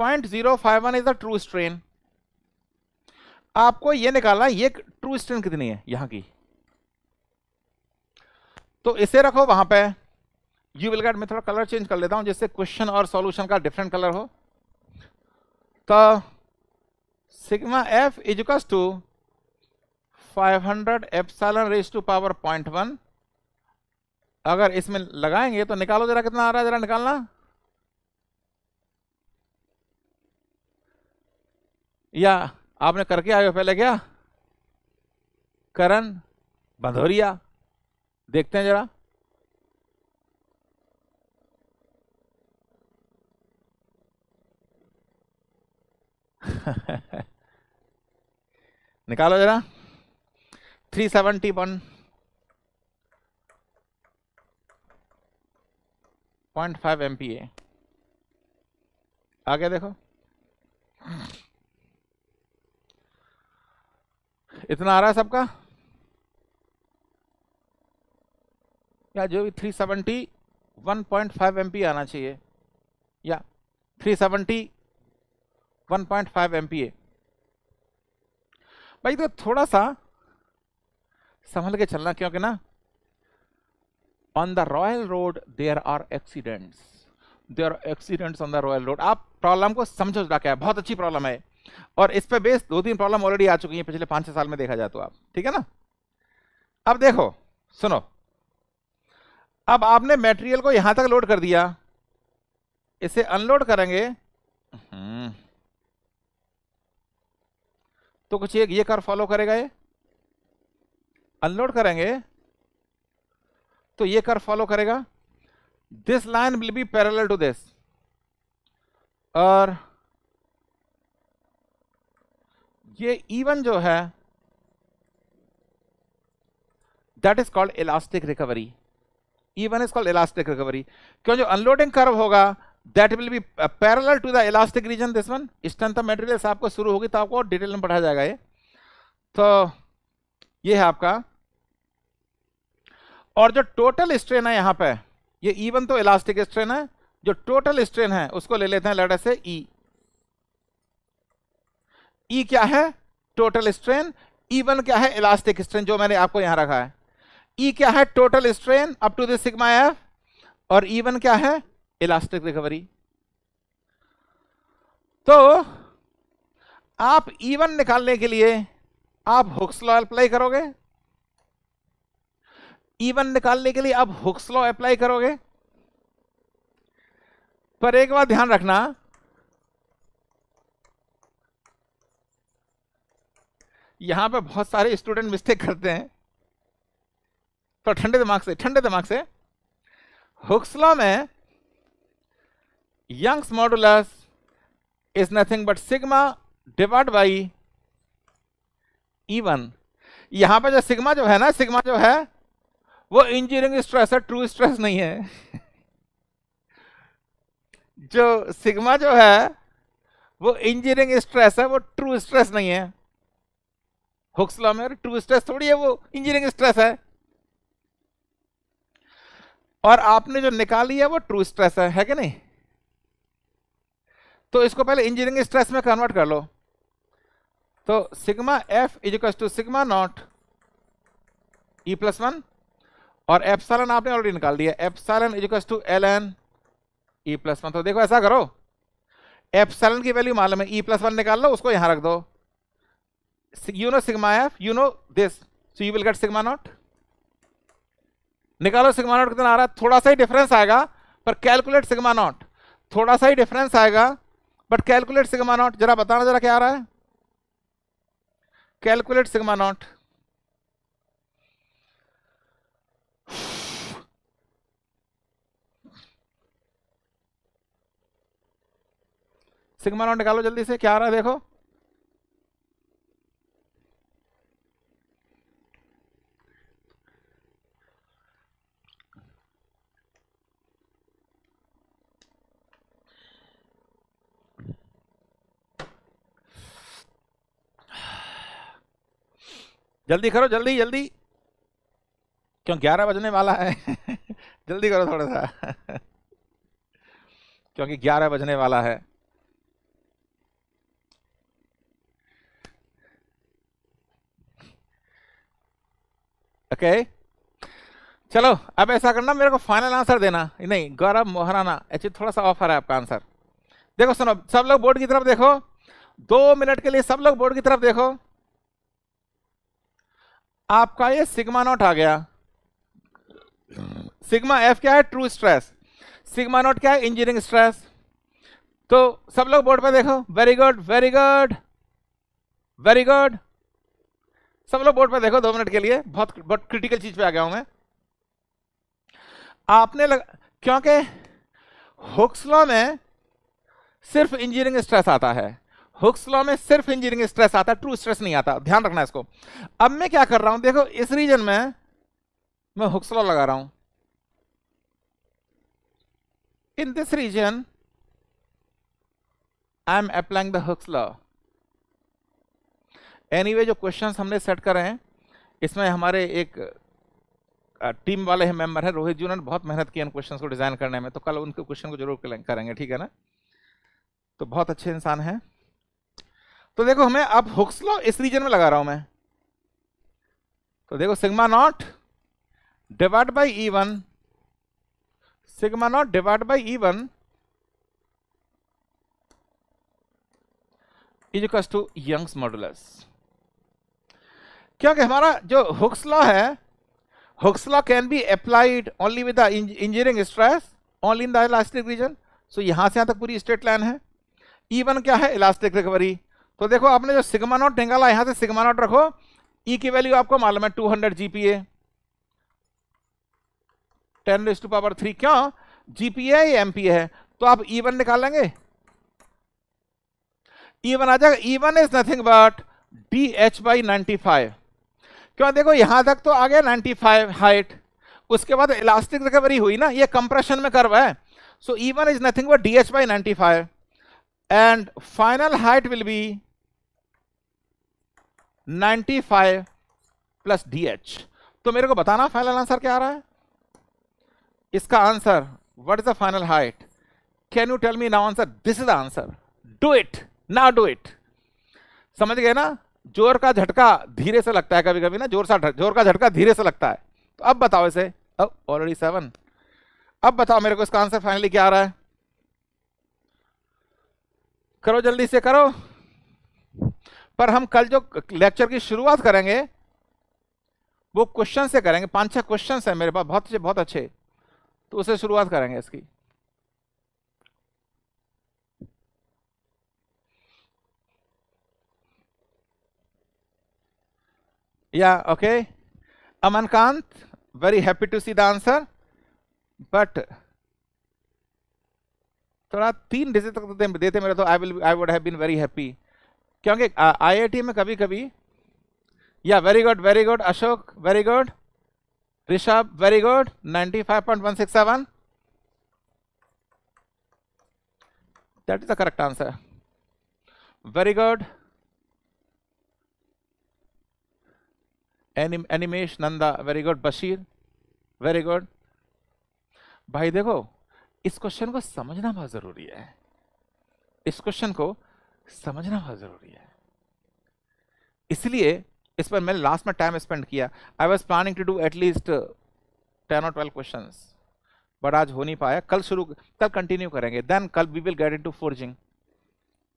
0.051 इज द ट्रू स्ट्रेन। आपको ये निकालना है, ये ट्रू स्ट्रेन कितनी है यहां की, तो इसे रखो वहां पे। यू विल गेट, मैं थोड़ा कलर चेंज कर लेता हूं जिससे क्वेश्चन और सॉल्यूशन का डिफरेंट कलर हो। तो sigma F इजिकल्स to 500 epsilon raise to power 0.1। अगर इसमें लगाएंगे तो निकालो जरा कितना आ रहा है, जरा निकालना, या आपने करके आए हो पहले क्या? करण भदौरिया, देखते हैं जरा। निकालो जरा 371.5 MPa आगे देखो इतना आ रहा है सबका या जो भी 371.5 MPa आना चाहिए या 371.5 MPa भाई तो थोड़ा सा संभल के चलना क्योंकि ना on the royal road there are accidents on the royal road. आप प्रॉब्लम को समझो क्या है, बहुत अच्छी प्रॉब्लम है और इस पे बेस्ड 2-3 प्रॉब्लम ऑलरेडी आ चुकी हैं पिछले 5-6 साल में देखा जाए तो आप ठीक है ना। अब देखो सुनो अब आपने मटेरियल को यहां तक लोड कर दिया इसे अनलोड करेंगे तो कुछ ये कर फॉलो करेगा ये अनलोड करेंगे तो ये कर फॉलो करेगा this line will be parallel to this और ये इवन जो है that is called elastic recovery. Even is called elastic recovery क्यों जो अनलोडिंग कर्व होगा that will be parallel to the elastic region this one strength of materials आपको शुरू होगी तो आपको डिटेल में पढ़ाया जाएगा ये तो ये है आपका और जो टोटल स्ट्रेन है यहां पे ये इवन तो इलास्टिक स्ट्रेन है जो टोटल स्ट्रेन है उसको ले लेते हैं लेटर से ई। ई क्या है टोटल स्ट्रेन इवन क्या है इलास्टिक स्ट्रेन जो मैंने आपको यहां रखा है। ई क्या है total strain up to this sigma F और इवन क्या है इलास्टिक रिकवरी। तो आप इवन निकालने के लिए आप हुक्स लॉ अप्लाई करोगे पर एक बात ध्यान रखना यहां पे बहुत सारे स्टूडेंट मिस्टेक करते हैं तो ठंडे दिमाग से हुक्स लॉ में Young's modulus is nothing but sigma divide by even. यहां पे जो सिग्मा जो है ना वो इंजीनियरिंग स्ट्रेस है ट्रू स्ट्रेस नहीं है जो सिग्मा जो है वो इंजीनियरिंग स्ट्रेस है वो ट्रू स्ट्रेस नहीं है। हुक्स लॉ में ट्रू स्ट्रेस थोड़ी है वो इंजीनियरिंग स्ट्रेस है और आपने जो निकाली है वो ट्रू स्ट्रेस है कि नहीं तो इसको पहले इंजीनियरिंग स्ट्रेस में कन्वर्ट कर लो तो sigma F is equal to sigma not E plus 1 और एप्सिलॉन आपने ऑलरेडी निकाल दिया epsilon is equal to L N E plus 1। तो देखो ऐसा करो एप्सिलॉन की वैल्यू मालूम है ई प्लस 1 निकाल लो उसको यहां रख दो you know sigma F you know this so you will get sigma not. निकालो सिग्मा नॉट कितना आ रहा है थोड़ा सा ही डिफरेंस आएगा पर कैलकुलेट सिग्मा नॉट थोड़ा सा ही डिफरेंस आएगा बट कैलकुलेट सिग्मा नॉट जरा बताना जरा क्या आ रहा है calculate sigma not. Sigma not निकालो जल्दी से क्या आ रहा है देखो जल्दी करो जल्दी क्यों 11 बजने वाला है जल्दी करो थोड़ा सा क्योंकि 11 बजने वाला है। ओके चलो अब ऐसा करना मेरे को फाइनल आंसर देना नहीं गौरव मोहराना एक्चुअली थोड़ा सा ऑफर है आपका आंसर। देखो सुनो सब लोग बोर्ड की तरफ देखो 2 मिनट के लिए सब लोग बोर्ड की तरफ देखो आपका ये सिग्मा नॉट आ गया सिग्मा एफ क्या है ट्रू स्ट्रेस सिग्मा नॉट क्या है इंजीनियरिंग स्ट्रेस। तो सब लोग बोर्ड पे देखो वेरी गुड सब लोग बोर्ड पे देखो 2 मिनट के लिए बहुत क्रिटिकल चीज पे आ गया हूं मैं। आपने क्योंकि हुक्स लॉ में सिर्फ इंजीनियरिंग स्ट्रेस आता है हुक्स लॉ में सिर्फ इंजीनियरिंग स्ट्रेस आता है, ट्रू स्ट्रेस नहीं आता, ध्यान रखना इसको। अब मैं क्या कर रहा हूं, देखो इस रीजन में मैं हुक्स लॉ लगा रहा हूं, in this region I am applying the Hooke's law। Anyway जो क्वेश्चंस हमने सेट करे हैं इसमें हमारे एक टीम वाले हैं मेंबर हैं रोहित जी, उन्होंने बहुत मेहनत की इन क्वेश्चंस को डिजाइन करने में, तो कल उनके क्वेश्चन को जरूर करेंगे, ठीक है ना, तो बहुत अच्छे इंसान हैं। तो देखो हमें अब हुक्स लॉ इस रीजन में लगा रहा हूं मैं, तो देखो sigma not divide by E1, sigma not divide by E1 is equal to Young's modulus, क्योंकि हमारा जो हुक्स लॉ है, Hooke's law can be applied only with the engineering stress only in the elastic region. So यहां से यहां तक पूरी straight line है, ई1 क्या है, इलास्टिक रिकवरी। तो देखो आपने जो सिग्मा नॉट निकाला, यहां से सिग्मा नॉट रखो, ई की वैल्यू आपको मालूम है 200 GPa, 10 to the power 3, क्यों, GPA है या MPA है, तो आप E1 निकालेंगे, E1 आ जाएगा, E1 is nothing but DH/95, क्यों, देखो यहां तक तो आ गया 95 हाइट, उसके बाद इलास्टिक रिकवरी हुई ना, ये कंप्रेशन में कर्व है, so E1 is nothing but DH/95 and final height will be 95 plus DH। तो मेरे को बताना फाइनल आंसर क्या आ रहा है इसका, answer what is the final height, can you tell me now answer, this is the answer, do it now, do it. समझ गए ना, जोर का झटका धीरे से लगता है कभी कभी ना, जोर का झटका धीरे से लगता है, तो अब बताओ इसे, अब ऑलरेडी 7, अब बताओ मेरे को इसका आंसर फाइनली क्या आ रहा है, करो जल्दी से करो। पर हम कल जो लेक्चर की शुरुआत करेंगे वो क्वेश्चन से करेंगे, 5-6 क्वेश्चन है मेरे पास बहुत अच्छे, तो उसे शुरुआत करेंगे इसकी। या okay Amankant, very happy to see the answer, but थोड़ा 3 डिजिट तक तो देते मेरे तो I would have been very happy, क्योंकि IIT में कभी कभी, या very good Ashok, very good Rishabh, very good 95.167, that is the correct answer, very good Animesh Nanda, very good Bashir, very good. भाई देखो इस क्वेश्चन को समझना बहुत जरूरी है, इस क्वेश्चन को समझना बहुत जरूरी है, इसलिए इस पर मैंने लास्ट में टाइम स्पेंड किया। I was planning to do at least 10 or 12 question, but आज हो नहीं पाया, कल कंटिन्यू करेंगे, देन कल we will get into forging,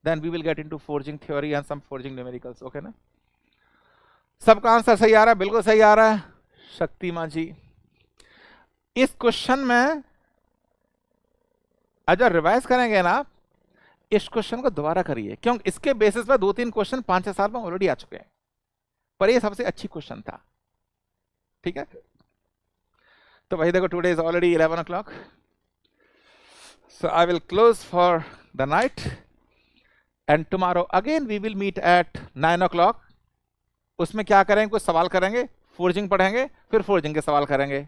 then we will get into forging theory and some forging numericals, okay ना। सबका आंसर सही आ रहा है, बिल्कुल सही आ रहा है शक्तिमा जी। इस क्वेश्चन में अगर रिवाइज करेंगे ना आप, इस क्वेश्चन को दोबारा करिए, क्योंकि इसके बेसिस पर 2-3 क्वेश्चन 5-6 साल में ऑलरेडी आ चुके हैं, पर ये सबसे अच्छी क्वेश्चन था, ठीक है। तो भाई देखो today is already 11 o'clock, so I will close for the night and tomorrow again we will meet at 9 o'clock। उसमें क्या करेंगे, कुछ सवाल करेंगे, फोर्जिंग पढ़ेंगे, फिर फोर्जिंग के सवाल करेंगे,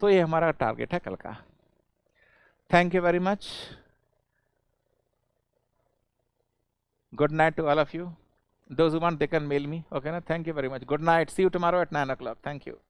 तो ये हमारा टारगेट है कल का। Thank you very much, good night to all of you, those who want they can mail me, okay na, thank you very much, good night, see you tomorrow at 9 o'clock, thank you।